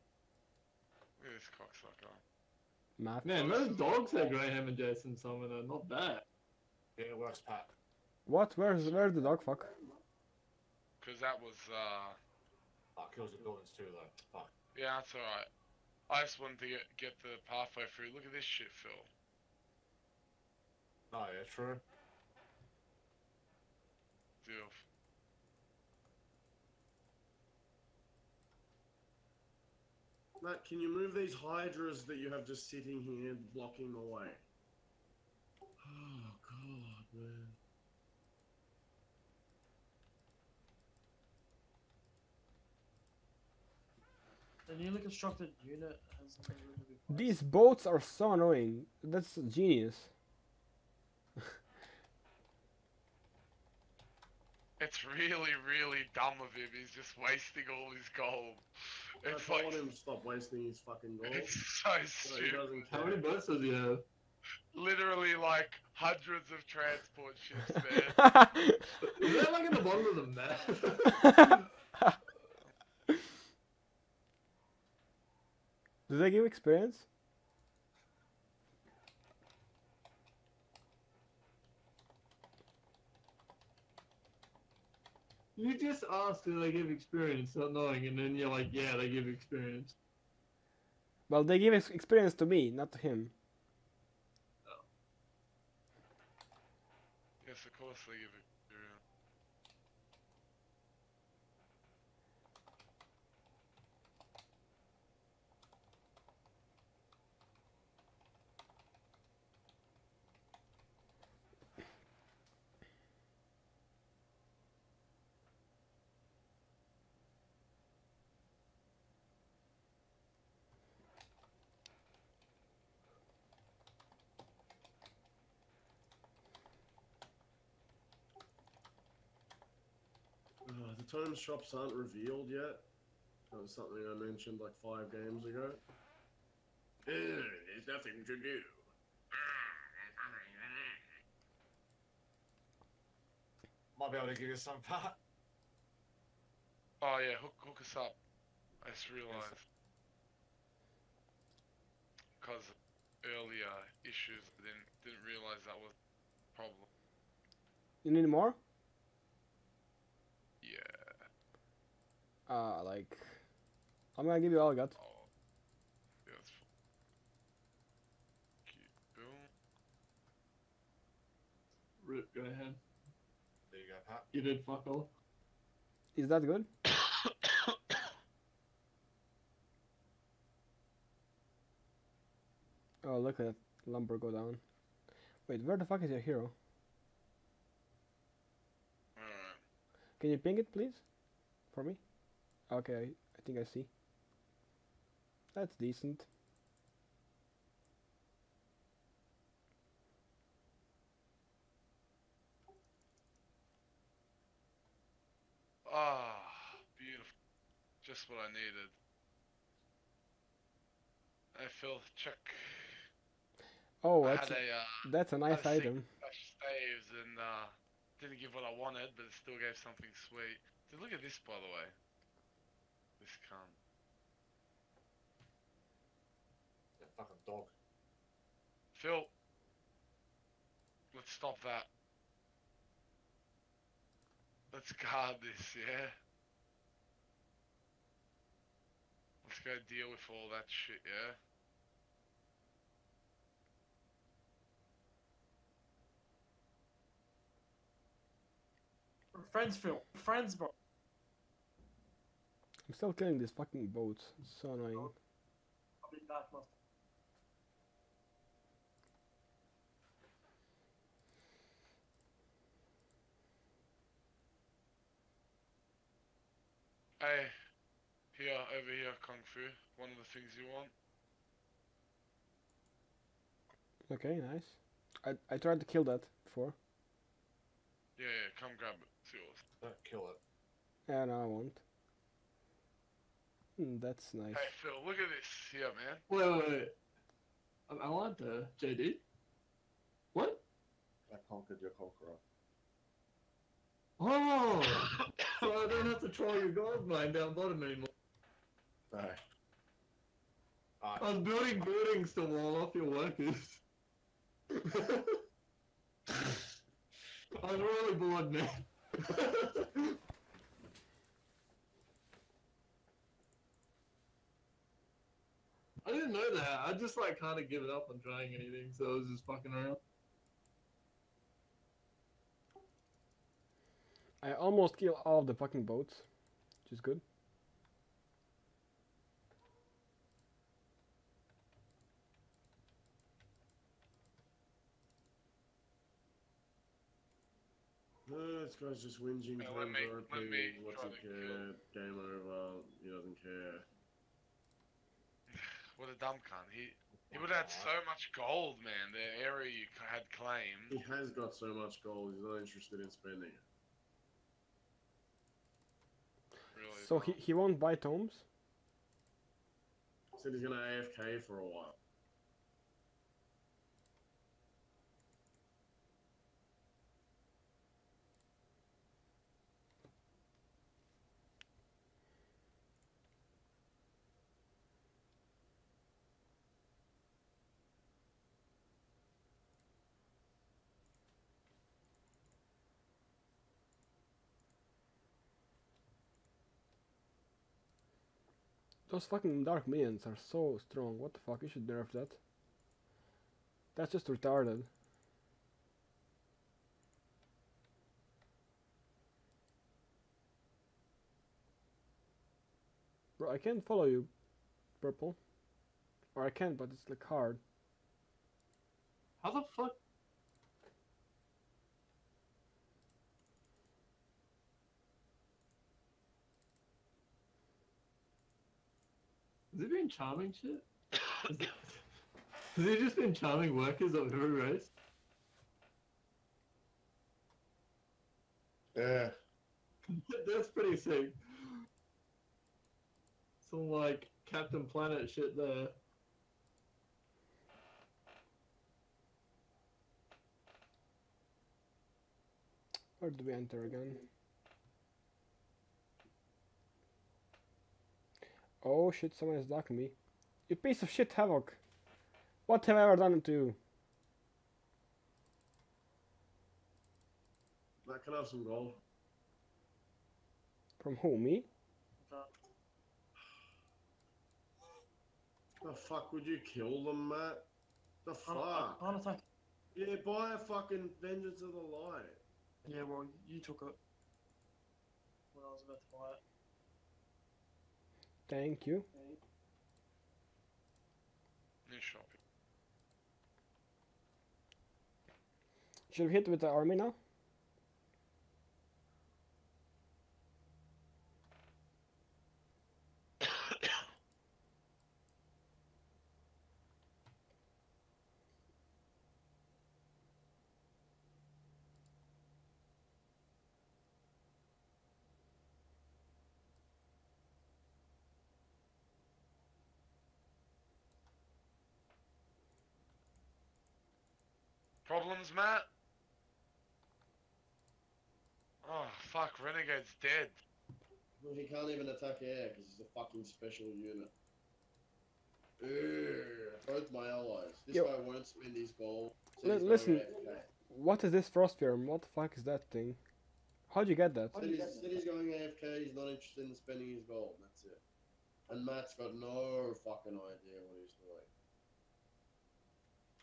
Look at this cocksucker. Matt. Man, those dogs that Graham and Jason summon are not bad. Yeah, it works, Pat. What? Where's the dog fuck? Because that was, That kills the buildings too, though. Fuck. Yeah, that's alright. I just wanted to get the pathway through. Look at this shit, Phil. Oh, yeah, true. Deal. Matt, can you move these hydras that you have just sitting here blocking the way? Oh, God, man. The newly constructed unit has been... These boats are so annoying. That's genius. It's really, really dumb of him. He's just wasting all his gold. It's like... I told him to stop wasting his fucking gold. It's so stupid. How many boats does he have? Literally like hundreds of transport ships there. Is that like at the bottom of the map? Do they give experience? You just asked do they give experience, not knowing, and then you're like, yeah, they give experience. Well, they give experience to me, not to him. Oh. Yes, of course they give experience. Tome shops aren't revealed yet. That was something I mentioned like 5 games ago. There's nothing to do. Might be able to give us some part. Oh yeah, hook us up. I just realized. Because earlier issues, I didn't realize that was a problem. You need more? Like, I'm gonna give you all I got. Oh. Yeah, that's cool. Rip, go ahead. There you go, Pat. You did fuck all. Is that good? Oh, look at that lumber go down. Wait, where the fuck is your hero? Can you ping it, please? For me? Okay, I think I see. That's decent. Ah, beautiful. Just what I needed. I feel check. Oh, that's a nice item. Staves and didn't give what I wanted, but it still gave something sweet. Dude, look at this, by the way. This cunt. That fucking dog. Phil. Let's stop that. Let's guard this, yeah? Let's go deal with all that shit, yeah? We're friends, Phil. We're friends, bro. I'm still killing these fucking boats. It's so annoying. Hey, here, over here, Kung Fu. One of the things you want. Okay, nice. I tried to kill that before. Yeah, yeah, come grab it. It's yours. Don't kill it. Yeah, no, I won't. That's nice. Hey, Phil, look at this here, man. Wait. I want the JD. What? I conquered your conqueror. Oh! So I don't have to troll your gold mine down bottom anymore. No. I was building buildings to wall off your workers. I'm really bored, man. I didn't know that. I just like kind of given up on trying anything, so I was just fucking around. I almost killed all of the fucking boats, which is good. This guy's just whinging. Yeah, let me what's it care? Game over. He doesn't care. What a dumb cunt. He would have had so much gold, man. The area you had claimed. He has got so much gold. He's not interested in spending it. Really? So he won't buy tomes. He said he's gonna AFK for a while. Those fucking dark minions are so strong. What the fuck? You should nerf that. That's just retarded. Bro, I can't follow you, Purple. Or I can, but it's like hard. How the fuck? Has he been charming shit? Has he just been charming workers of every race? Yeah. That's pretty sick. Some like Captain Planet shit there. Where do we enter again? Oh shit, someone has docked me. You piece of shit, Havoc. What have I ever done to you? That can have some gold. From who, me? The fuck would you kill them, Matt? The fuck? Yeah, buy a fucking Vengeance of the Light. Yeah, well, you took it when I was about to buy it. Thank you. New shopping. Should we hit with the army now? Problems, Matt? Oh, fuck, Renegade's dead. Well, he can't even attack air because he's a fucking special unit. Both my allies. This guy won't spend his gold. So listen, what is this Frostmourne? What the fuck is that thing? How'd you get that? He's going AFK, he's not interested in spending his gold, that's it. And Matt's got no fucking idea what he's doing.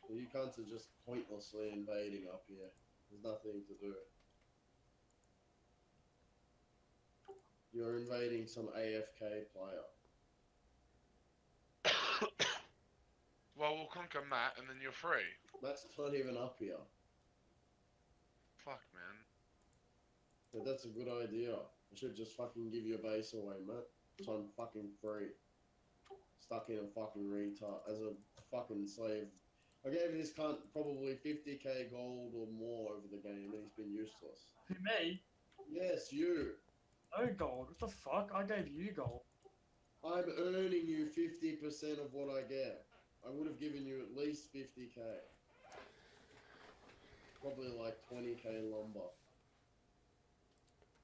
You cunts are just pointlessly invading up here. There's nothing to do. You're invading some AFK player. Well, we'll conquer Matt and then you're free. Matt's not even up here. Fuck, man. But that's a good idea. I I should just fucking give you a base away, mate. So I'm fucking free. Stuck in a fucking retard as a fucking slave. I gave this cunt probably 50k gold or more over the game, and he's been useless. Who, me? Yes, you. No gold. What the fuck? I gave you gold. I'm earning you 50% of what I get. I would have given you at least 50k. Probably like 20k lumber.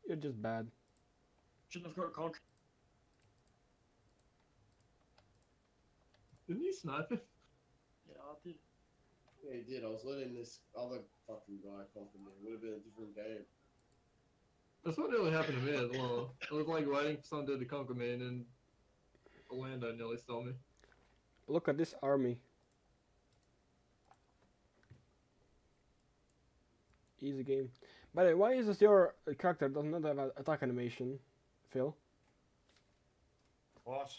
You're just bad. Shouldn't have got cock. Didn't you snipe him? Yeah, I did. Yeah, he did. I was letting this other fucking guy conquer me. It would have been a different game. That's what nearly happened to me as well. I was like waiting for some dude to conquer me, and then Orlando nearly stole me. Look at this army. Easy game. By the way, why is this your character does not have an attack animation, Phil? What?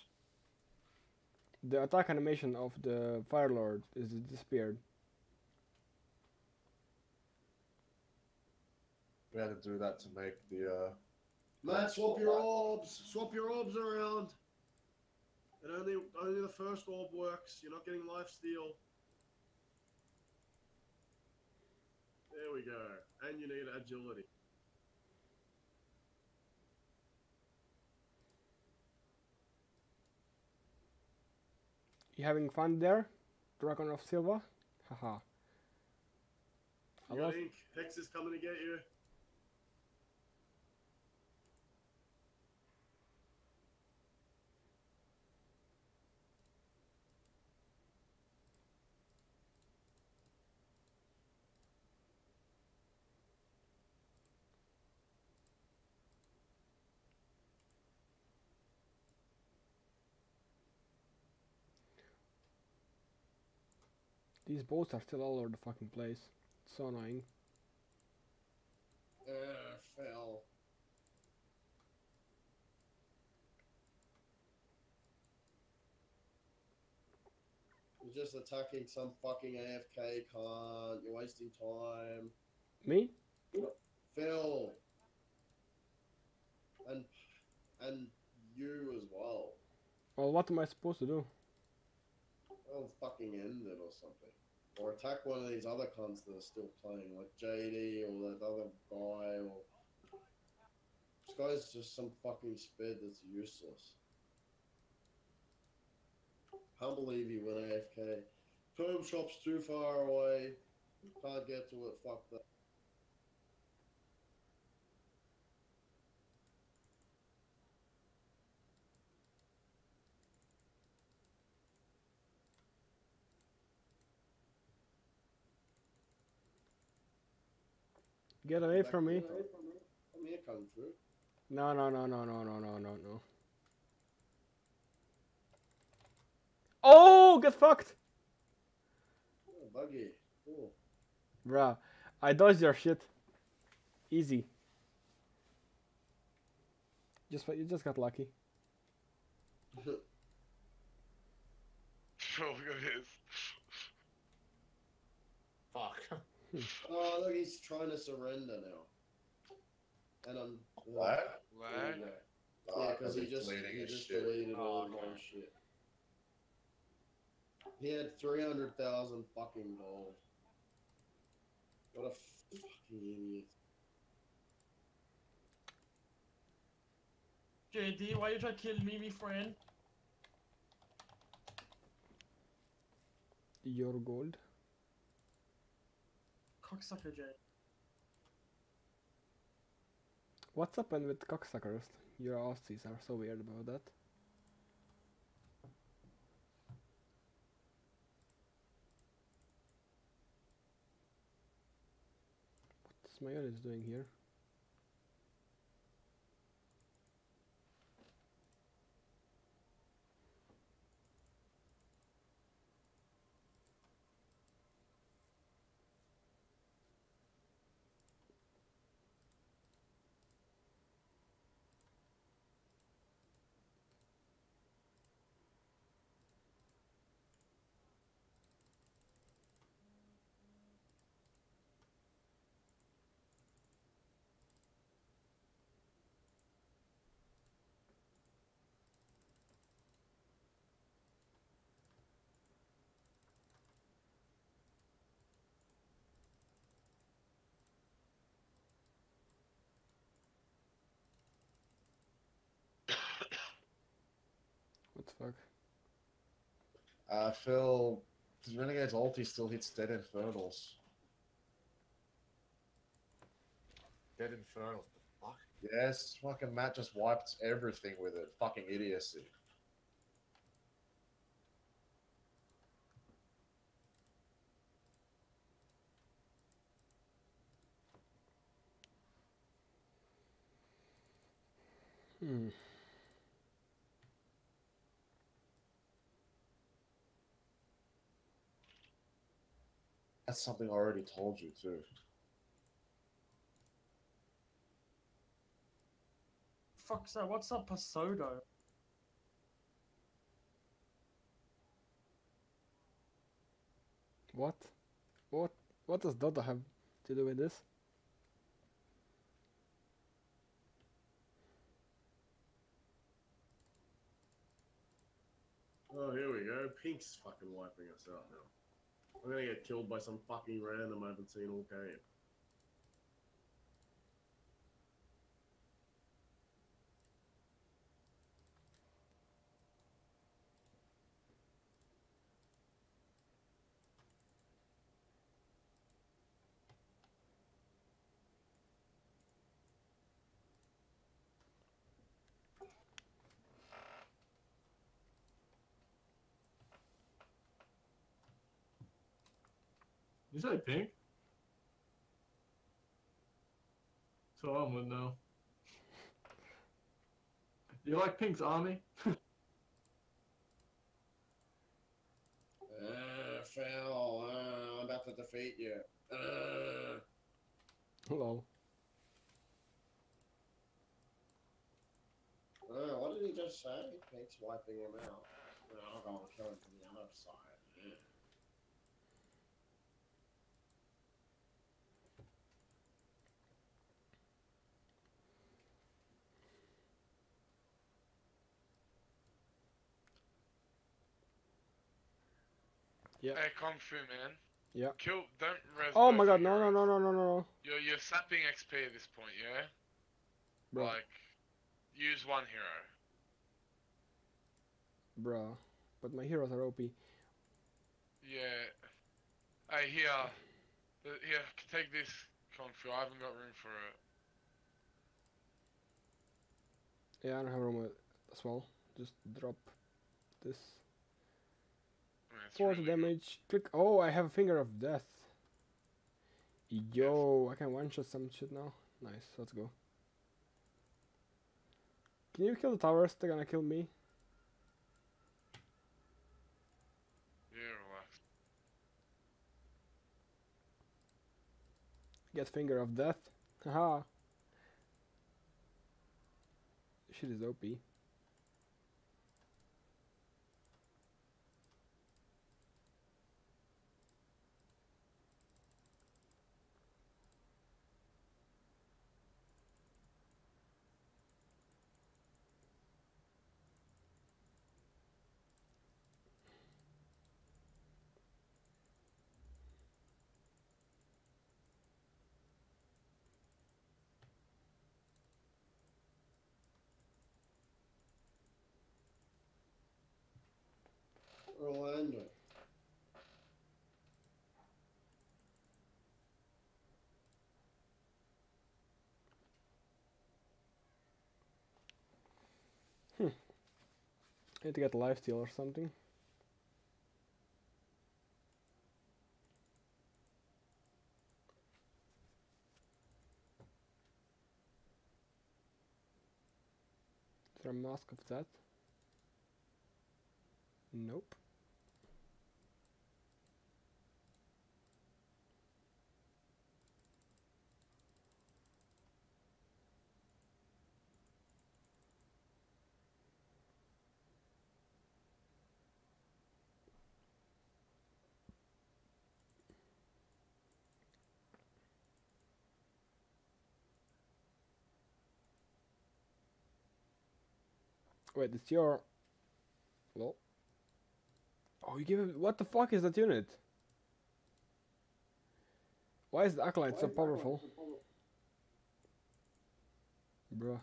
The attack animation of the Firelord is disappeared. We had to do that to make the Matt, swap your orbs! Swap your orbs around! And only the first orb works, you're not getting lifesteal. There we go. And you need agility. You having fun there? Dragon of Silver? Haha. You got ink. Hex is coming to get you. These boats are still all over the fucking place. It's so annoying. Fell. You're just attacking some fucking AFK cunt. You're wasting time. Me? Phil. And you as well. Well, what am I supposed to do? I'll fucking end it or something. Or attack one of these other cons that are still playing, like JD or that other guy, or... This guy's just some fucking sped that's useless. Can't believe he went AFK. Perm shop's too far away. Can't get to it, fuck that. Get away from me. Come here, come through. No. Oh, get fucked! Oh, buggy. Oh. Bruh, I dodged your shit. Easy. You just got lucky. Oh, look at this. Fuck. Oh, look, he's trying to surrender now. And I'm... What? What? Yeah, because he just deleted all of my shit. He had 300,000 fucking gold. What a fucking idiot. JD, why you try to kill me, me friend? Your gold? Cocksucker J. What's happened with cocksuckers? Your Aussies are so weird about that. What's my unit doing here? fuck? Phil, his Renegade's ulti still hits Dead Infernals. Dead Infernals, the fuck? Yes, fucking Matt just wiped everything with it. Fucking idiocy. Hmm. That's something I already told you, too. Fuck, so what's up, Pasodo? What? What does Dada have to do with this? Oh, here we go. Pink's fucking wiping us out now. I'm gonna get killed by some fucking random I haven't seen all game. You say pink? So I would know. You like Pink's army? Phil, I'm about to defeat you. Hello. What did he just say? Pink's wiping him out. I'm going to kill him from the other side. Yeah. Hey, Kung Fu, man. Yeah. Kill, don't res. Oh my god, no. You're sapping XP at this point, yeah? Bro. Like, use one hero. Bro, but my heroes are OP. Yeah. Hey, here, take this, Kung Fu. I haven't got room for it. Yeah, I don't have room as well. Just drop this. 4 really damage, good. Click, oh, I have a Finger of Death. Yo, yes. I can one-shot some shit now. Nice, let's go. Can you kill the towers? They're gonna kill me. Yeah, relax. Get Finger of Death. Haha. Shit is OP. Orlando. I need to get a lifesteal or something. Is there a mask of that? Nope. Wait, it's your... Lol. Oh, you give him... What the fuck is that unit? Why is the Acolyte so powerful? Bruh.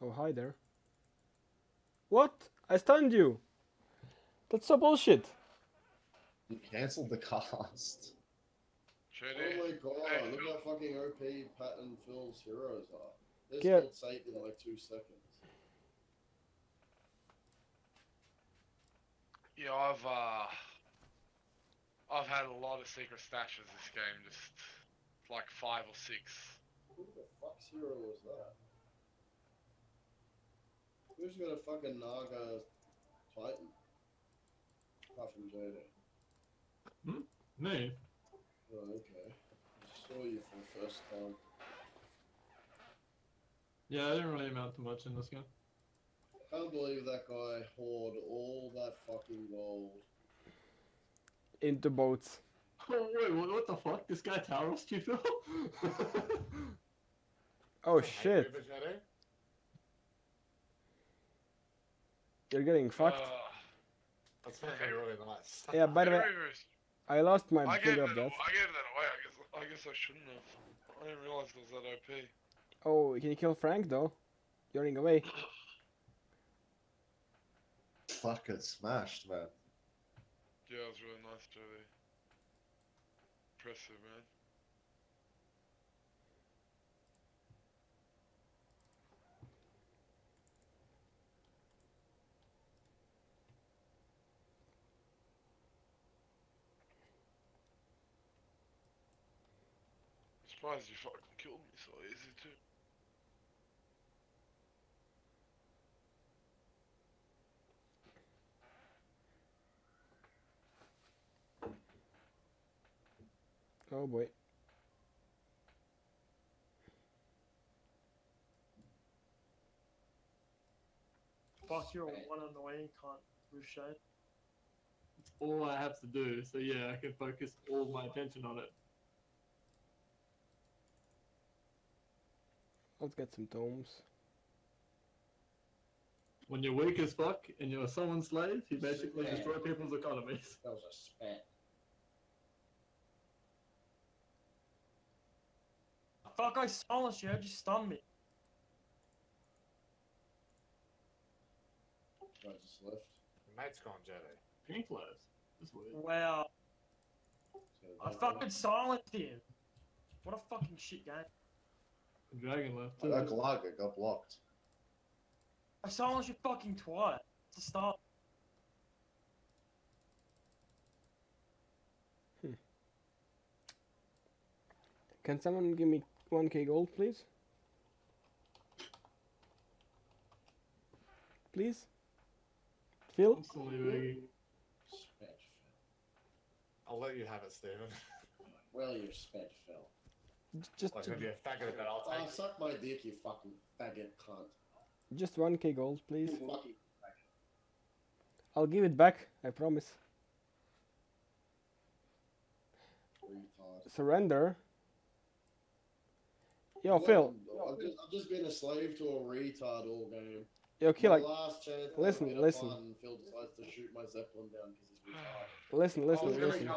Oh, hi there. What? I stunned you! That's so bullshit! You cancelled the cast. Trudy. Oh my god, hey, look how fucking OP Pat and Phil's heroes are. There's not safe in like 2 seconds. Yeah, I've had a lot of secret stashes this game, just like 5 or 6. Who the fuck's hero was that? Who's got a fucking Naga Titan? Apart from Jada. Hmm? Me. Oh, okay. I saw you for the first time. Yeah, I didn't really amount to much in this game. I can't believe that guy hoard all that fucking gold. Into boats. Oh, wait, what the fuck? This guy towers you, Phil? Oh, shit. You're getting fucked. That's fucking really nice. Yeah, by the way, I lost my finger of death. I gave that away, I guess I shouldn't have. I didn't realize it was that OP. Oh, can you kill Frank, though? You're running away. Fucking smashed, man. Yeah, it was really nice, Joey. Impressive, man. I'm surprised you fucking killed me so easy too. Oh boy. Fuck, you're one on the way, you can't roof shade. It's all I have to do, so yeah, I can focus all my attention on it. Let's get some tomes. When you're weak as fuck and you're someone's slave, you basically destroy people's economies. That was a spat. Fuck, I silenced you, just stunned me. I just left. Your mate's gone, Jedi. Pink left. That's weird. Wow. I fucking silenced him. What a fucking shit game. The dragon left. That Glaga got blocked. I silenced you fucking twat. It's a start. Can someone give me 1k gold, please? Please? Phil? I'll let you have it, Steven. Well, you're sped, Phil. Just like if you're a faggot about I'll take it. Suck my dick, you fucking faggot cunt. Just 1k gold, please. I'll give it back, I promise. Surrender? Yo, look, Phil. I've just been a slave to a retard all game. Yo, Killer. Listen. Phil decides to shoot my Zeppelin down because he's retarded. Listen.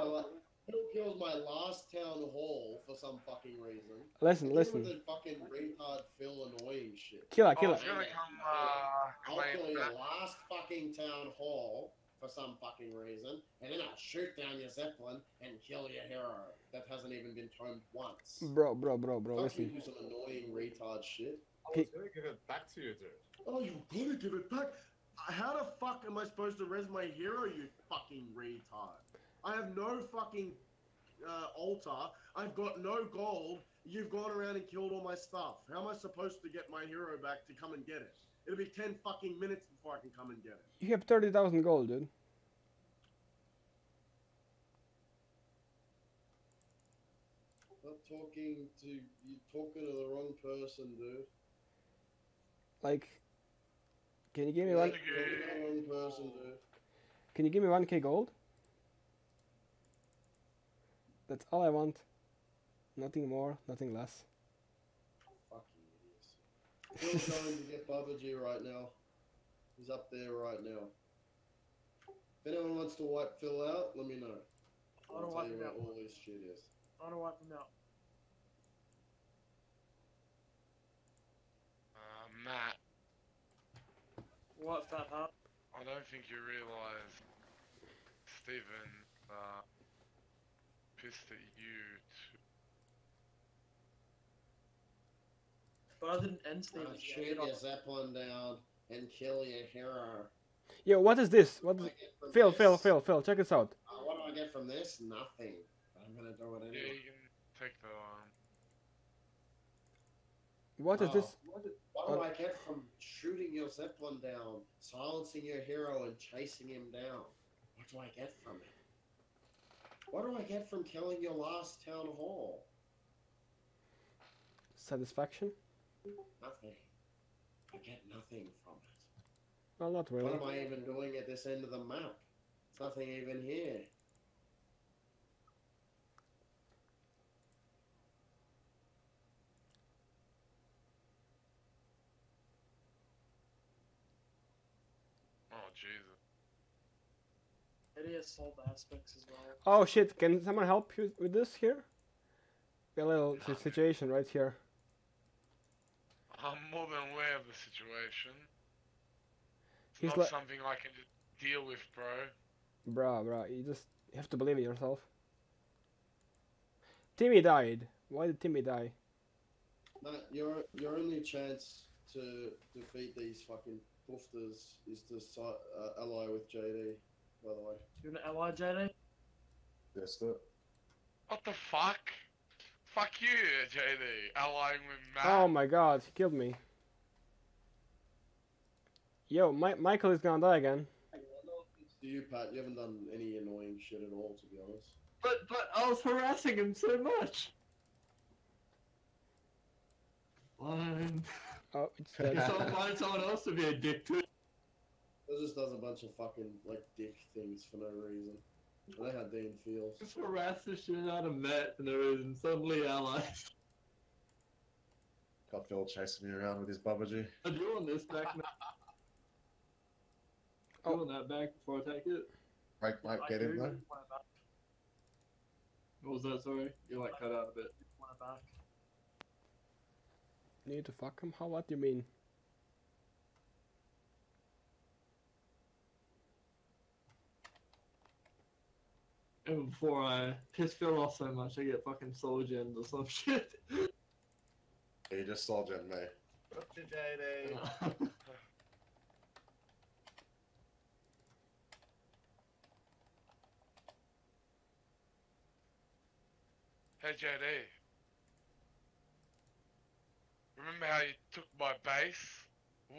Phil killed my last town hall for some fucking reason. Listen. With the fucking retard Phil annoying shit. Killer. I'll kill your last fucking town hall for some fucking reason, and then I'll shoot down your Zeppelin and kill your hero. That hasn't even been tomed once. Bro, don't listen. You do some annoying retard shit. I was gonna give it back to you, dude. Oh, you gotta give it back? How the fuck am I supposed to res my hero, you fucking retard? I have no fucking altar. I've got no gold. You've gone around and killed all my stuff. How am I supposed to get my hero back to come and get it? It'll be 10 fucking minutes before I can come and get it. You have 30,000 gold, dude. You're talking to the wrong person, dude. Like, can you give me like? You're the wrong person, dude. Can you give me 1k gold? That's all I want. Nothing more, nothing less. Fucking idiots. We're going to get Baba Jin right now. He's up there right now. If anyone wants to wipe Phil out, let me know. I'll tell you what all this shit is. I want to wipe him out. Matt. What's that, huh? I don't think you realise, Stephen, pissed at you too. But I didn't end Stephen. Shoot your Zeppelin down and kill your hero. Yo, what is this? What is... Phil, check this out. What do I get from this? Nothing. I'm gonna do it anyway. Yeah, you can take the arm. What is this? What do I get from shooting your Zeppelin down, silencing your hero, and chasing him down? What do I get from it? What do I get from killing your last town hall? Satisfaction? Nothing. I get nothing from it. Well, not really. What am I even doing at this end of the map? There's nothing even here. Oh, Jesus. It is assault aspects as well. Oh shit, can someone help you with this here? A little situation right here. I'm more than aware of the situation. It's He's not something I can just deal with, bro. Bruh, you have to believe in yourself. Timmy died. Why did Timmy die? No, your only chance to defeat these fucking boofters is to ally with JD, by the way. You're gonna ally JD? Yes, sir. What the fuck? Fuck you, JD, allying with Matt. Oh my god, he killed me. Yo, Michael is gonna die again. To you, Pat, you haven't done any annoying shit at all, to be honest. But I was harassing him so much. Fine. Oh, it's dead. So I'll find someone else to be a dick to. It just does a bunch of fucking, like, dick things for no reason. I know how Dean feels. Just harass the shit out of Matt for no reason. Suddenly allies. Got Phil chasing me around with his babaji. I'm doing this back now. I'm doing that back before I take it. Break might get in though. What was that, sorry? You like cut out a bit. Need to fuck him? How? What do you mean? And before I piss Phil off so much, I get fucking soul gens or some shit. You just soul gen me. Up to JD. Hey JD. Remember how you took my base?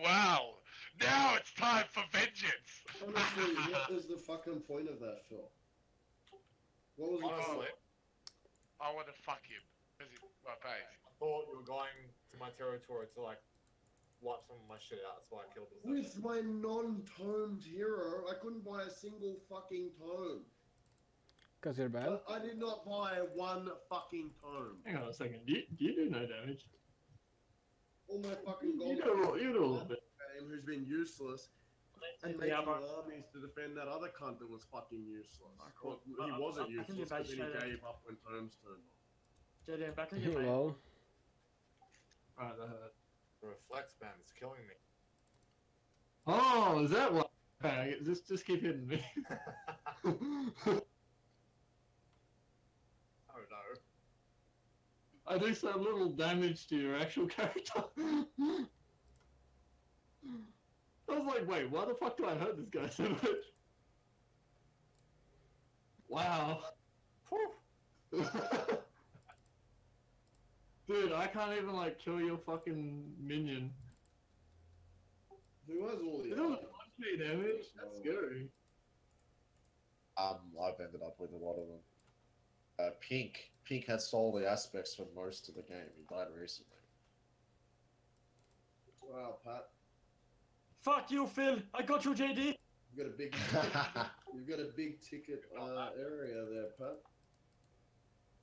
Wow! Now it's time for vengeance! Honestly, what is the fucking point of that, Phil? What was I want to fuck him because it's my face. I thought you were going to my territory to like wipe some of my shit out. That's why I killed this. With my non-tomed hero, I couldn't buy a single fucking tome. Because you're bad. I did not buy one fucking tome. Hang on a second. You do no damage. All my fucking gold. You do a little bit. Who's been useless? And making armies to defend that other cunt that was fucking useless. Well, he wasn't useless, but then he gave up when Tome's turned on. JD, I'm back again, mate. Hello. Right, the reflex band is killing me. Oh, is that what? Just keep hitting me. Oh no. I do so little damage to your actual character. I was like, wait, why the fuck do I hurt this guy so much? Wow. Dude, I can't even, like, kill your fucking minion. Who has all the damage? That's scary. I've ended up with a lot of them. Pink. Pink has all the aspects for most of the game. He died recently. Wow, Pat. Fuck you, Phil! I got you, JD! You've got a big ticket, you've got a big ticket area there, Pat.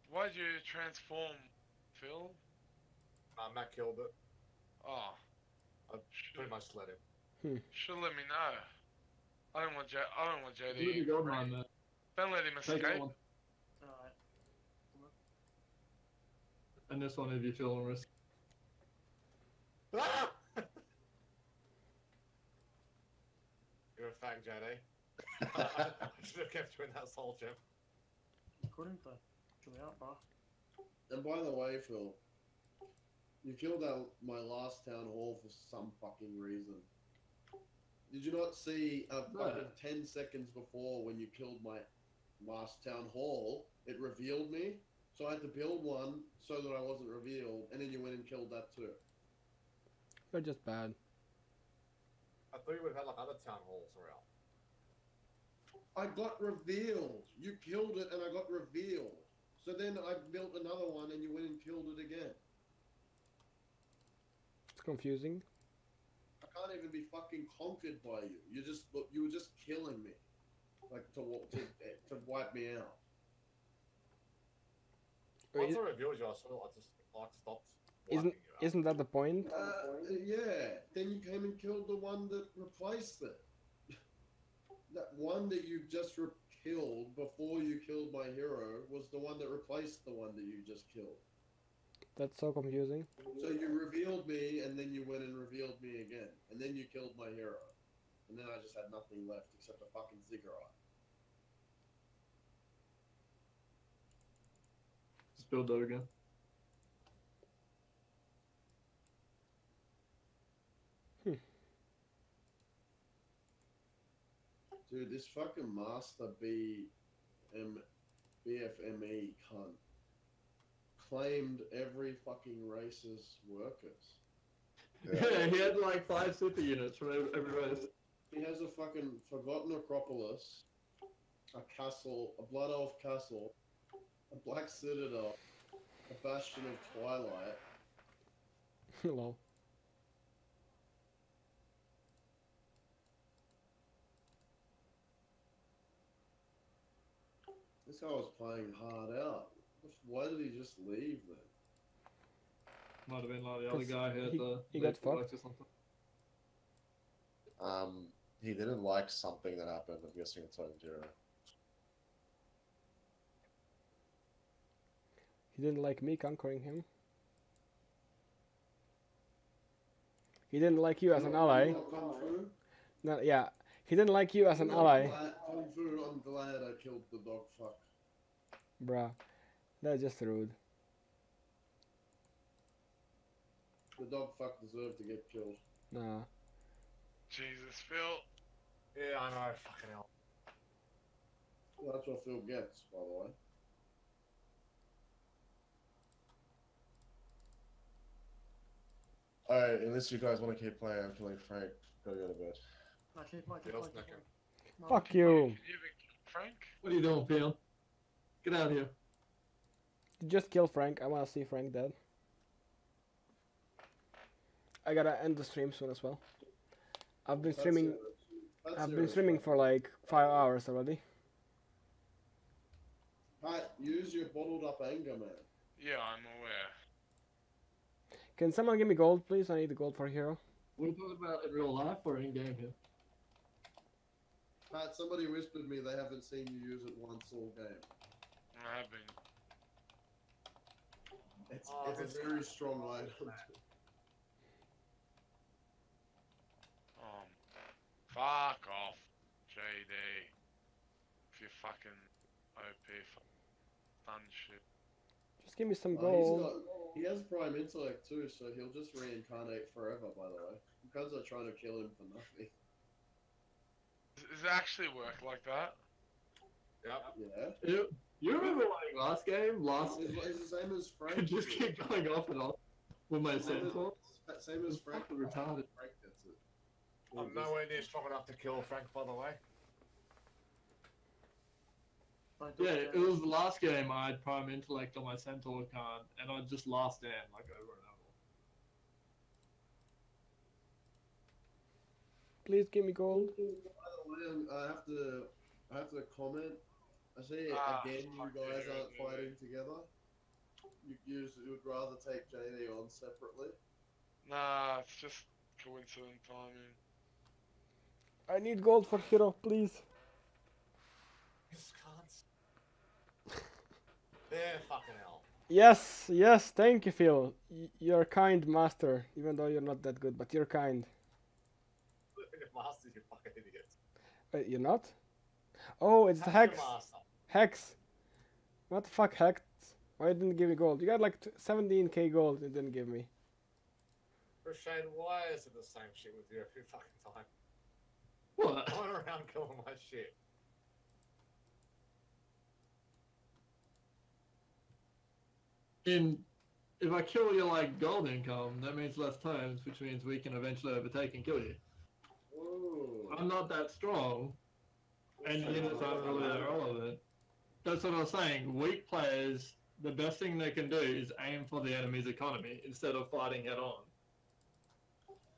Why'd you transform, Phil? Matt killed it. Oh. I pretty much let him. Should let me know. I don't want JD. You go around that. Don't let him escape. Alright. And this one if you feel on risk. Ah! a fag Jedi. I should have kept you in that soul gym. You couldn't though. And by the way, Phil, you killed my last town hall for some fucking reason. Did you not see fucking 10 seconds before when you killed my last town hall, it revealed me? So I had to build one so that I wasn't revealed, and then you went and killed that too. You're just bad. I thought you would have had like other town halls around. I got revealed. You killed it and I got revealed. So then I built another one and you went and killed it again. It's confusing. I can't even be fucking conquered by you. You were just killing me. Like to wipe me out. Once I revealed you, I just like stopped. Isn't that the point? Yeah. Then you came and killed the one that replaced it. That one that you just killed before you killed my hero was the one that replaced the one that you just killed. That's so confusing. So you revealed me, and then you went and revealed me again. And then you killed my hero. And then I just had nothing left except a fucking Ziggurat. Just build that again. Dude, this fucking master BFME cunt claimed every fucking race's workers. Yeah, he had like 5 super units from every race. He has a fucking forgotten Acropolis, a castle, a Blood Elf castle, a Black Citadel, a Bastion of Twilight. Hello. This guy was playing hard out. Why did he just leave then? Might have been like the other guy who had the... He got fucked or something. He didn't like something that happened. I'm guessing it's on Jiro. He didn't like me conquering him. He didn't like you as an ally. No, yeah. He didn't like you as an ally. I'm glad I killed the dog fuck. Bruh, that's just rude. The dog fuck deserved to get killed. Nah. Jesus, Phil. Yeah, I know, fucking hell. Well, that's what Phil gets, by the way. Alright, unless you guys want to keep playing, I'm killing Frank. Go get a bed. No, fuck you. Frank? What are you doing, Pian? Get out of here. Just kill Frank. I want to see Frank dead. I gotta end the stream soon as well. I've been streaming. I've been streaming for like 5 hours already. Pat, use your bottled up anger, man. Yeah, I'm aware. Can someone give me gold, please? I need the gold for a hero. We're talking about in real life or in game here. Pat, somebody whispered me they haven't seen you use it once all game. I have been. It's a very strong item. Fuck off, JD. If you fucking OP done shit. Just give me some gold. He has prime intellect too, so he'll just reincarnate forever, by the way. You guys are trying to kill him for nothing. Does it actually work like that? Yep. Yeah. You remember like last game? It's the same as Frank. It just keep going off and off with my Centaur. Same as Frank. Retarded. Frank gets it. I'm nowhere near strong enough to kill Frank, by the way. Yeah, it was the last game I had prime intellect on my Centaur card, and I just last stand like over and over. Please give me gold. By the way, I have to comment. I see again you guys aren't fighting together. You would rather take JD on separately. Nah, it's just coincident timing. I need gold for hero, please. Just can't. There, fucking hell. Yes, yes, thank you, Phil. You're kind, master. Even though you're not that good, but you're kind. Master, you fucking idiot. Wait, you're not? Oh, it's the Hex. Hex. What the fuck, Hex? Why didn't it give me gold? You got like 17k gold, it didn't give me. Rashad, why is it the same shit with you every fucking time? What? I'm around killing my shit. If I kill you like gold income, that means less times, which means we can eventually overtake and kill you. Whoa. I'm not that strong, and neither so I'm really that all of it. That's what I was saying. Weak players, the best thing they can do is aim for the enemy's economy instead of fighting head on.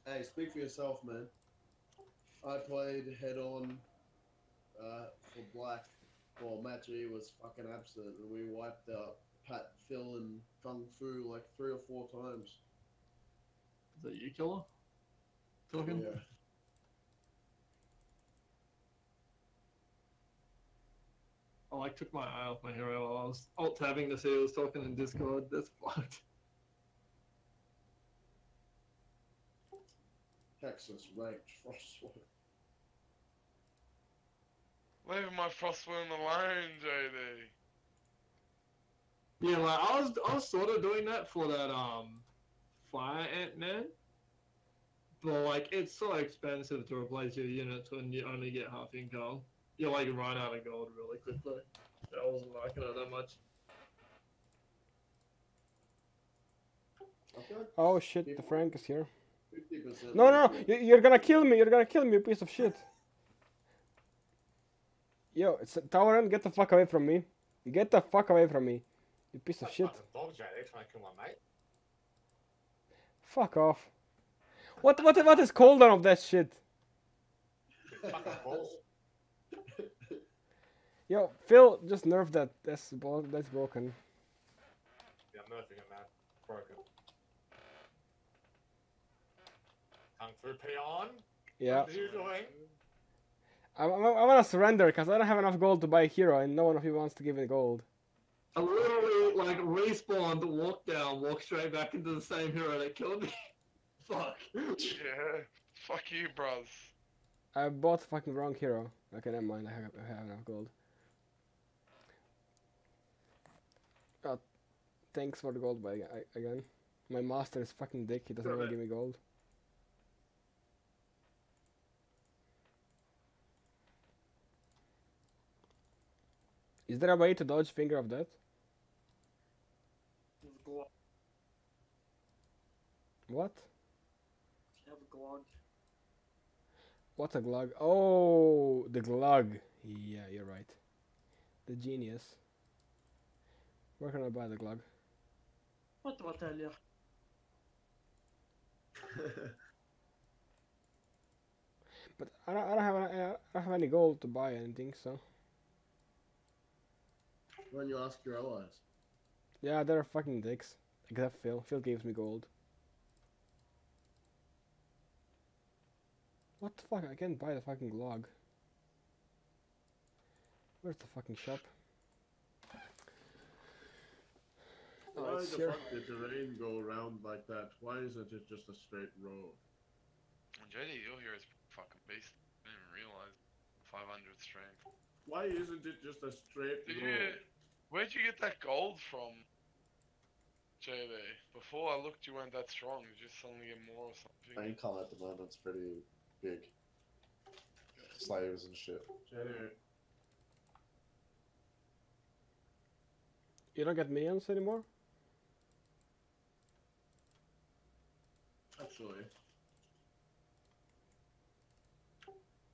Hey, speak for yourself, man. I played head on for Black. Well, Match E was fucking absent, and we wiped out Pat, Phil, and Kung Fu like 3 or 4 times. Is that you, Killer? Talking? Yeah. I like took my eye off my hero while I was alt-tabbing to see who was talking in Discord. That's fucked. Texas ranked Frostmourne. Leave my Frostmourne alone, JD. Yeah, like I was sort of doing that for that Fire Ant-Man, but like it's so expensive to replace your units when you only get half income. You like run out of gold really quickly. I wasn't liking it that much. Okay. Oh shit! The Frank is here. 50%. No, no, you're gonna kill me! You're gonna kill me, you piece of shit! Yo, it's Tauren, get the fuck away from me! Get the fuck away from me! You piece of shit! Dog, they're trying to kill my mate. Fuck off! What is Colden of that shit? Yo, Phil, just nerf that. That's broken. Yeah, I'm nerfing it, man. Broken. Kung Fu Pian? Yeah. What are you doing? I want to surrender because I don't have enough gold to buy a hero and no one of you wants to give me gold. I literally, like, respawned, walked down, walked straight back into the same hero that killed me. Fuck. Yeah. Fuck you, bros. I bought the fucking wrong hero. Okay, never mind. I have enough gold. Oh, thanks for the gold, but again. My master is fucking dick. He doesn't even give me gold. Is there a way to dodge Finger of Death? What? Have a glog. What's a glug? Oh, the glug. Yeah, you're right. The genius. Where can I buy the glug? What do I tell you? But I don't have any gold to buy anything, so. When you ask your allies. Yeah, they're fucking dicks. Except Phil. Phil gives me gold. What the fuck? I can't buy the fucking log. Where's the fucking shop? Why the fuck did the rain go around like that? Why isn't it just a straight road? JD, you'll hear it's fucking beast. I didn't even realize 500 strength. Why isn't it just a straight road? Where'd you get that gold from, JD? Before I looked, you weren't that strong. You just suddenly get more or something. Rain color at the moment's pretty big. Slaves and shit. JD. You don't get minions anymore? Actually.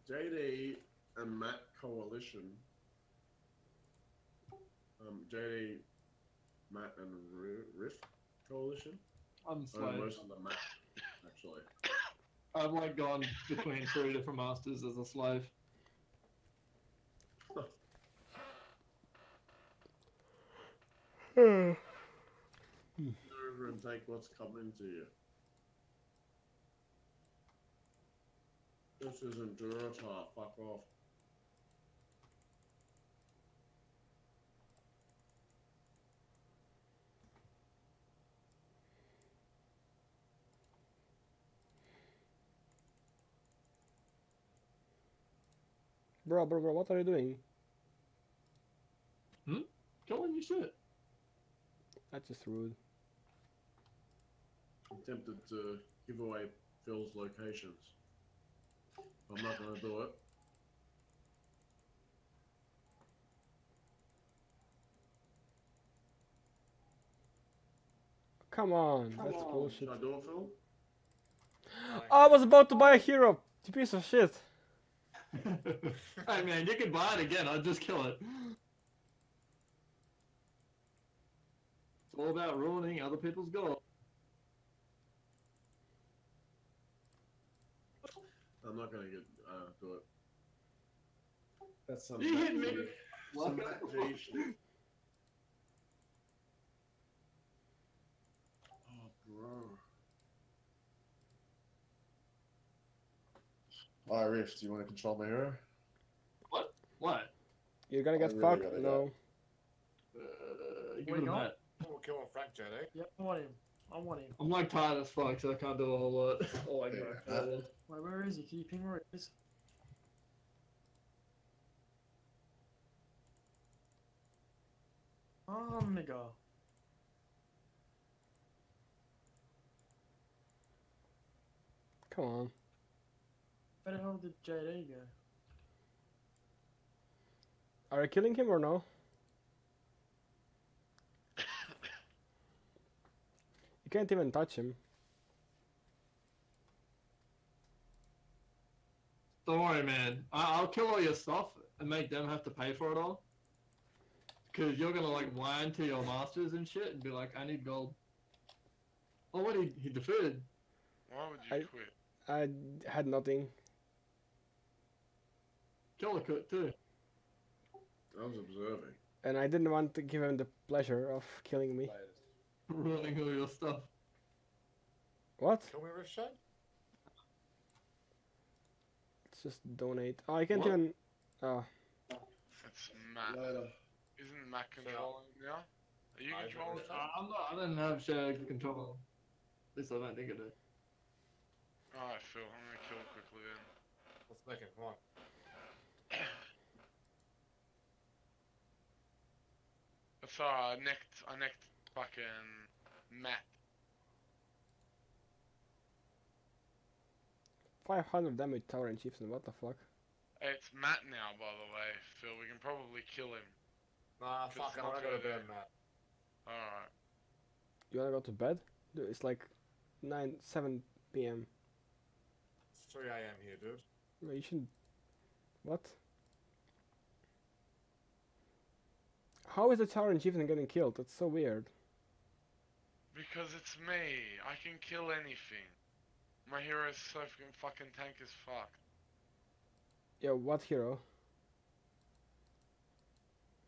JD and Matt Coalition. JD, Matt and Riff Coalition. I'm slaves. Most of the Matt, actually. I've like gone between 3 different masters as a slave. Go over and take what's coming to you. This isn't Durata, fuck off. Bro, what are you doing? Hmm? Go on, you should. That's just rude. I'm tempted to give away Phil's locations. I'm not going to do it. Come on, that's bullshit. Should I do it, Phil? I was about to buy a hero, you piece of shit. Hey man, you can buy it again, I'll just kill it. It's all about ruining other people's gold. I'm not gonna get do it. That's something. You hit me! Some oh bro. All right, Rift, do you want to control my hero? What? What? You're gonna get fucked? Really no. Give him that. We'll kill him, Frank Jet, eh? Yep, I want him. I want him. I'm like tired as fuck, so I can't do a whole lot. Oh my god. Yeah. Wait, where is he? Can you ping where he is? Oh, nigga. Come on. Where the hell did JD go? Are you killing him or no? You can't even touch him. Don't worry, man. I'll kill all your stuff and make them have to pay for it all. Because you're gonna like whine to your masters and shit and be like, I need gold. Oh, what? He deferred. Why would you quit? I had nothing. Jolly could too. I was observing. And I didn't want to give him the pleasure of killing me. Ruining all your stuff. What? Can we rift shot? Let's just donate. Oh, I can't what? Even... Oh. It's Matt. Later. Isn't Matt controlling now? Are you controlling? I'm not. I don't have shared control. At least I don't think I do. Alright, Phil. I'm gonna kill it quickly then. Let's make it. Come on. That's alright, I necked fucking Matt. 500 damage Tower and Chiefs, and what the fuck? It's Matt now, by the way, Phil. We can probably kill him. Nah, fuck, I'm gonna go to bed, Matt. Alright. You wanna go to bed? Dude, it's like 7 p.m. It's 3 a.m. here, dude. No, you shouldn't. What? How is the Tower in Chief getting killed? That's so weird. Because it's me. I can kill anything. My hero is so fucking tank as fuck. Yeah, what hero?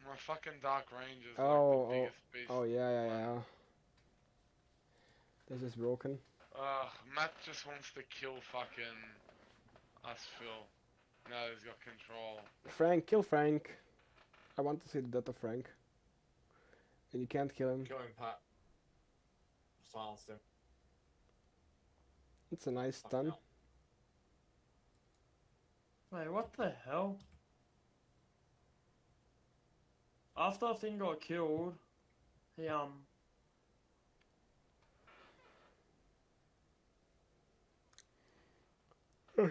My fucking Dark Ranger is like the biggest beast. Oh, yeah. This is broken. Matt just wants to kill fucking us, Phil. No, he's got control. Frank, kill Frank. I want to see the death of Frank. And you can't kill him. Kill him, Pat. Silence him. It's a nice stun. Wait, what the hell? After I think got killed, he Oh,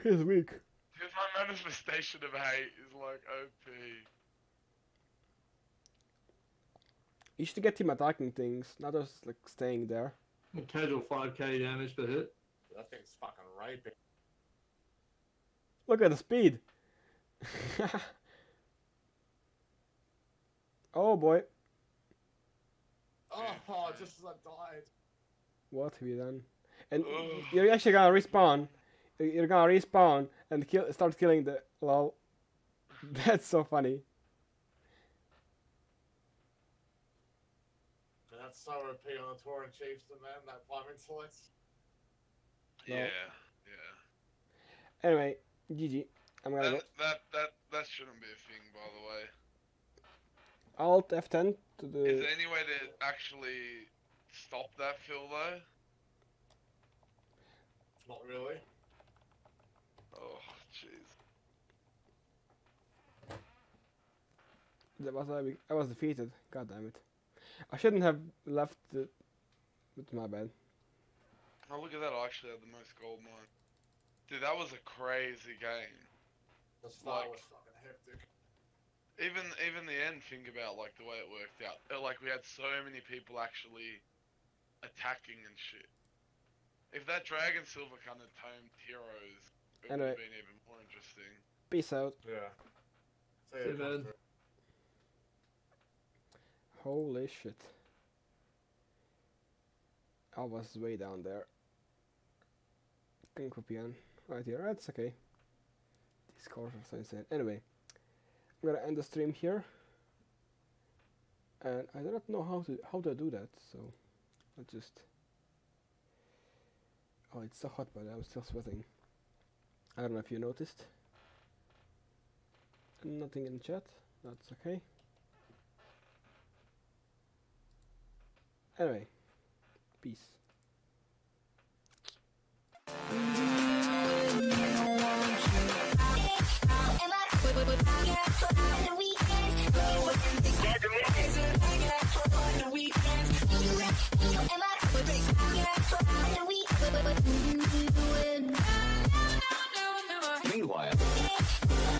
he's weak. Because my manifestation of hate is like OP. You should get him attacking things, not just like staying there. A casual 5k damage per hit. That thing's fucking raping. Look at the speed. Oh boy. Oh, just as I died. What have you done? And you're actually gonna respawn. You're gonna respawn and start killing the lol. That's so funny. That's so OP on the Tour and Chiefs, man, that climbing slides. Yeah. Anyway, GG. I'm gonna go. That shouldn't be a thing, by the way. Alt F10 to do... Is there any way to actually stop that, Phil, though? Not really. Oh, jeez. That was I was defeated. God damn it! I shouldn't have left it. It's my bad. Oh look at that! I actually had the most gold mine. Dude, that was a crazy game. The start was fucking hectic. Even the end. Think about like the way it worked out. Like we had so many people actually attacking and shit. If that Dragon Silver kind of tomed heroes, it would have been even more interesting. Peace out. Yeah. See you then. Holy shit. I was way down there. Kung Fu Pian. Right here. That's okay. These cars are so insane. Anyway, I'm gonna end the stream here. And I do not know how to do that, so I just... Oh, it's so hot, but I'm still sweating. I don't know if you noticed. Nothing in chat. That's okay. Anyway, peace. Meanwhile.